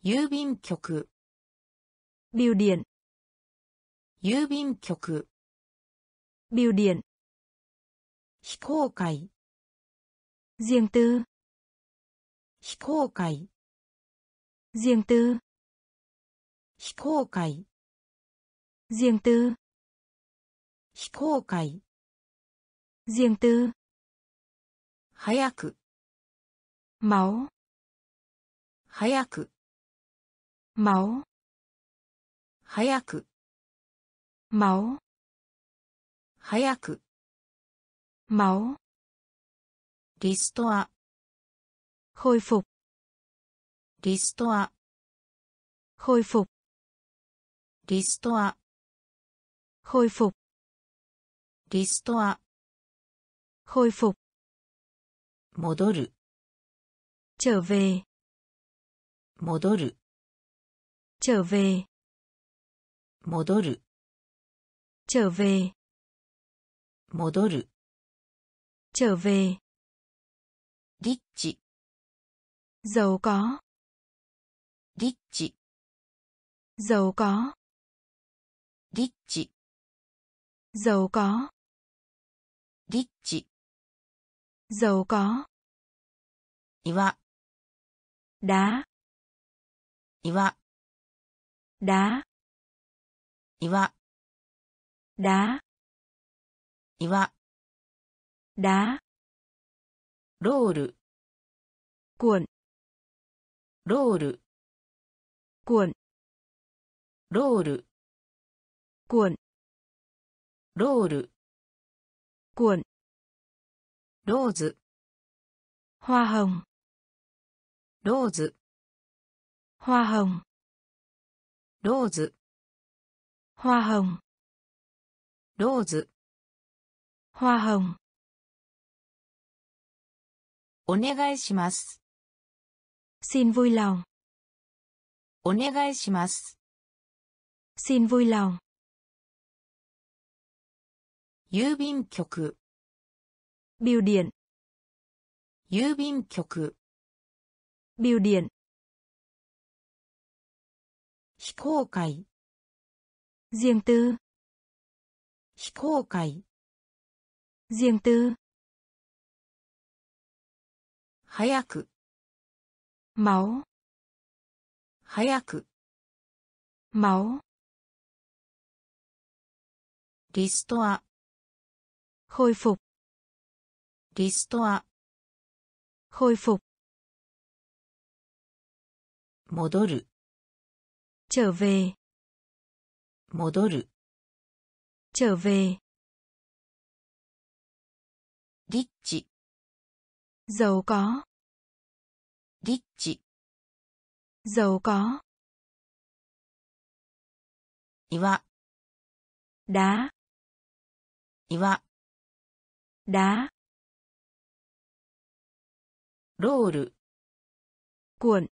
郵便局 bưu điện 郵便局 bưu điện 非公開 riêng tư 非公開 riêng tư 非公開 riêng tư 非公開 riêng tư 早く máu 早く máu 早く máu 早く máu リストア khôi phục リストア khôi phục リストア khôi phục リストア khôi phục 戻る trở về 戻る trở về 戻る trở về 戻る trở về リッチ giàu có リッチ giàu có リッチ giàu có リッチ giàu có 岩 đá 岩 đá 岩 đá 岩 đá ロール cuộn ロール cuộn ロール cuộn ロール cuộn ローズ hoa hồng ローズ hoa hồng ローズ hoa hồng ローズ hoa hồng お願いします xin vui lòng お願いします xin vui lòng 郵便局 bưu điện 郵便局 bưu điện 非公開 riêng tư 非公開 riêng tư 早く máu 早く máu リストア khôi phục リストア khôi phục 戻る。trở về。戻る。trở về。リッチ。giàu có。リッチ。giàu có。岩。đá。岩。đá。ロール。cuộn。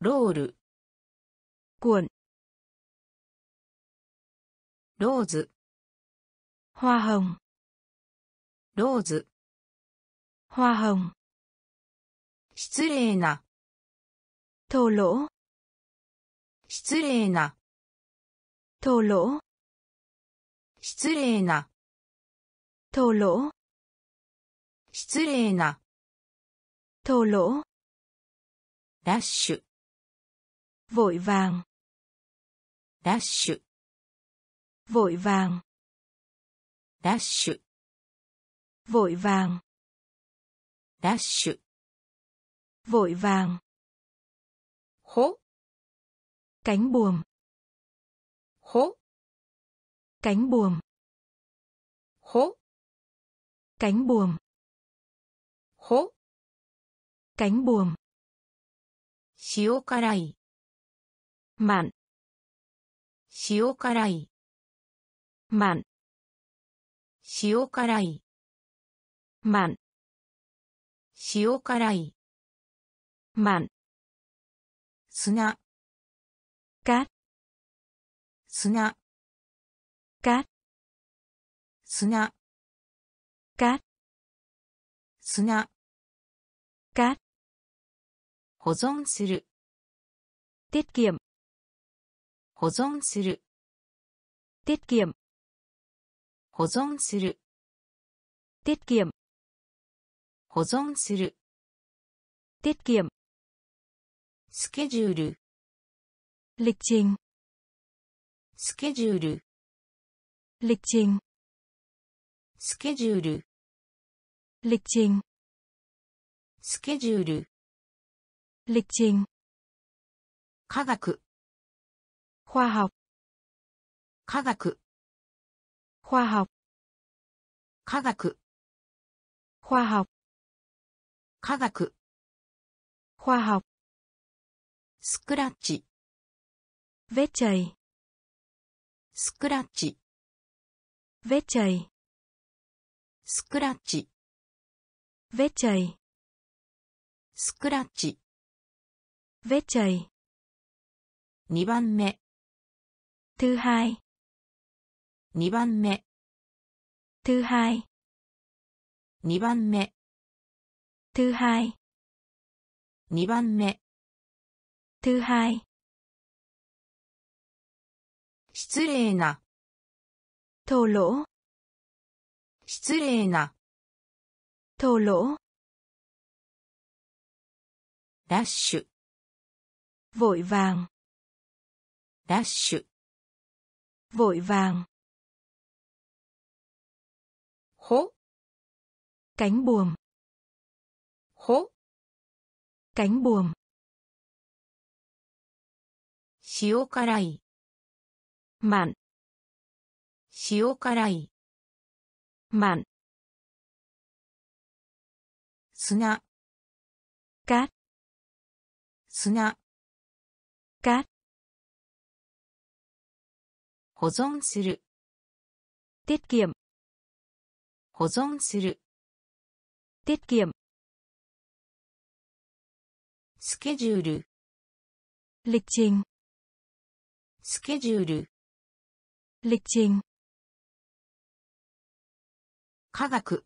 ロール。cuộn。ローズ。hoa hồng。ローズ。hoa hồng。失礼な。thô lỗ。失礼な。thô lỗ。失礼な。thô lỗ。失礼な。thô lỗ。ラッシュ。vội vàng。ラッシュ。vội vàng。ラッシュ。vội vàng。ラッシュ。vội vàng。hố。cánh buồm。hố。cánh buồm。hố。cánh buồm。hố。cánh buồm。塩辛い。mặn。塩辛い。mặn。塩辛い。mặn。塩辛い。mặn。砂。cát。砂。cát。砂。cát。砂。cát。保存する。tiết kiệm。保存する。tiết kiệm。保存する。tiết kiệm。保存する。tiết kiệm。スケジュール。lịch trình。スケジュール。lịch trình。スケジュール。lịch trình。スケジュール。lịch trình。科学。khoa học。科学。khoa học。科学。khoa học。科学。khoa học。スクラッチ。vết chảy。スクラッチ。vết chảy。スクラッチ。vết chảy。スクラッチ。vết chảy。二番目。thứ hai。二番目。thứ hai。二番目。thứ hai。二番目。thứ hai。失礼な。thô lỗ。失礼な。thô lỗ。ラッシュ。vội vàng。ラッシュ。vội vàng。hố。cánh buồm。hố。cánh buồm。塩辛い。mặn。塩辛い。mặn。砂。cát。砂。cát。保存する。tiết kiệm。保存する。tiết kiệm。スケジュール。lịch trình。スケジュール。lịch trình。科学。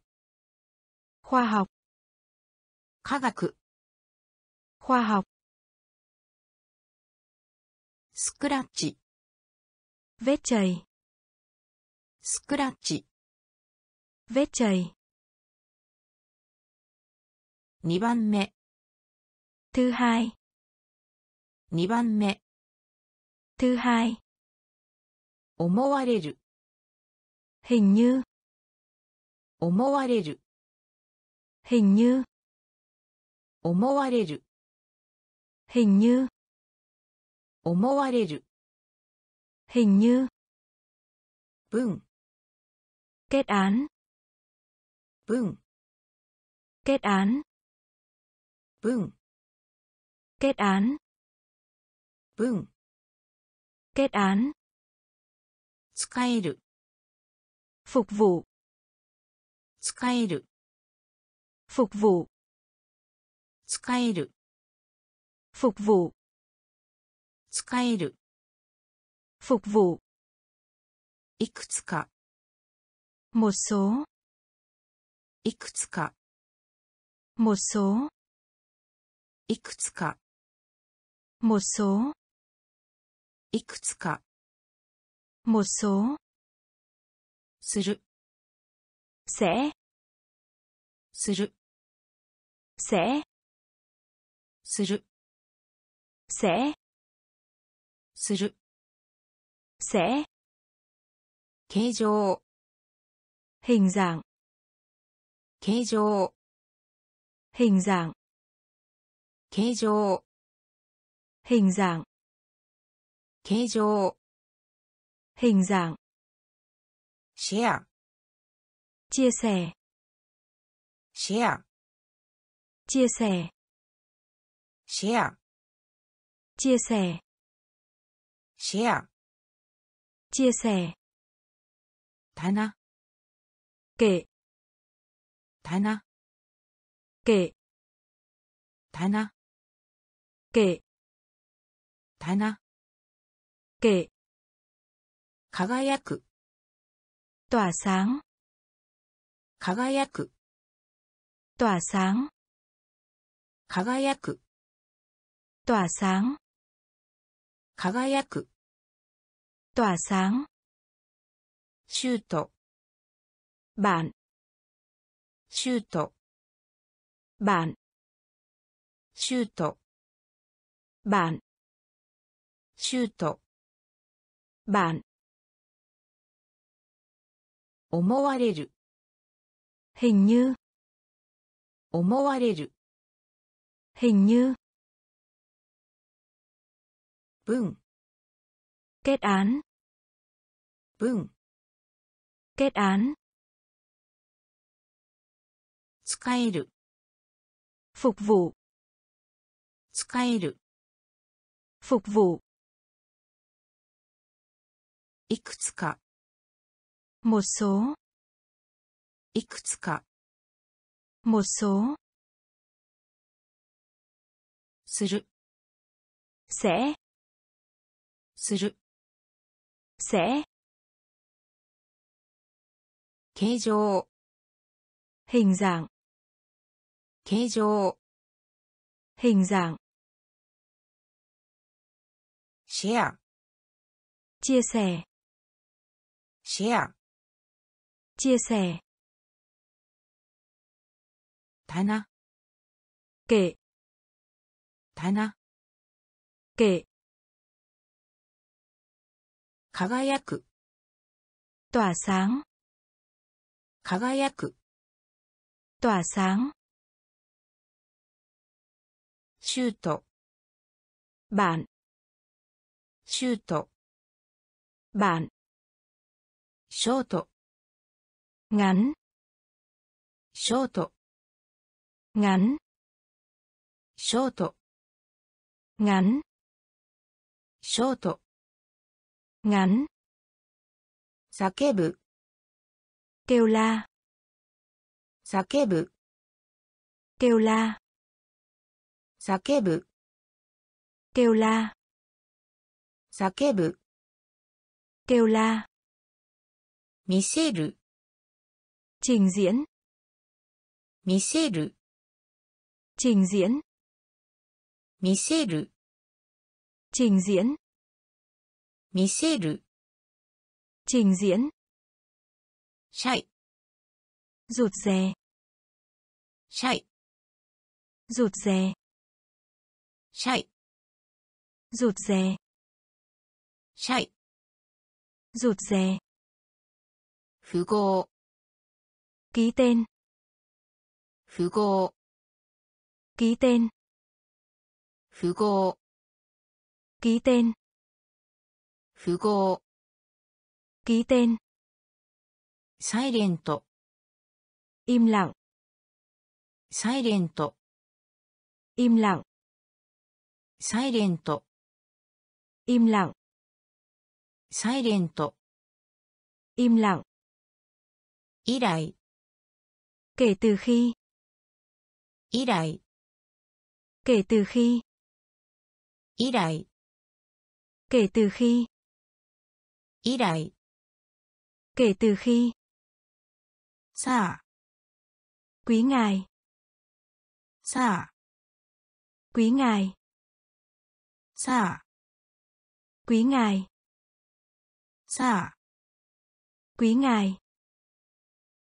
khoa học。科学。khoa học。スクラッチ。vết chảy。スクラッチ。vết chảy。二番目。thứ hai。二番目。thứ hai。思われる。hình như。思われる。hình như。思われる。hình như, 思われる hình như, 文 kết án, 文 kết án, 文 kết án, 文 kết án, 使える phục vụ, 使える phục vụ, 使える phục vụ, 使える phục vụ, いくつか một số, いくつか một số, いくつか một số, いくつか một số, する sẽ, する sẽ, する sẽ, する sẽ, 形状 hình dạng, 形状 hình dạng, 形状 hình dạng, 形状 hình dạng, share, chia sẻ, share, chia sẻ, share, chia sẻ, share, chia sẻ, tana, kệ, tana, kệ, tana, kệ, tana, kệ, 輝く tỏa sáng, 輝く tỏa sáng, 輝く tỏa sáng, 輝く tỏa sáng, シュート bạn, シュート bạn, シュート bạn, シュート bạn, 思われる hình như, 思われる hình như, 文 kết án, 文 kết án, 使える phục vụ, 使える phục vụ, いくつか một số, いくつか một số, する sẽ, する sẽ, 形状 hình dạng, 形状 hình dạng, share, chia sẻ, share, chia sẻ, tana, kệ, tana, kệ, 輝く tỏa sáng, 輝く tỏa sáng, シュート bạn, シュート bạn, ショート ngắn, ショート ngắn, ショート ngắn, ショート ngắn, 叫ぶ kêu la, 叫ぶ kêu la, 叫ぶ kêu la, 叫ぶ kêu la, 見せる trình diễn, 見せる trình diễn, 見せる trình diễn, 見せる trình diễn, シャイ rụt rè, シャイ rụt rè, シャイ rụt rè, シャイ rụt rè, 符号 ký tên, 符号 ký tên, 符号 ký tên 符号 ký tên silent im lặng silent im lặng silent im lặng silent im lặng ý đại kể từ khi ý đại kể từ khi ý đại kể từ khi ý đại kể từ khi sa quý ngài sa quý ngài sa quý ngài sa quý ngài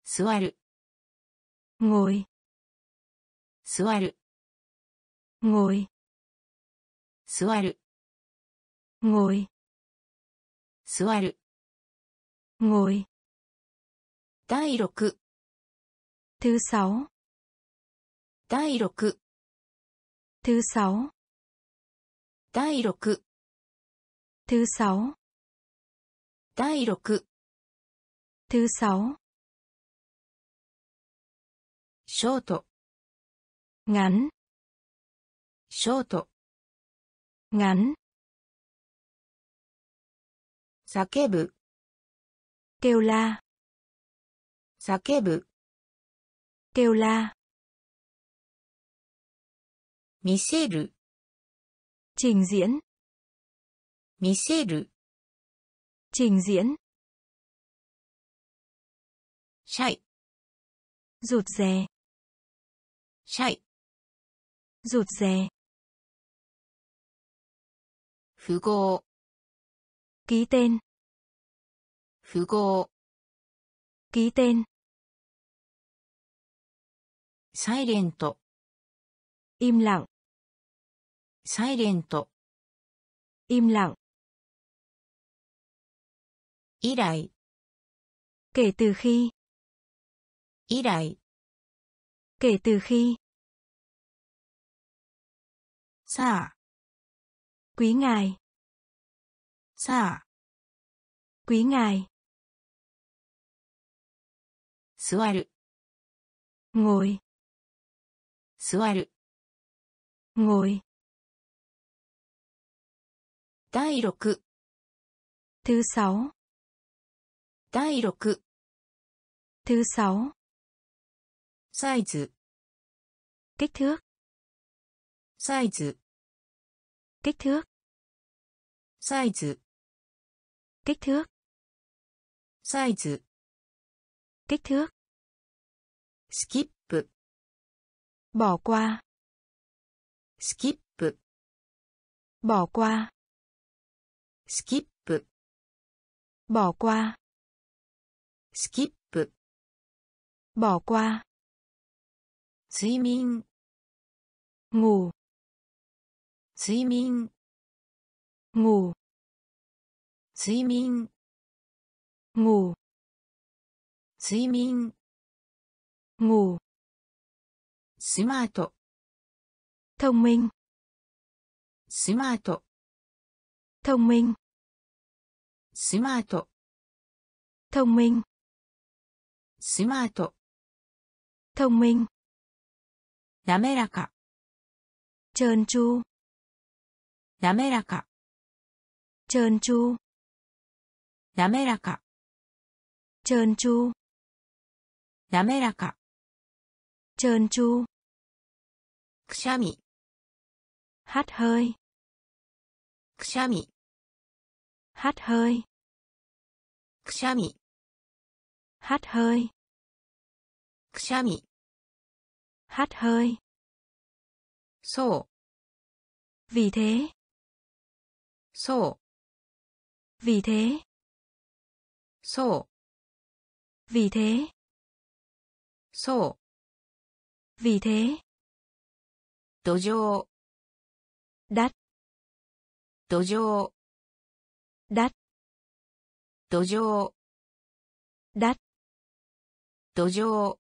suaru ngồi suaru ngồi suaru ngồi suaru ngồi đại lục thứ sáu đại lục thứ sáu đại lục thứ sáu đại lục thứ sáu short ngắn short ngắn sakebu kêu la sakebu kêu la miseru trình diễn miseru trình diễn chạy rụt rè chạy rụt rè phú cô ký tên phú cô ký tên silent im lặng silent im lặng ý đại kể từ khi ý đại kể từ khi sa quý ngài sa quý ngài suaru ngồi suaru ngồi đại lục thứ sáu đại lục thứ sáu size kích thước size kích thước size kích thước size kích thước skip bỏ qua skip bỏ qua skip bỏ qua skip bỏ qua睡眠ngủ睡眠ngủ睡眠ngủ睡眠ngủ smart thông minh smart thông minh smart thông minh smart thông minh なめらか trơn tru なめらか trơn tru なめらか trơn tru なめらか trơn tru くしゃみ hắt hơi くしゃみ hắt hơi くしゃみ hắt hơi くしゃみ hắt hơi so vì thế so vì thế so vì thế so vì thế dojo đất dojo đất dojo đất dojo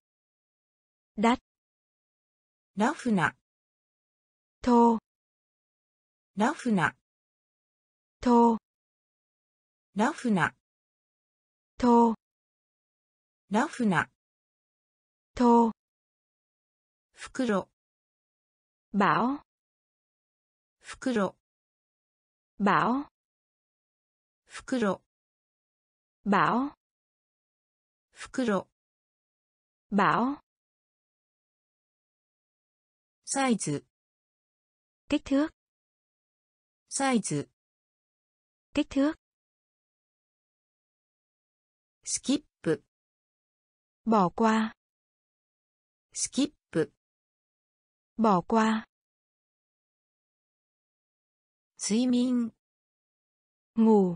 đấtラフな、と、ラフなとラフなとラフなと袋bao袋bao袋bao袋bao size kích thước size kích thước skip bỏ qua skip bỏ qua睡眠ngủ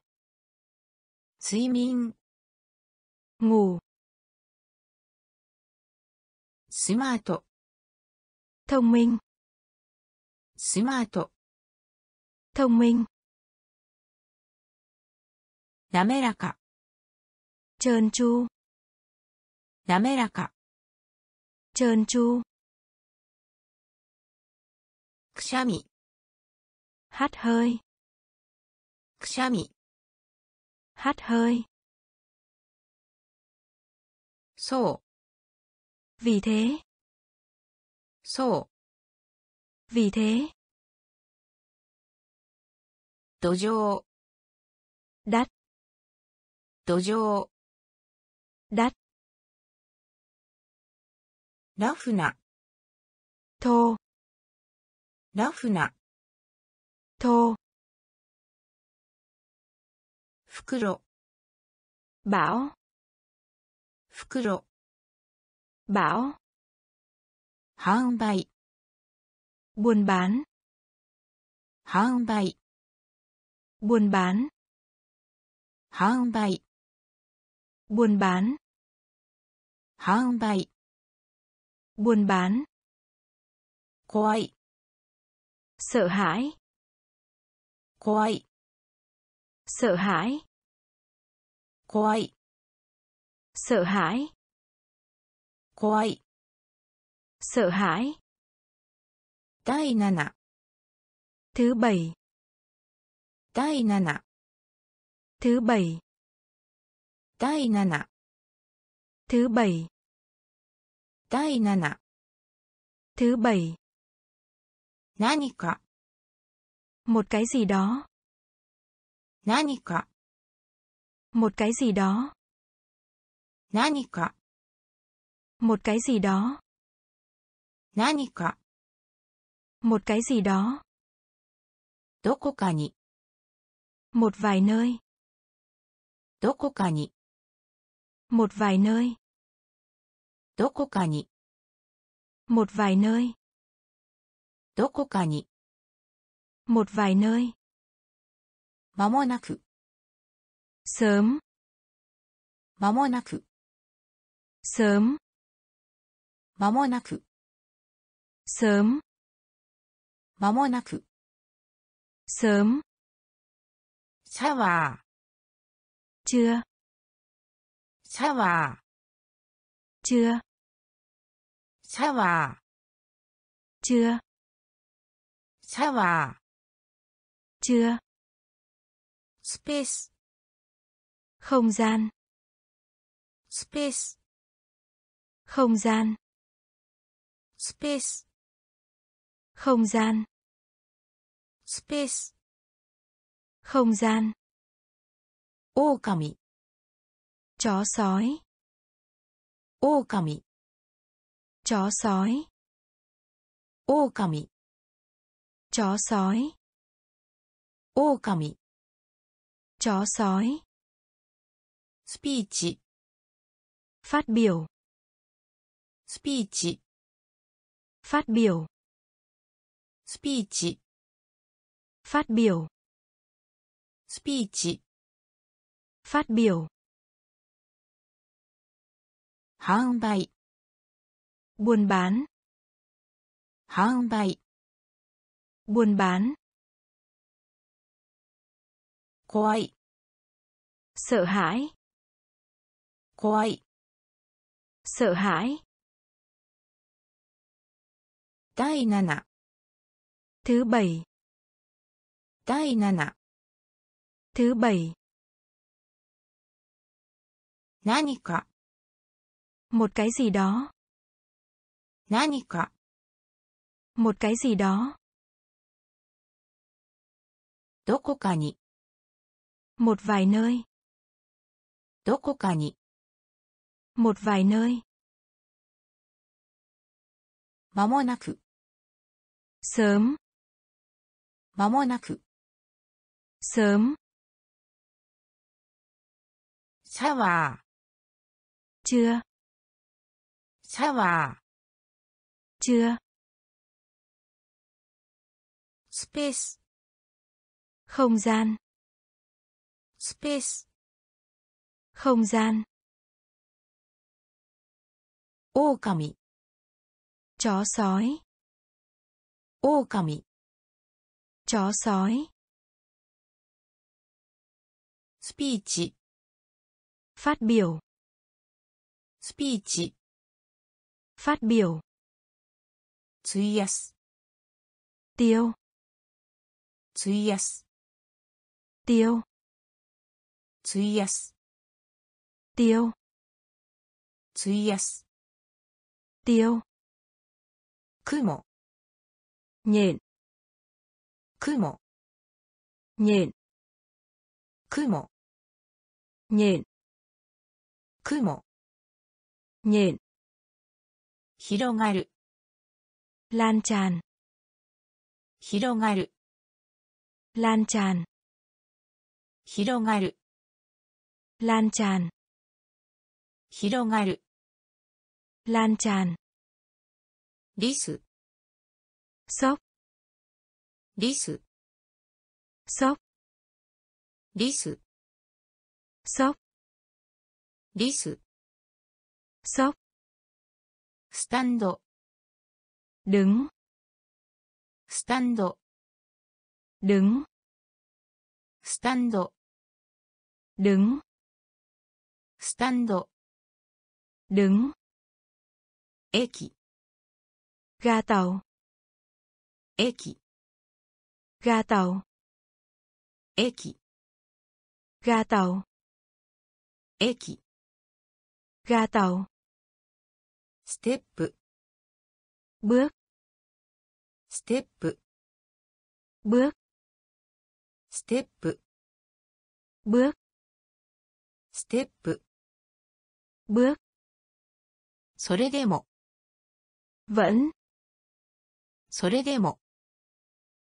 睡眠ngủ smart thông minh smart thông minh nameraka trơn tru nameraka trơn tru くしゃみ hát hơi くしゃみ hát hơi そう vì thế そう vì thế 土壌 đất 土壌 đất ラフな thô ラフな、と、袋、bao、袋、bao、販売、buôn bán、販売、buôn bán、販売、buôn bán、販売、buôn bán、怖い。sợ hãi, quái, sợ hãi, quái, sợ hãi, quái, sợ hãi, đại nana, thứ bảy, đại nana, thứ bảy, đại nana, thứ bảy, đại nana, thứ bảy Nanika. Một cái gì đó. Nanika. Một cái gì đó. Nanika. Một cái gì đó. Nanika. Một cái gì đó. Dokoka ni. Một vài nơi. Dokoka ni. Một vài nơi. Dokoka ni. Một vài nơi.どこかに một vài nơi まもなく sớm まもなく sớm まもなく sớm まもなく sớm シャワー chưa シャワー chưa シャワー chưa shower chưa space không gian space không gian space không gian space không gian okami chó sói okami chó sói okami chó sói, okami, chó sói, speech, phát biểu, speech, phát biểu, speech, phát biểu, speech, phát biểu, hàng bày, buôn bán, hàng bày.buôn bán, quái, sợ hãi, quái, sợ hãi, đại nana, thứ bảy, だいなな。Thứ bảy. 何か một cái gì đó. 何か một cái gì đó. どこかに một vài nơi. どこかに một vài nơi. まもなく sớm. まもなく sớm. シャワー chưa. シャワー chưa. スペース không gian. スペース không gian. 狼 chó sói. 狼 chó sói. スピーチ phát biểu. スピーチ phát biểu. 費やす tiêu. 費やす tiêu. 費やす tiêu. 費やす tiêu. 雲 nhện. 雲 nhện. 雲 nhện. 雲 nhện. 広がる lan tràn. 広がる lan tràn. 広がる lan tràn. 広がる lan tràn. リス sốc. リス sốc. リス sốc. リス sốc. スタンド đứng. スタンド đứng. スタンド đứng. スタンド đứng. 駅 ga tàu. 駅 ga tàu. 駅 ga tàu. 駅 ga tàu. Step. Bước. Step. Bước. Step. Bước. Step. Bước. それでも vẫn. それでも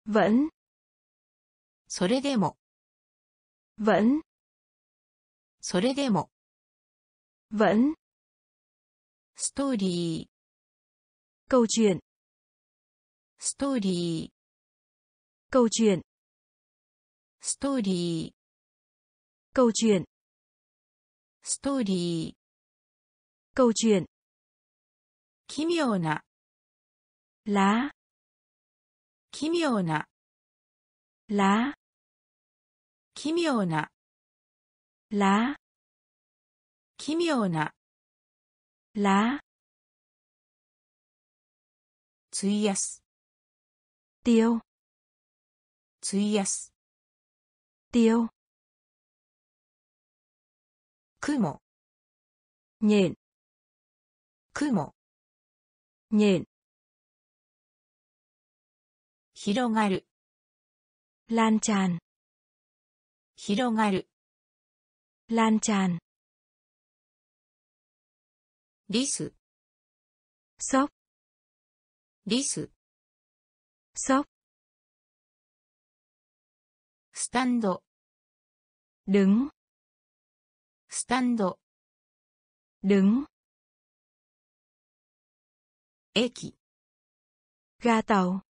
vẫn. それでも vẫn. それでも vẫn. Story. Câu chuyện. Story. Câu chuyện. Story. Câu chuyện. Story. Câu chuyện. Kỳ diệu na. Lá. Kỳ diệu na. Lá. Kỳ diệu na. Lá. Kỳ diệu na. Lá. 費やす tiêu. 費やす tiêu. 雲 nhện. 雲 nhện. 広がる lan tràn. 広がる lan tràn. リス sốc. リス sốc. スタンド đứng. スタンド đứng. 駅 ga tàu.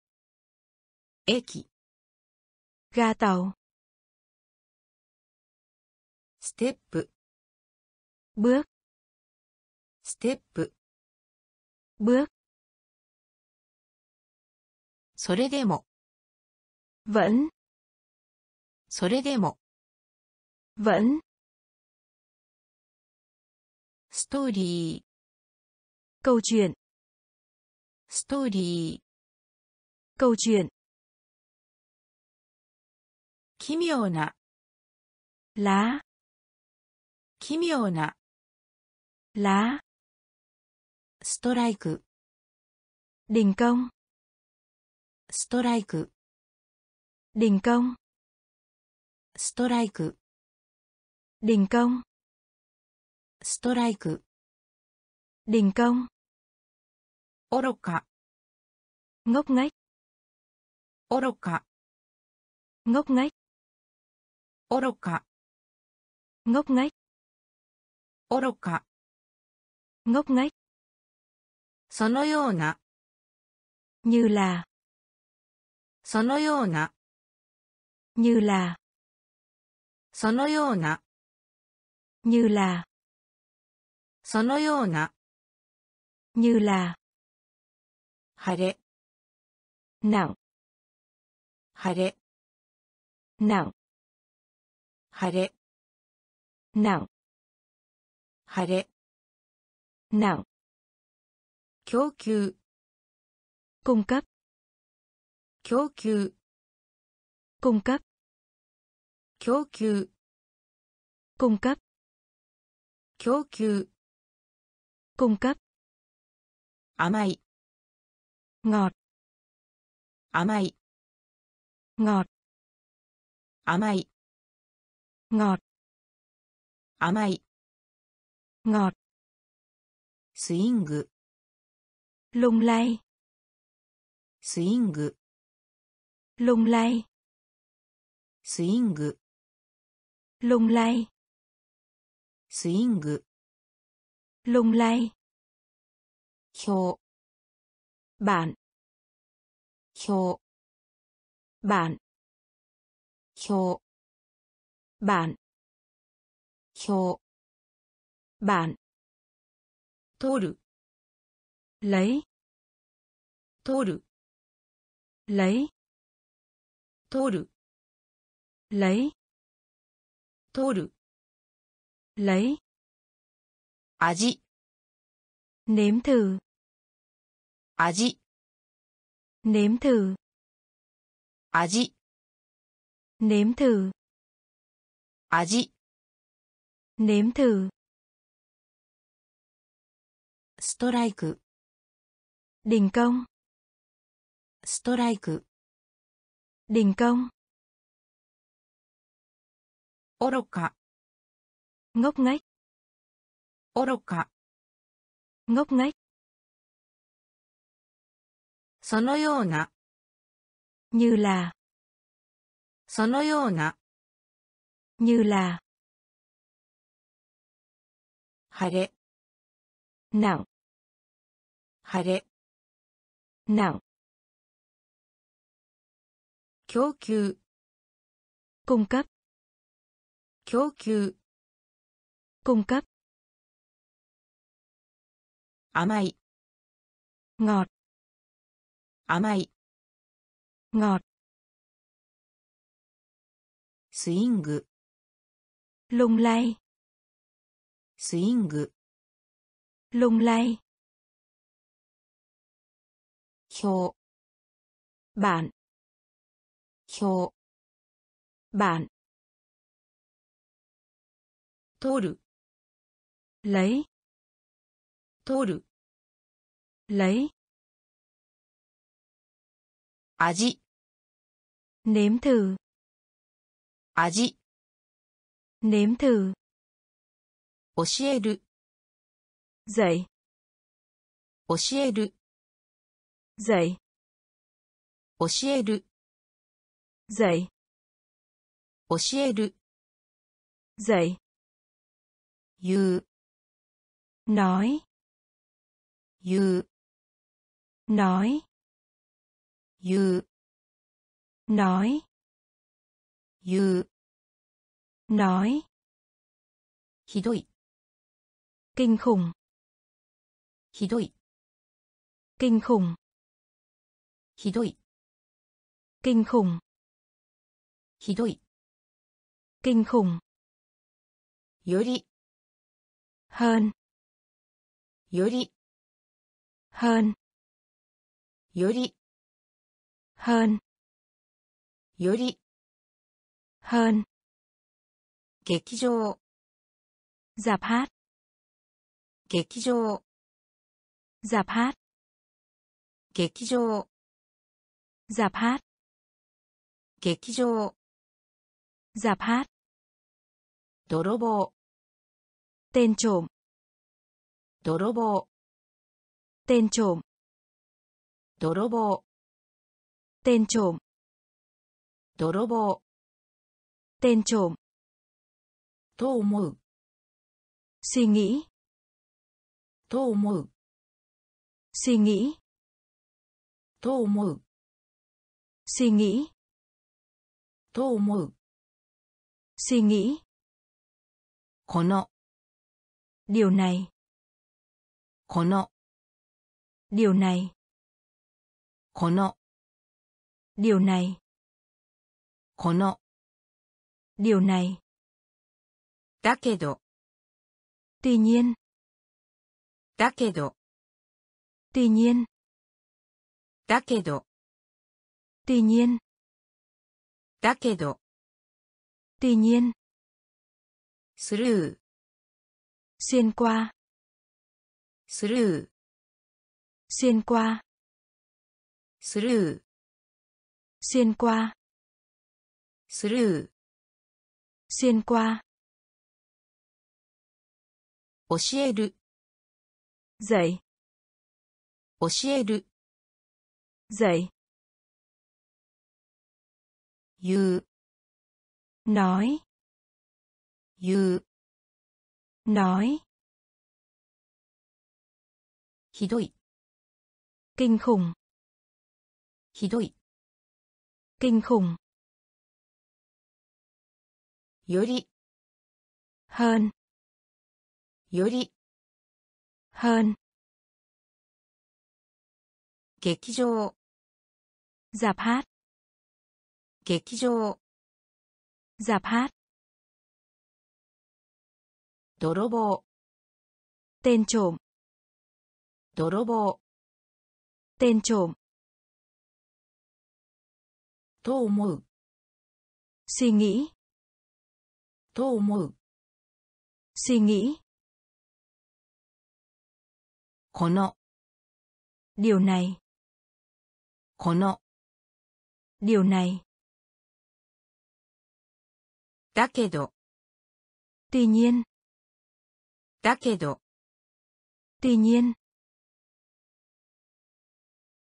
駅 ga tàu. ステップ bước. ステップ bước. それでも vẫn. それでも vẫn. ストーリー câu chuyện. ストーリー câu chuyện. 奇妙なら奇妙ならストライクđình côngストライクđình côngストライクđình côngストライクđình công愚か ngốc nghếch愚か ngốc nghếch愚か ngốc nghếch愚か ngốc nghếch そのような như là そのような như là そのような như là そのような như là 晴れ nắng 晴れ nắng 晴れ nắng 晴れ nắng 供給 cung cấp 供給 cung cấp 供給 cung cấp 供給 cung cấp 甘い ngọt 甘い ngọt 甘い ngọt 甘い ngọt スイング lung lay スイング lung lay スイング lung lay スイング lung lay 表 bản 表 bản 表 bản 表 bản 取る lấy 取る lấy 取る lấy 取る lấy 味 nếm thử 味 nếm thử 味 nếm thử 味 nếm thử ストライク đình công ストライク đình công 愚か ngốc nghếch 愚か ngốc nghếch そのような như là そのような như là 晴れ nắng 晴れ nắng 供給 cung cấp 供給 cung cấp 甘い ngọt 甘い ngọt スイング lung lay スイング lung lay 表 bản 表 bản 取る lấy 取る lấy 味 nếm thử 味 nếm thử 教える dạy 教える dạy 教える dạy 教える dạy 言う nói 言う nói 言う nói 言う nói ひどい kinh khủng ひどい kinh khủng ひどい kinh khủng ひどい kinh khủng より hơn より hơn より hơn より hơn, 劇場 dạp hát, 劇場 dạp hát, 劇場 dạp hát, 劇場 dạp hát, 泥棒 tên trộm, 泥棒 tên trộm, 泥棒 tên trộm, 泥棒 tên trộm, と思う suy nghĩ, と思う suy nghĩ, と思う suy nghĩ, と思う suy nghĩ, この điều này, この điều này, この điều này, この điều này, だけど tuy nhiên, だけど tuy nhiên, だけど tuy nhiên, だけど tuy nhiên, スルー xuyên qua, スルー xuyên qua, スルー xuyên qua, スルー xuyên qua, 教える dạy, 教える dạy, 言う nói, 言う nói, ひどい kinh khủng, ひどい kinh khủng, より hơn, より hơn, 劇場 dạp hát, 劇場 dạp hát, 泥棒 tên trộm, 泥棒 tên trộm, と思う suy nghĩ, と思う suy nghĩ, この điều này, この điều này, だけど tuy nhiên, だけど tuy nhiên,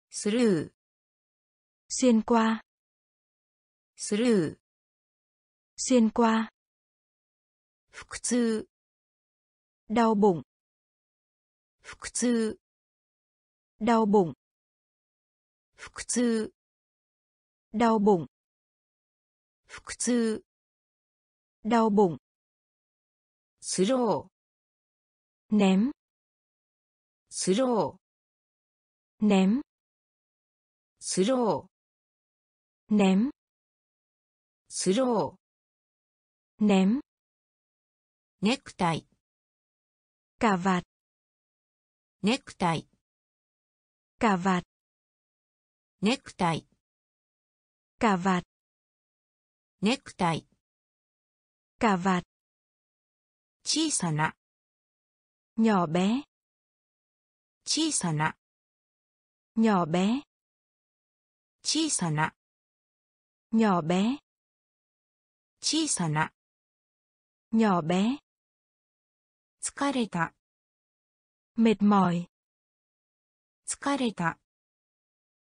スルー xuyên qua, スルー xuyên qua, 腹痛 đau bụng, 腹痛 đau bụng, 腹痛 đau bụng, 腹痛 đau bụng, スロー ném, スロー ném, スロー ném, スロー ném, ネクタイ cà vạt, ネクタイ cà vạt, ネクタイ cà vạt, ネクタイ cà vạt, 小さな nhỏ bé, 小さな nhỏ bé, 小さな nhỏ bé, 小さな nhỏ bé, 疲れた mệt mỏi, 疲れた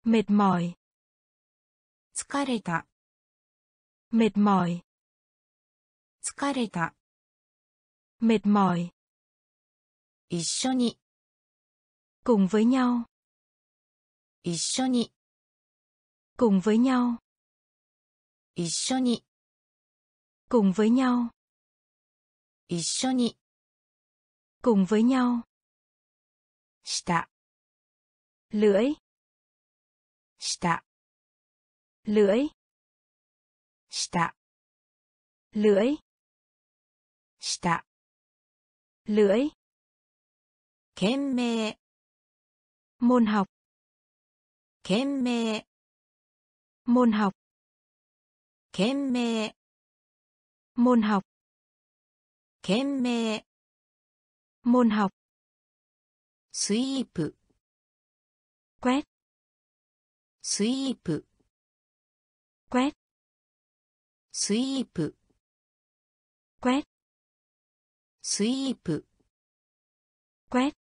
mệt mỏi, 疲れた mệt mỏi, 疲れた mệt mỏi, 一緒に cùng với nhau, 一緒に cùng với nhau, 一緒に cùng với nhau, 一緒に cùng với nhau, 舌 lưỡi, 舌 lưỡi, 舌 lưỡi, 舌 lưỡi, 懸命 môn học, 懸命 môn học, 懸命 môn học, 懸命 môn học, スイープ quét, スイープ quét, スイープ quét, スイープ quét,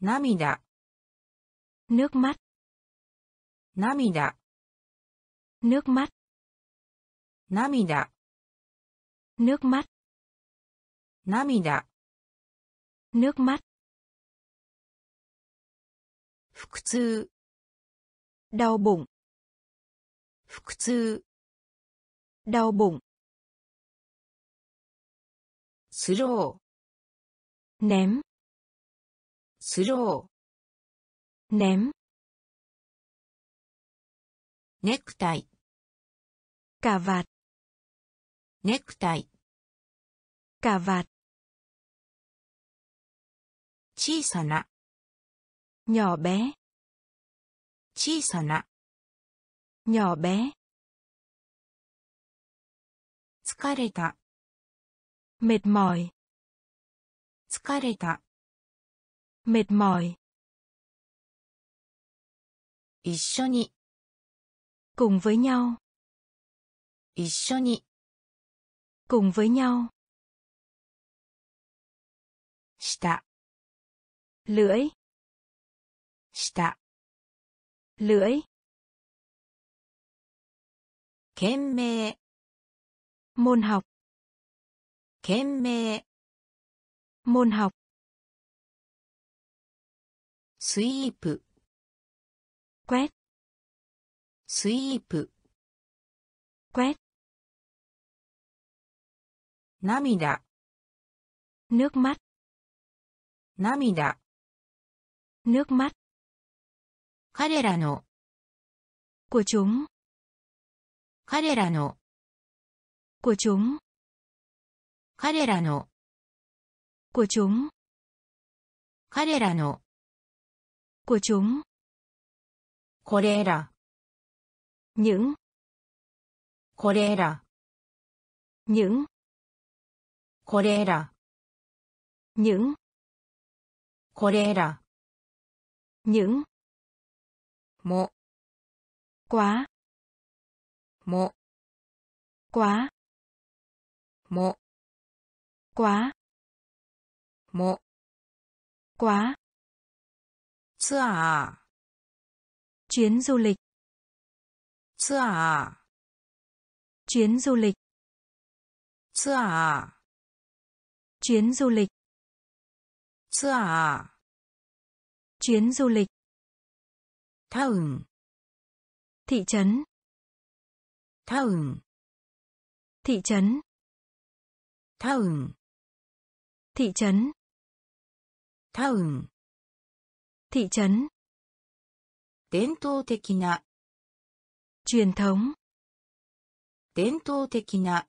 涙 nước mắt, 涙 nước mắt, 涙 nước mắt, 涙 nước mắt, 腹痛 đau bụng, 腹痛 đau bụng, スロー ném, スロー ném, ネクタイ cà vạt, ネクタイ cà vạt, 小さな nhỏ bé, 小さな nhỏ bé, 疲れた mệt mỏi, 疲れた mệt mỏi, 一緒に cùng với nhau, 一緒に cùng với nhau, 舌 lưỡi, 舌 lưỡi, 懸命 môn học, 懸命 môn học, スイープ quét, スイープ quét, 涙 nước mắt, 涙 nước mắt, 彼らの của chúng, 彼らの của chúng, 彼らの của chúng, 彼らの của chúng, これら những, これら những, これら những, これら những, も quá, も quá, も quá, も quá, ツアー chuyến du lịch, ツアー chuyến du lịch, ツアー chuyến du lịch, ツアー chuyến du lịch, town thị trấn, town thị trấn, town thị trấn, town thị trấn, 伝統的な truyền thống, 伝統的な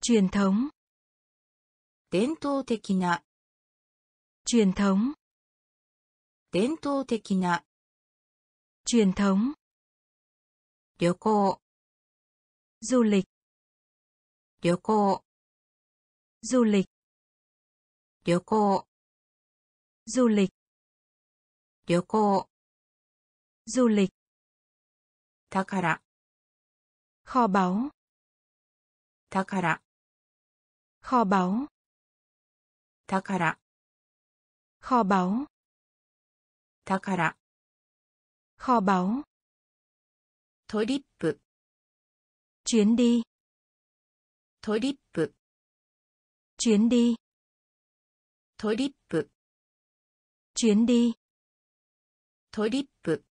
truyền thống, 伝統的な truyền thống, 伝統的な truyền thống, 旅行 du lịch, 旅行 du lịch, 旅行 du lịch, 旅行 du lịch, 宝 kho báu, 宝 kho báu, 宝 kho báu, 宝 kho báu, トリップ chuyến đi, トリップ chuyến đi, トリップ chuyến đi, トリップ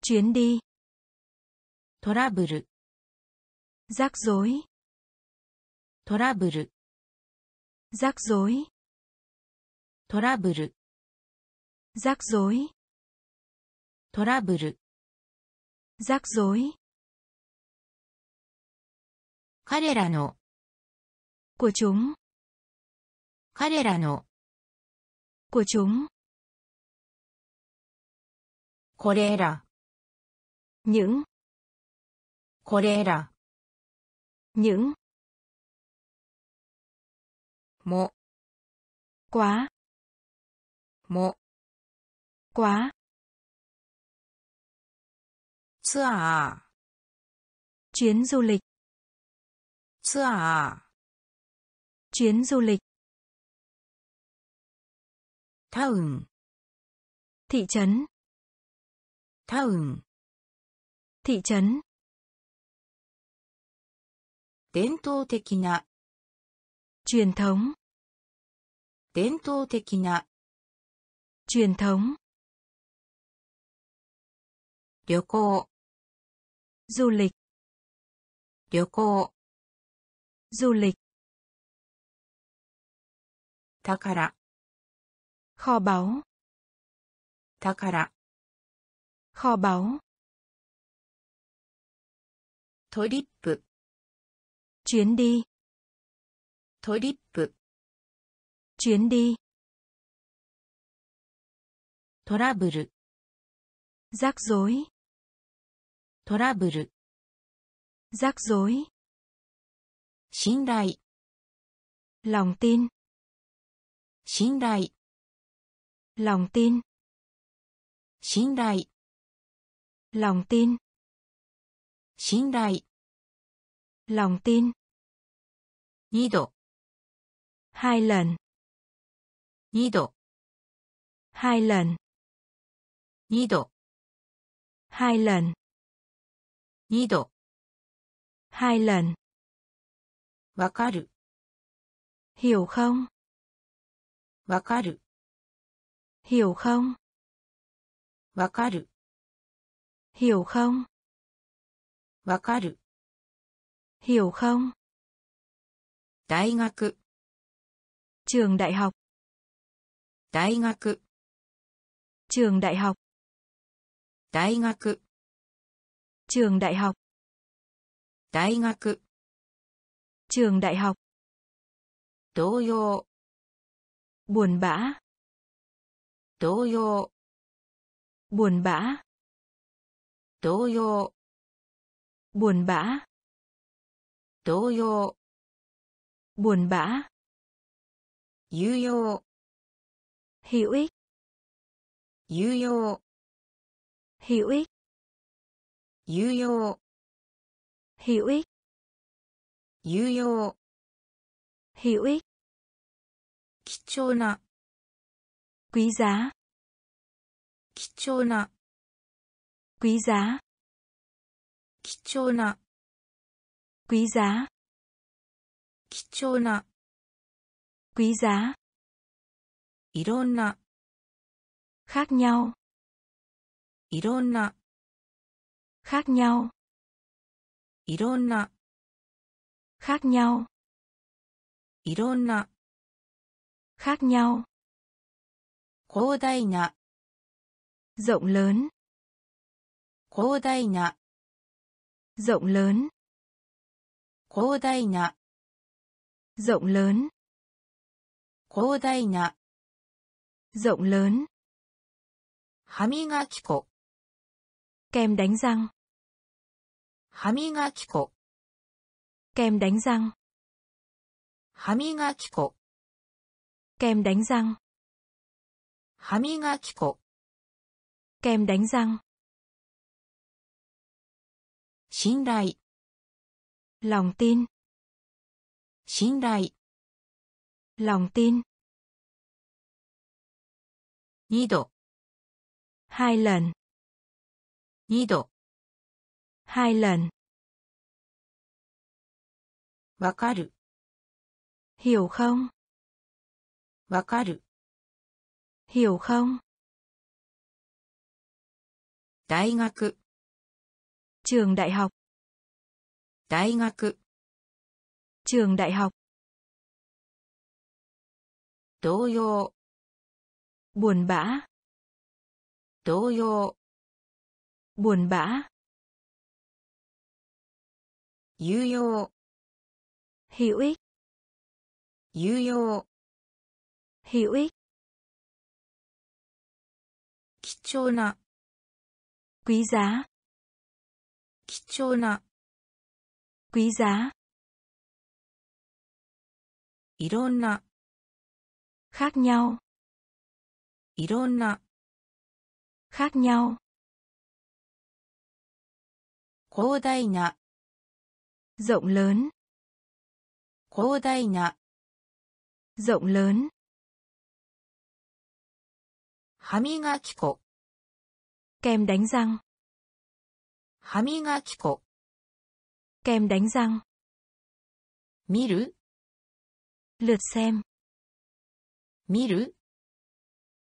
chuyến đi, トラブル rắc rối, トラブル rắc rối, トラブル rắc rối, トラブル rắc rối, 彼らの của chúng, 彼らの của chúng, これら những, これら những, mộ, quá, mộ, quá, tour, chuyến du lịch, tour, chuyến du lịch, town, thị trấn, town, thị trấn, 伝統的な truyền thống 伝統的な truyền thống 旅行 du lịch 旅行 du lịch 宝 kho báu 宝 kho báu トリップ chuyến đi, trip, chuyến đi, trouble, rắc rối, trouble, rắc rối, tin cậy, lòng tin, tin cậy, lòng tin, tin cậy, lòng tin, tin cậy. Lòng tin. Nhị độ. Hai lần. Nhị độ. Hai lần. Nhị độ. Hai lần. Nhị độ. Hai lần. Wakaru. Hiểu không? Wakaru. Hiểu không? Wakaru. Hiểu không? Wakaru. Hiểu không? Đại học. Trường đại học. Đại học. Trường đại học. Đại học. Trường đại học. Đại học. Trường đại học. Đố yo. Buồn bã. Đố yo. Buồn bã. Đố yo. Buồn bã. 動揺 buồn bã 有用 hữu ích 有用 hữu ích 有用 hữu ích 有用 hữu ích 貴重な quý giá 貴重な quý giá 貴重な quý giá, 貴重な quý giá, いろんな khác nhau, いろんな khác nhau, いろんな khác nhau, いろんな khác nhau, 広大な rộng lớn, 広大な rộng lớn. 広大な rộng lớn 広大な rộng lớn 歯磨き粉 kem đánh răng 歯磨き粉 kem đánh răng 歯磨き粉 kem đánh răng 歯磨き粉 kem đánh răng 信頼 lòng tin, 信頼 lòng tin, 二度 hai lần, 二度 hai lần, わかる hiểu không, わかる hiểu không, 大学 trường đại học. Đại học. Trường đại học. Đố yo. Buồn bã. Đố yo. Buồn bã. Hữu yo. Hữu ích. Hữu yo. Hữu ích. Quý trọng na. Quý giá. Quý trọng na. Quý giá いろんな khác nhau いろんな khác nhau 広大な rộng lớn 広大な rộng lớn 歯磨き粉 kèm đánh răng 歯磨き粉 kèm đánh răng 見る lượt xem 見る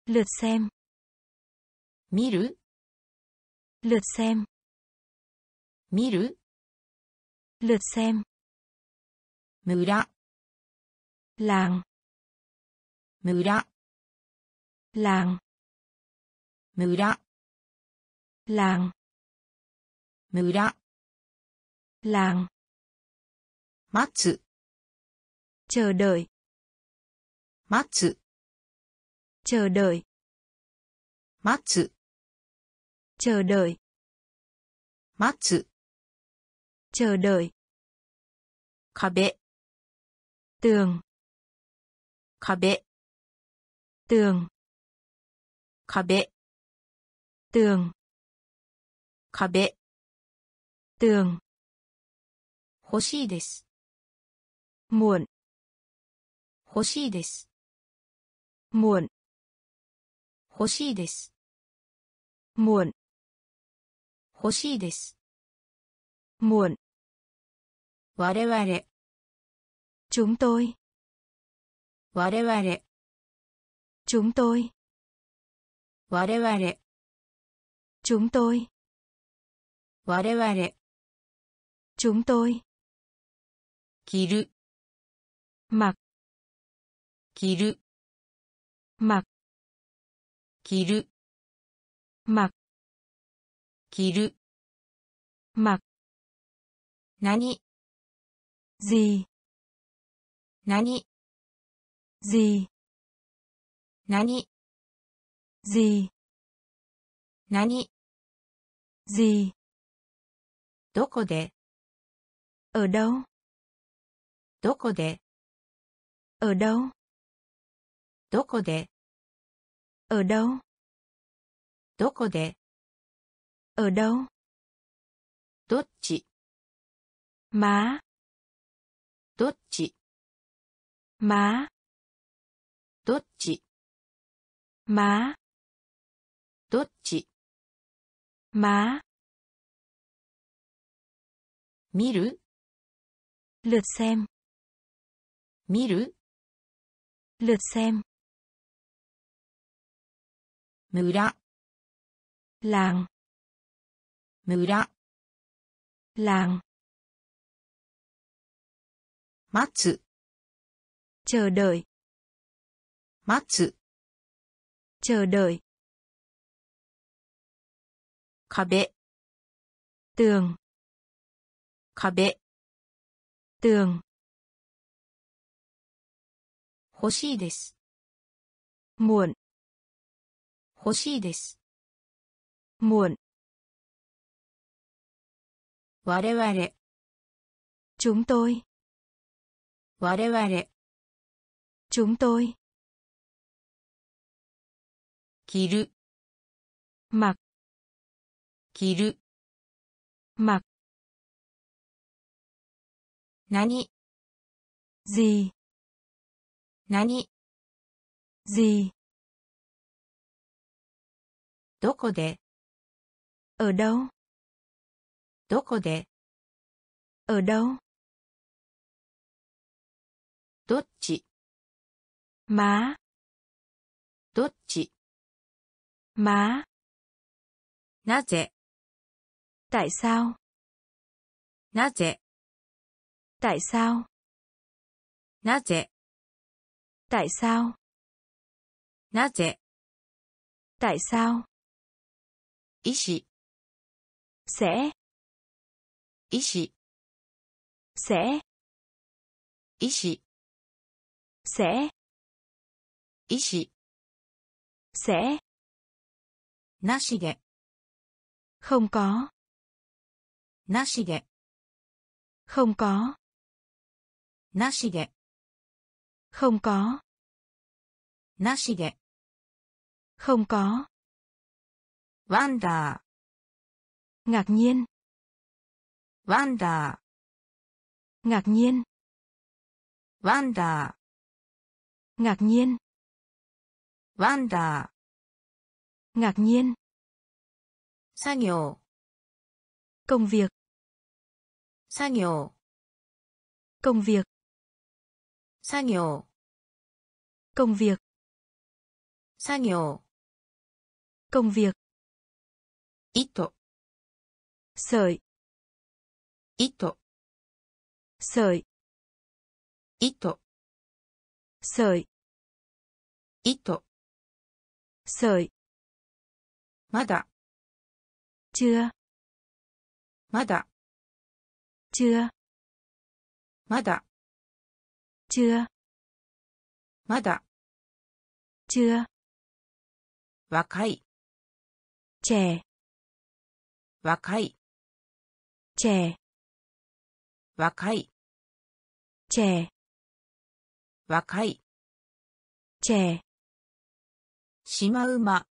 lượt xem 見る lượt xem 見る lượt xem 村 làng 村 làng 村 làng 村 làng 待つ chờ đợi 待つ chờ đợi 待つ chờ đợi 待つ chờ đợi 壁 tường 壁 tường 壁 tường 壁 tường 欲しいです muộn 欲しいです muộn 欲しいです muộn 欲しいです muộn 我々 chúng tôi 我々 chúng tôi 我々 chúng tôi 我々 chúng tôi 着る mặc 着る mặc 着る mặc 着る mặc 何 gì 何 gì 何 gì 何 gì どこで ở đâu どこで ở đâu どこで ở đâu どこで ở đâu どっち má どっち má どっち má どっち má 見る lượt xem 見る lượt xem 村 làng 村 làng 待つ chờ đợi 待つ chờ đợi 壁 tường 壁 tường 欲しいです muộn 欲しいです muộn 我々 chúng tôi 我々 chúng tôi 着る mặc 着る mặc 何 gì 何 gì どこで ở đâu どこで ở đâu どっち má どっち má なぜ tại sao なぜ tại sao なぜ tại sao なぜ tại sao 医師 sẽ 医師 sẽ 医師 sẽ 医師 sẽ なしで không có なしで không có なしで Không có. なしで。Không có. Wonder. Ngạc nhiên. Wonder. Ngạc nhiên. Wonder. Ngạc nhiên. Wonder. Ngạc nhiên. 作業 công việc. 作業 công việc. 作業 công việc. 作業 công việc. 糸 sợi. 糸 sợi. 糸 sợi. 糸 sợi. まだ chưa. まだ chưa. まだ chưa. まだ chưa. 若い trẻ. 若い trẻ. 若い trẻ. 若い trẻ. しまうま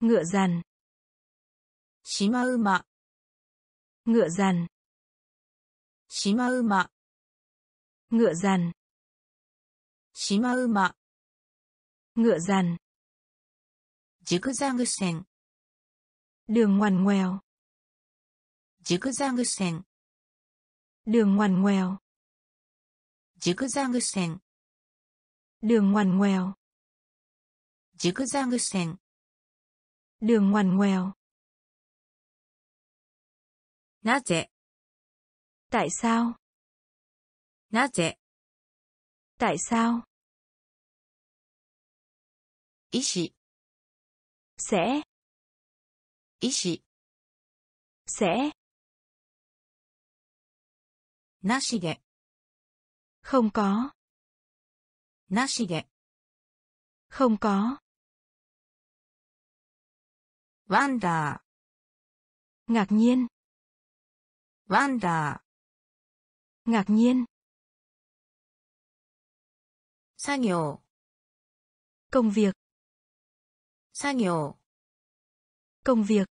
ngựa dằn. しまうま ngựa dằn. しまうま ngựa dằn. しまうま ngựa dằn. ジグザグ線 đường ngoằn ngoèo. ジグザグ線 đường ngoằn ngoèo. ジグザグ線 đường ngoằn ngoèo. ジグザグ線 đường ngoằn ngoèo. なぜ tại sao. なぜ tại sao. 医師 sẽ. 医師 sẽ. なしで không có. なしで không có. ワンダー ngạc nhiên. ワンダー ngạc nhiên. 作業 công việc. 作業 công việc.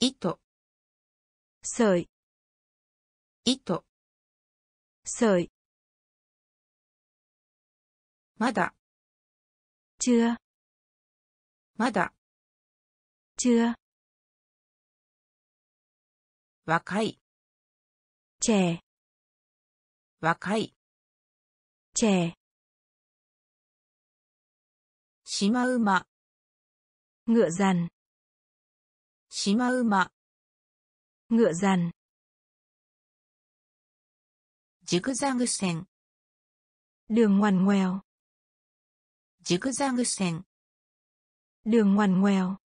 糸 sợi. 糸 sợi. まだ chưa. まだ chưa. 若い trẻ. 若い trẻ. しまうま ngựa dằn. しまうま ngựa dằn. ジグザグ線 đường ngoằn ngoèo. ジグザグ線 đường ngoằn ngoèo.